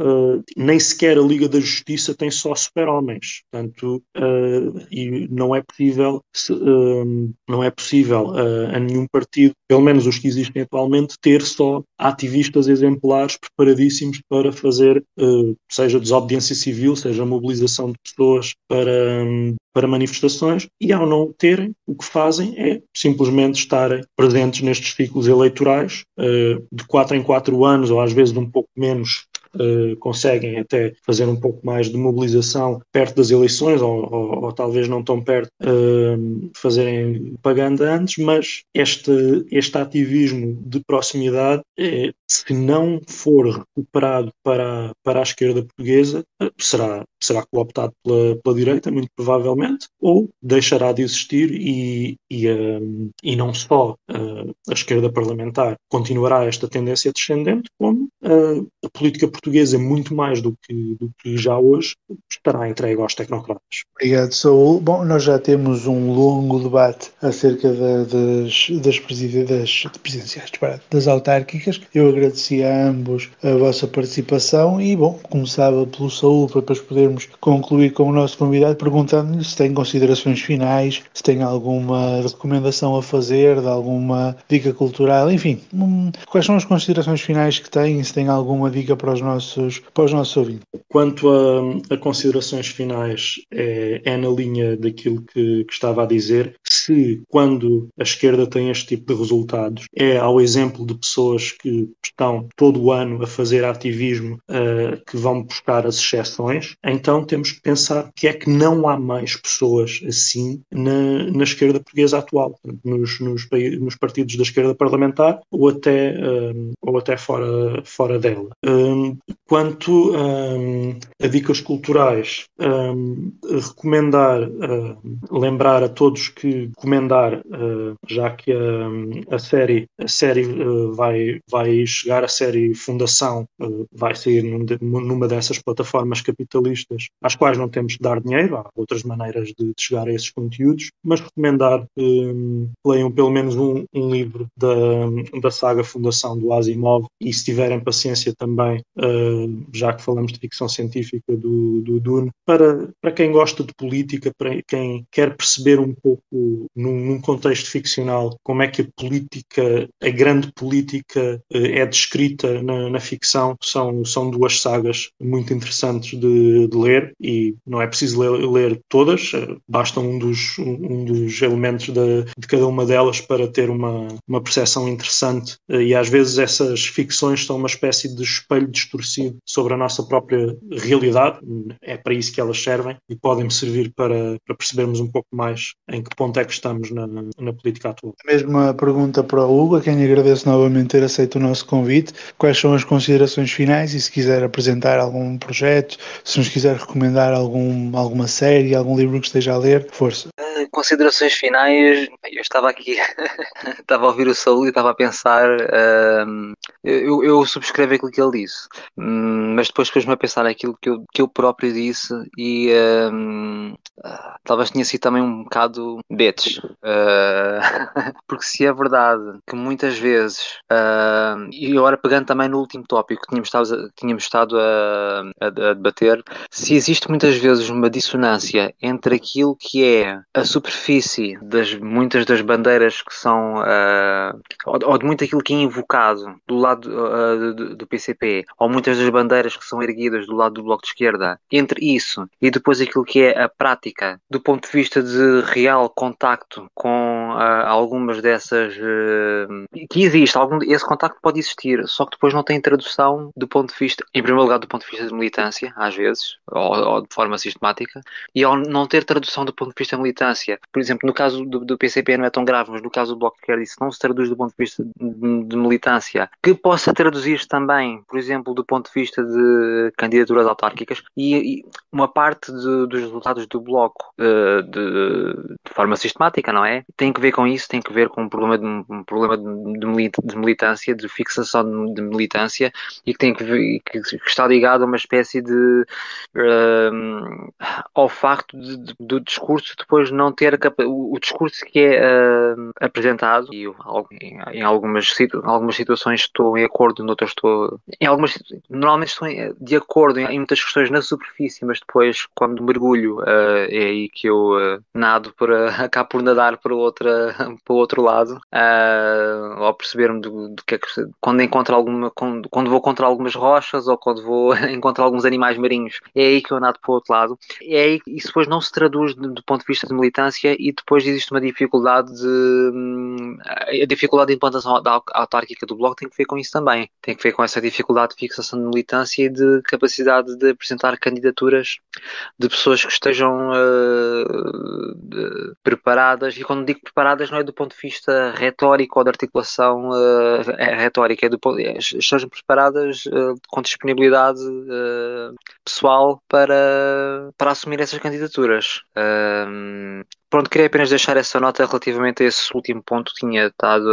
nem sequer a Liga da Justiça tem só super-homens, portanto, e não é possível a nenhum partido, pelo menos os que existem atualmente, ter só ativistas exemplares preparadíssimos para fazer, seja desobediência civil, seja mobilização de pessoas para manifestações, e ao não terem, o que fazem é simplesmente estarem presentes nestes ciclos eleitorais, de 4 em 4 anos, ou às vezes um pouco menos. Conseguem até fazer um pouco mais de mobilização perto das eleições, ou talvez não tão perto, fazerem propaganda antes, mas este ativismo de proximidade, se não for recuperado para a esquerda portuguesa, será cooptado pela direita, muito provavelmente, ou deixará de existir, e não só a esquerda parlamentar continuará esta tendência descendente, como a política portuguesa, muito mais do que já hoje, estará entregue aos tecnocratas. Obrigado, Saúl. Bom, nós já temos um longo debate acerca das autárquicas. Eu agradeci a ambos a vossa participação e, bom, começava pelo Saúl para depois podermos concluir com o nosso convidado, perguntando-lhe se tem considerações finais, se tem alguma recomendação a fazer, de alguma dica cultural, enfim. Quais são as considerações finais que tem, se tem alguma dica para os nossos ouvintes? Quanto a considerações finais, é na linha daquilo que estava a dizer. Se, quando a esquerda tem este tipo de resultados, é ao exemplo de pessoas que estão todo o ano a fazer ativismo, que vão buscar as exceções, então temos que pensar que é que não há mais pessoas assim na esquerda portuguesa atual, nos partidos da esquerda parlamentar ou até fora dela. Quanto a dicas culturais, lembrar a todos que recomendar, já que a série vai chegar, a série Fundação vai sair numa dessas plataformas capitalistas revistas às quais não temos de dar dinheiro, há outras maneiras de chegar a esses conteúdos, mas recomendar leiam pelo menos um livro da saga Fundação do Asimov e, se tiverem paciência também, já que falamos de ficção científica, do Dune, para quem gosta de política, para quem quer perceber um pouco num contexto ficcional como é que a política, a grande política, é descrita na ficção. São duas sagas muito interessantes de ler, e não é preciso ler todas, basta um dos elementos de cada uma delas para ter uma percepção interessante, e às vezes essas ficções são uma espécie de espelho distorcido sobre a nossa própria realidade. É para isso que elas servem e podem servir para percebermos um pouco mais em que ponto é que estamos na política atual. A mesma pergunta para o Hugo, a quem lhe agradeço novamente ter aceito o nosso convite. Quais são as considerações finais, e se quiser apresentar algum projeto, se nos quiser recomendar alguma série, algum livro que esteja a ler, força. Considerações finais, eu estava aqui, estava a ouvir o Saúl e estava a pensar, eu subscrevo aquilo que ele disse, mas depois pus-me a pensar naquilo que eu próprio disse, e talvez tenha sido também um bocado betes, porque se é verdade que muitas vezes, e agora pegando também no último tópico que tínhamos estado a debater, se existe muitas vezes uma dissonância entre aquilo que é a superfície das muitas das bandeiras que são, ou de muito aquilo que é invocado do lado do PCP, ou muitas das bandeiras que são erguidas do lado do Bloco de Esquerda, entre isso e depois aquilo que é a prática do ponto de vista de real contacto com algumas dessas, que existe, esse contacto pode existir, só que depois não tem tradução do ponto de vista, em primeiro lugar do ponto de vista de militância, às vezes, ou de forma sistemática, e ao não ter tradução do ponto de vista de militância, por exemplo, no caso do PCP não é tão grave, mas no caso do Bloco de Esquerda isso não se traduz do ponto de vista de militância, que possa traduzir-se também, por exemplo, do ponto de vista de candidaturas autárquicas, e uma parte dos resultados do Bloco de forma sistemática, não é? Tem que ver com isso, tem que ver com um problema de militância, de fixação de militância, e que tem que ver, que está ligado a uma espécie de ao facto do discurso depois não ter o discurso que é apresentado, e em algumas situações estou em acordo, noutras estou normalmente estou de acordo em muitas questões na superfície, mas depois quando mergulho é aí que eu nado acabo por nadar para o outro lado, ao perceber-me do que é que quando encontro quando vou contra algumas rochas, ou quando vou encontrar alguns animais marinhos, é aí que eu nado para o outro lado, é aí que isso depois não se traduz do ponto de vista de militância, e depois existe uma dificuldade a dificuldade de implantação da autárquica do Bloco tem que ver com isso também, tem que ver com essa dificuldade de fixação de militância e de capacidade de apresentar candidaturas de pessoas que estejam preparadas, e quando digo preparadas não é do ponto de vista retórico ou de articulação retórica, estejam preparadas com disponibilidade pessoal para assumir essas candidaturas. Pronto, queria apenas deixar essa nota relativamente a esse último ponto que tinha estado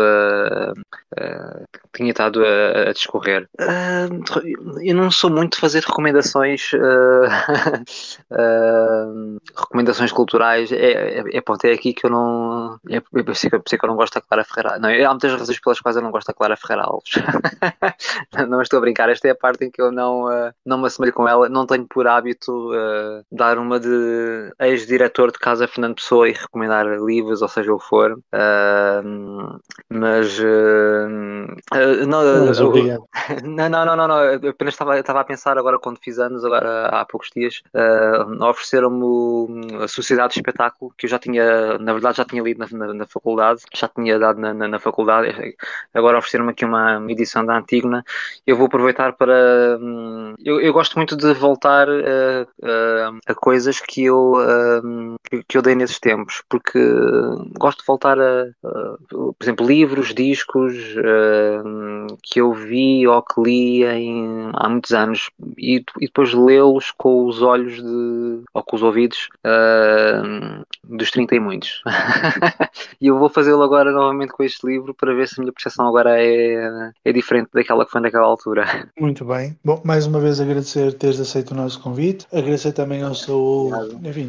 a discorrer. Eu não sou muito de fazer recomendações culturais, é aqui que eu não... Eu sei que eu não gosto da Clara Ferreira. Não, há muitas razões pelas quais eu não gosto da Clara Ferreira Alves. Não estou a brincar, esta é a parte em que eu não me assemelho com ela, não tenho por hábito dar uma de ex-diretor de casa Fernando Pessoa e recomendar livros, ou seja o que for, mas não, eu apenas estava a pensar agora quando fiz anos, agora há poucos dias, ofereceram-me a Sociedade de Espetáculo, que eu já tinha, na verdade já tinha lido na faculdade, já tinha dado na faculdade, agora ofereceram-me aqui uma edição da Antígona. Eu vou aproveitar para... Eu gosto muito de voltar a coisas que eu dei nesses tempos, porque gosto de voltar a por exemplo, livros, discos que eu vi ou que li há muitos anos, e depois lê-los com os olhos ou com os ouvidos dos 30 e muitos. E eu vou fazê-lo agora novamente com este livro para ver se a minha percepção agora é diferente daquela que foi naquela altura. Muito bem. Bom, mais uma vez agradecer teres aceito o nosso convite. Agradecer também ao Saúl. Enfim,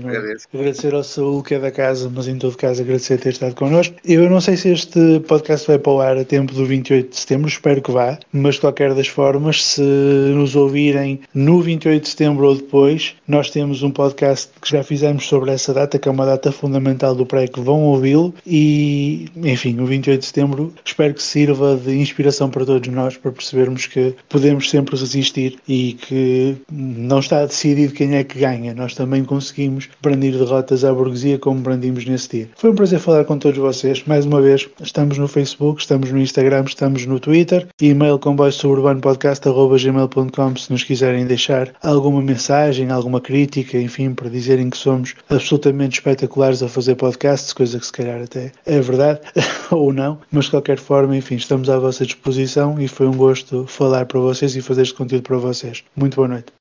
agradecer ao Saúl, que é da casa, mas em todo caso agradecer ter estado connosco. Eu não sei se este podcast vai para o ar a tempo do 28 de setembro, espero que vá, mas de qualquer das formas, se nos ouvirem no 28 de setembro ou depois, nós temos um podcast que já fizemos sobre essa data, que é uma data fundamental do PREC, vão ouvi-lo e, enfim, o 28 de setembro espero que sirva de inspiração para todos nós, para percebermos que podemos sempre resistir e que não está decidido quem é que ganha. Nós também conseguimos brandir derrotas à burguesia como brandimos nesse dia. Foi um prazer falar com todos vocês. Mais uma vez, estamos no Facebook, estamos no Instagram, estamos no Twitter, e-mail comboiosuburbanopodcast@gmail.com se nos quiserem deixar alguma mensagem, alguma crítica, enfim, para dizerem que somos absolutamente espetaculares a fazer podcasts, coisa que se calhar até é verdade, ou não, mas de qualquer forma, enfim, estamos à vossa disposição e foi um gosto falar para vocês e fazer este conteúdo para vocês. Muito boa noite.